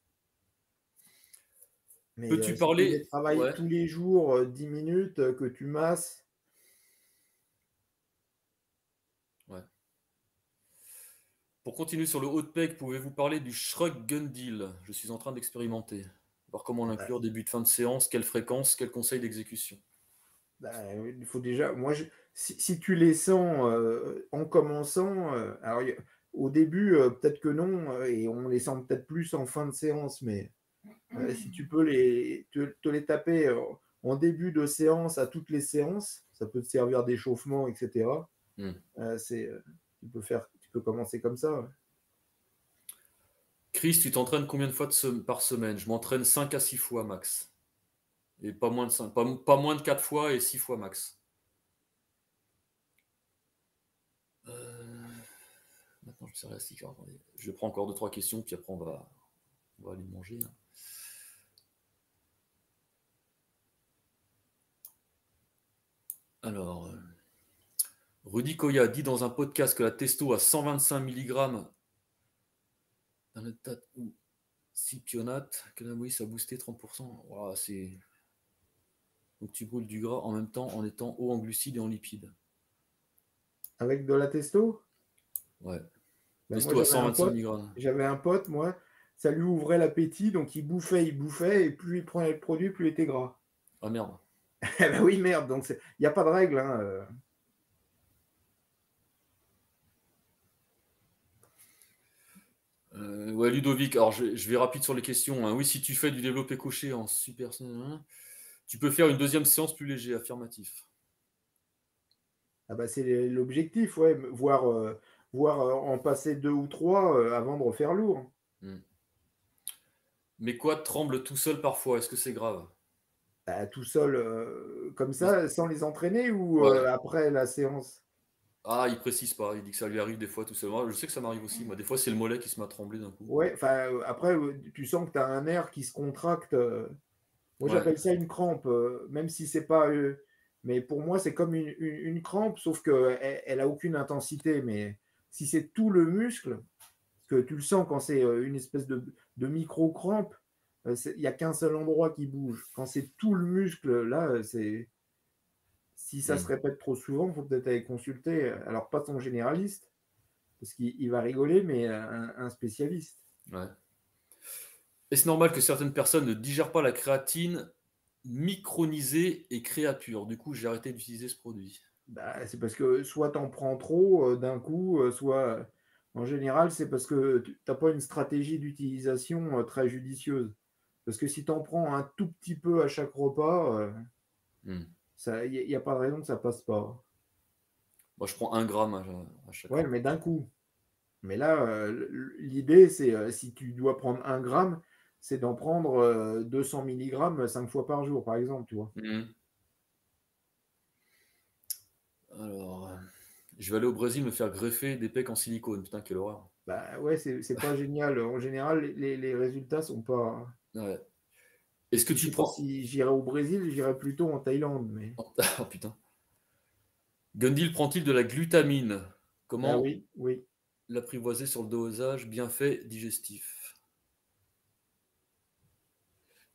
Mais peux-tu euh, parler si travailles ouais. tous les jours, euh, dix minutes, euh, que tu masses. Ouais. Pour continuer sur le haut de pec, pouvez-vous parler du shrug Gundill? Je suis en train d'expérimenter. Voir comment l'inclure, ouais. début de fin de séance, quelle fréquence, quel conseil d'exécution. Ben, il faut déjà... Moi, je... si, si tu les sens euh, en commençant... Euh, alors, y... Au début, euh, peut-être que non, et on les sent peut-être plus en fin de séance, mais Euh, si tu peux les, te, te les taper euh, en début de séance à toutes les séances, ça peut te servir d'échauffement, et cetera. Mmh. Euh, c'est, euh, tu peux faire, tu peux commencer comme ça. Ouais. Chris, tu t'entraînes combien de fois de se, par semaine? Je m'entraîne cinq à six fois max. Et pas moins de cinq, pas, pas moins de quatre fois et six fois max. Euh... Maintenant, je me serai assis. Je prends encore deux trois questions, puis après, on va, on va aller manger. Alors, Rudy Koya dit dans un podcast que la testo à cent vingt-cinq milligrammes d'anethate ou cipionate, cannabis a boosté trente pour cent. Wow, c'est... Donc tu brûles du gras en même temps en étant haut en glucides et en lipides. Avec de la testo? Ouais. Ben testo moi, à cent vingt-cinq milligrammes. J'avais un pote, moi, ça lui ouvrait l'appétit, donc il bouffait, il bouffait, et plus il prenait le produit, plus il était gras. Ah merde. Ben oui, merde, donc il n'y a pas de règle. Hein. Euh, ouais, Ludovic, alors je, je vais rapide sur les questions. Hein. Oui, si tu fais du développé couché en super, hein, tu peux faire une deuxième séance plus léger, affirmatif. Ah bah c'est l'objectif, ouais, voire, euh, voire euh, en passer deux ou trois euh, avant de refaire lourd. Mmh. Mais quoi, tremble tout seul parfois, est-ce que c'est grave? Bah, tout seul, euh, comme ça, sans les entraîner ou euh, ouais. Après la séance? Ah, il précise pas, il dit que ça lui arrive des fois tout seul. Moi, je sais que ça m'arrive aussi, moi, des fois c'est le mollet qui se m'a tremblé d'un coup. Ouais, enfin, après, tu sens que tu as un nerf qui se contracte. Moi, ouais. J'appelle ça une crampe, euh, même si c'est pas... Euh, mais pour moi, c'est comme une, une, une crampe, sauf qu'elle n'a aucune intensité. Mais si c'est tout le muscle, parce que tu le sens quand c'est une espèce de, de micro-crampe, il euh, n'y a qu'un seul endroit qui bouge. Quand c'est tout le muscle, là, c'est... Si ça mmh. se répète trop souvent, il faut peut-être aller consulter. Alors, pas ton généraliste, parce qu'il va rigoler, mais un, un spécialiste. Ouais. Est-ce normal que certaines personnes ne digèrent pas la créatine micronisé et créature? Du coup, j'ai arrêté d'utiliser ce produit. Bah, c'est parce que soit tu en prends trop euh, d'un coup, euh, soit euh, en général, c'est parce que tu n'as pas une stratégie d'utilisation euh, très judicieuse. Parce que si tu en prends un tout petit peu à chaque repas, il euh, n'y mm. a pas de raison que ça passe pas. Moi, je prends un gramme à, à chaque repas. Ouais, mais d'un coup. Mais là, euh, l'idée, c'est euh, si tu dois prendre un gramme, c'est d'en prendre deux cents milligrammes cinq fois par jour, par exemple, tu vois. Mmh. Alors, je vais aller au Brésil me faire greffer des pecs en silicone. Putain, quelle horreur. Bah ouais, c'est, c'est pas génial. En général, les, les résultats sont pas... Ouais. Est-ce que tu je prends... Si j'irais au Brésil, j'irais plutôt en Thaïlande. Mais... Oh putain. Gundill prend-il de la glutamine? Comment ah, oui, oui. l'apprivoiser sur le dosage bienfait digestif?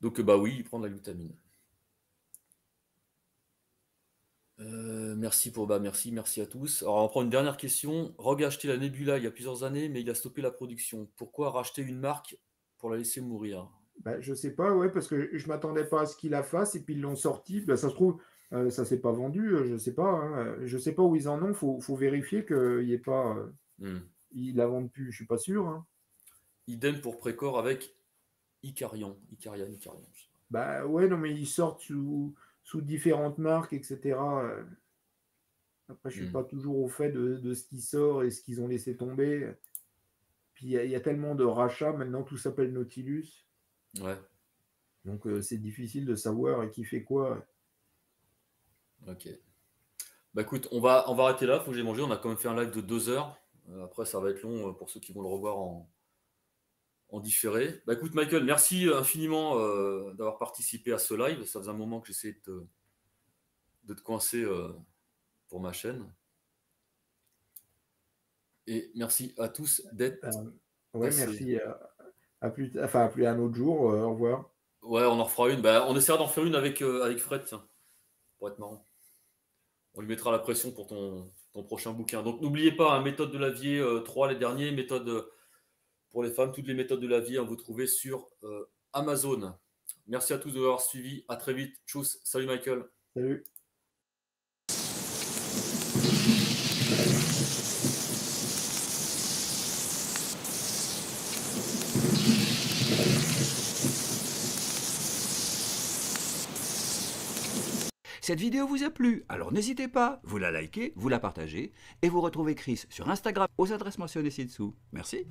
Donc, bah oui, il prend de la glutamine. Euh, merci pour... Bah merci, merci à tous. Alors, on prend une dernière question. Rogue a acheté la Nebula il y a plusieurs années, mais il a stoppé la production. Pourquoi racheter une marque pour la laisser mourir? Bah, je sais pas, ouais, parce que je ne m'attendais pas à ce qu'il la fasse, et puis ils l'ont sorti. Bah, ça se trouve, euh, ça ne s'est pas vendu, je ne sais pas. Hein. Je ne sais pas où ils en ont. Il faut, faut vérifier qu'il n'y ait pas... Euh, mm. Ils la vendent plus, je ne suis pas sûr. Hein. Idem pour Précor avec... Icarian, Icarian, Icarian. Bah ouais, non, mais ils sortent sous, sous différentes marques, et cetera. Après, je ne suis mmh. pas toujours au fait de, de ce qui sort et ce qu'ils ont laissé tomber. Puis, il y, y a tellement de rachats. Maintenant, tout s'appelle Nautilus. Ouais. Donc, euh, c'est difficile de savoir et qui fait quoi. Ok. Bah écoute, on va, on va arrêter là. Faut que j'ai mangé. On a quand même fait un live de deux heures. Après, ça va être long pour ceux qui vont le revoir en... en différé. Bah écoute Michael, merci infiniment euh, d'avoir participé à ce live. Ça faisait un moment que j'essayais de te, de te coincer euh, pour ma chaîne. Et merci à tous d'être... Euh, oui, merci. Euh, à plus, enfin, à plus un autre jour. Euh, au revoir. Ouais, on en refera une. Bah, on essaiera d'en faire une avec, euh, avec Fred, tiens. Pour être marrant. On lui mettra la pression pour ton, ton prochain bouquin. Donc n'oubliez pas, hein, méthode de Delavier euh, trois, les derniers, méthode... Euh, Pour les femmes, toutes les méthodes de la vie, hein, vous trouvez sur euh, Amazon. Merci à tous de l'avoir suivi. À très vite. Tchuss. Salut Michael. Salut. Cette vidéo vous a plu, alors n'hésitez pas, vous la likez, vous la partagez, et vous retrouvez Chris sur Instagram aux adresses mentionnées ci-dessous. Merci.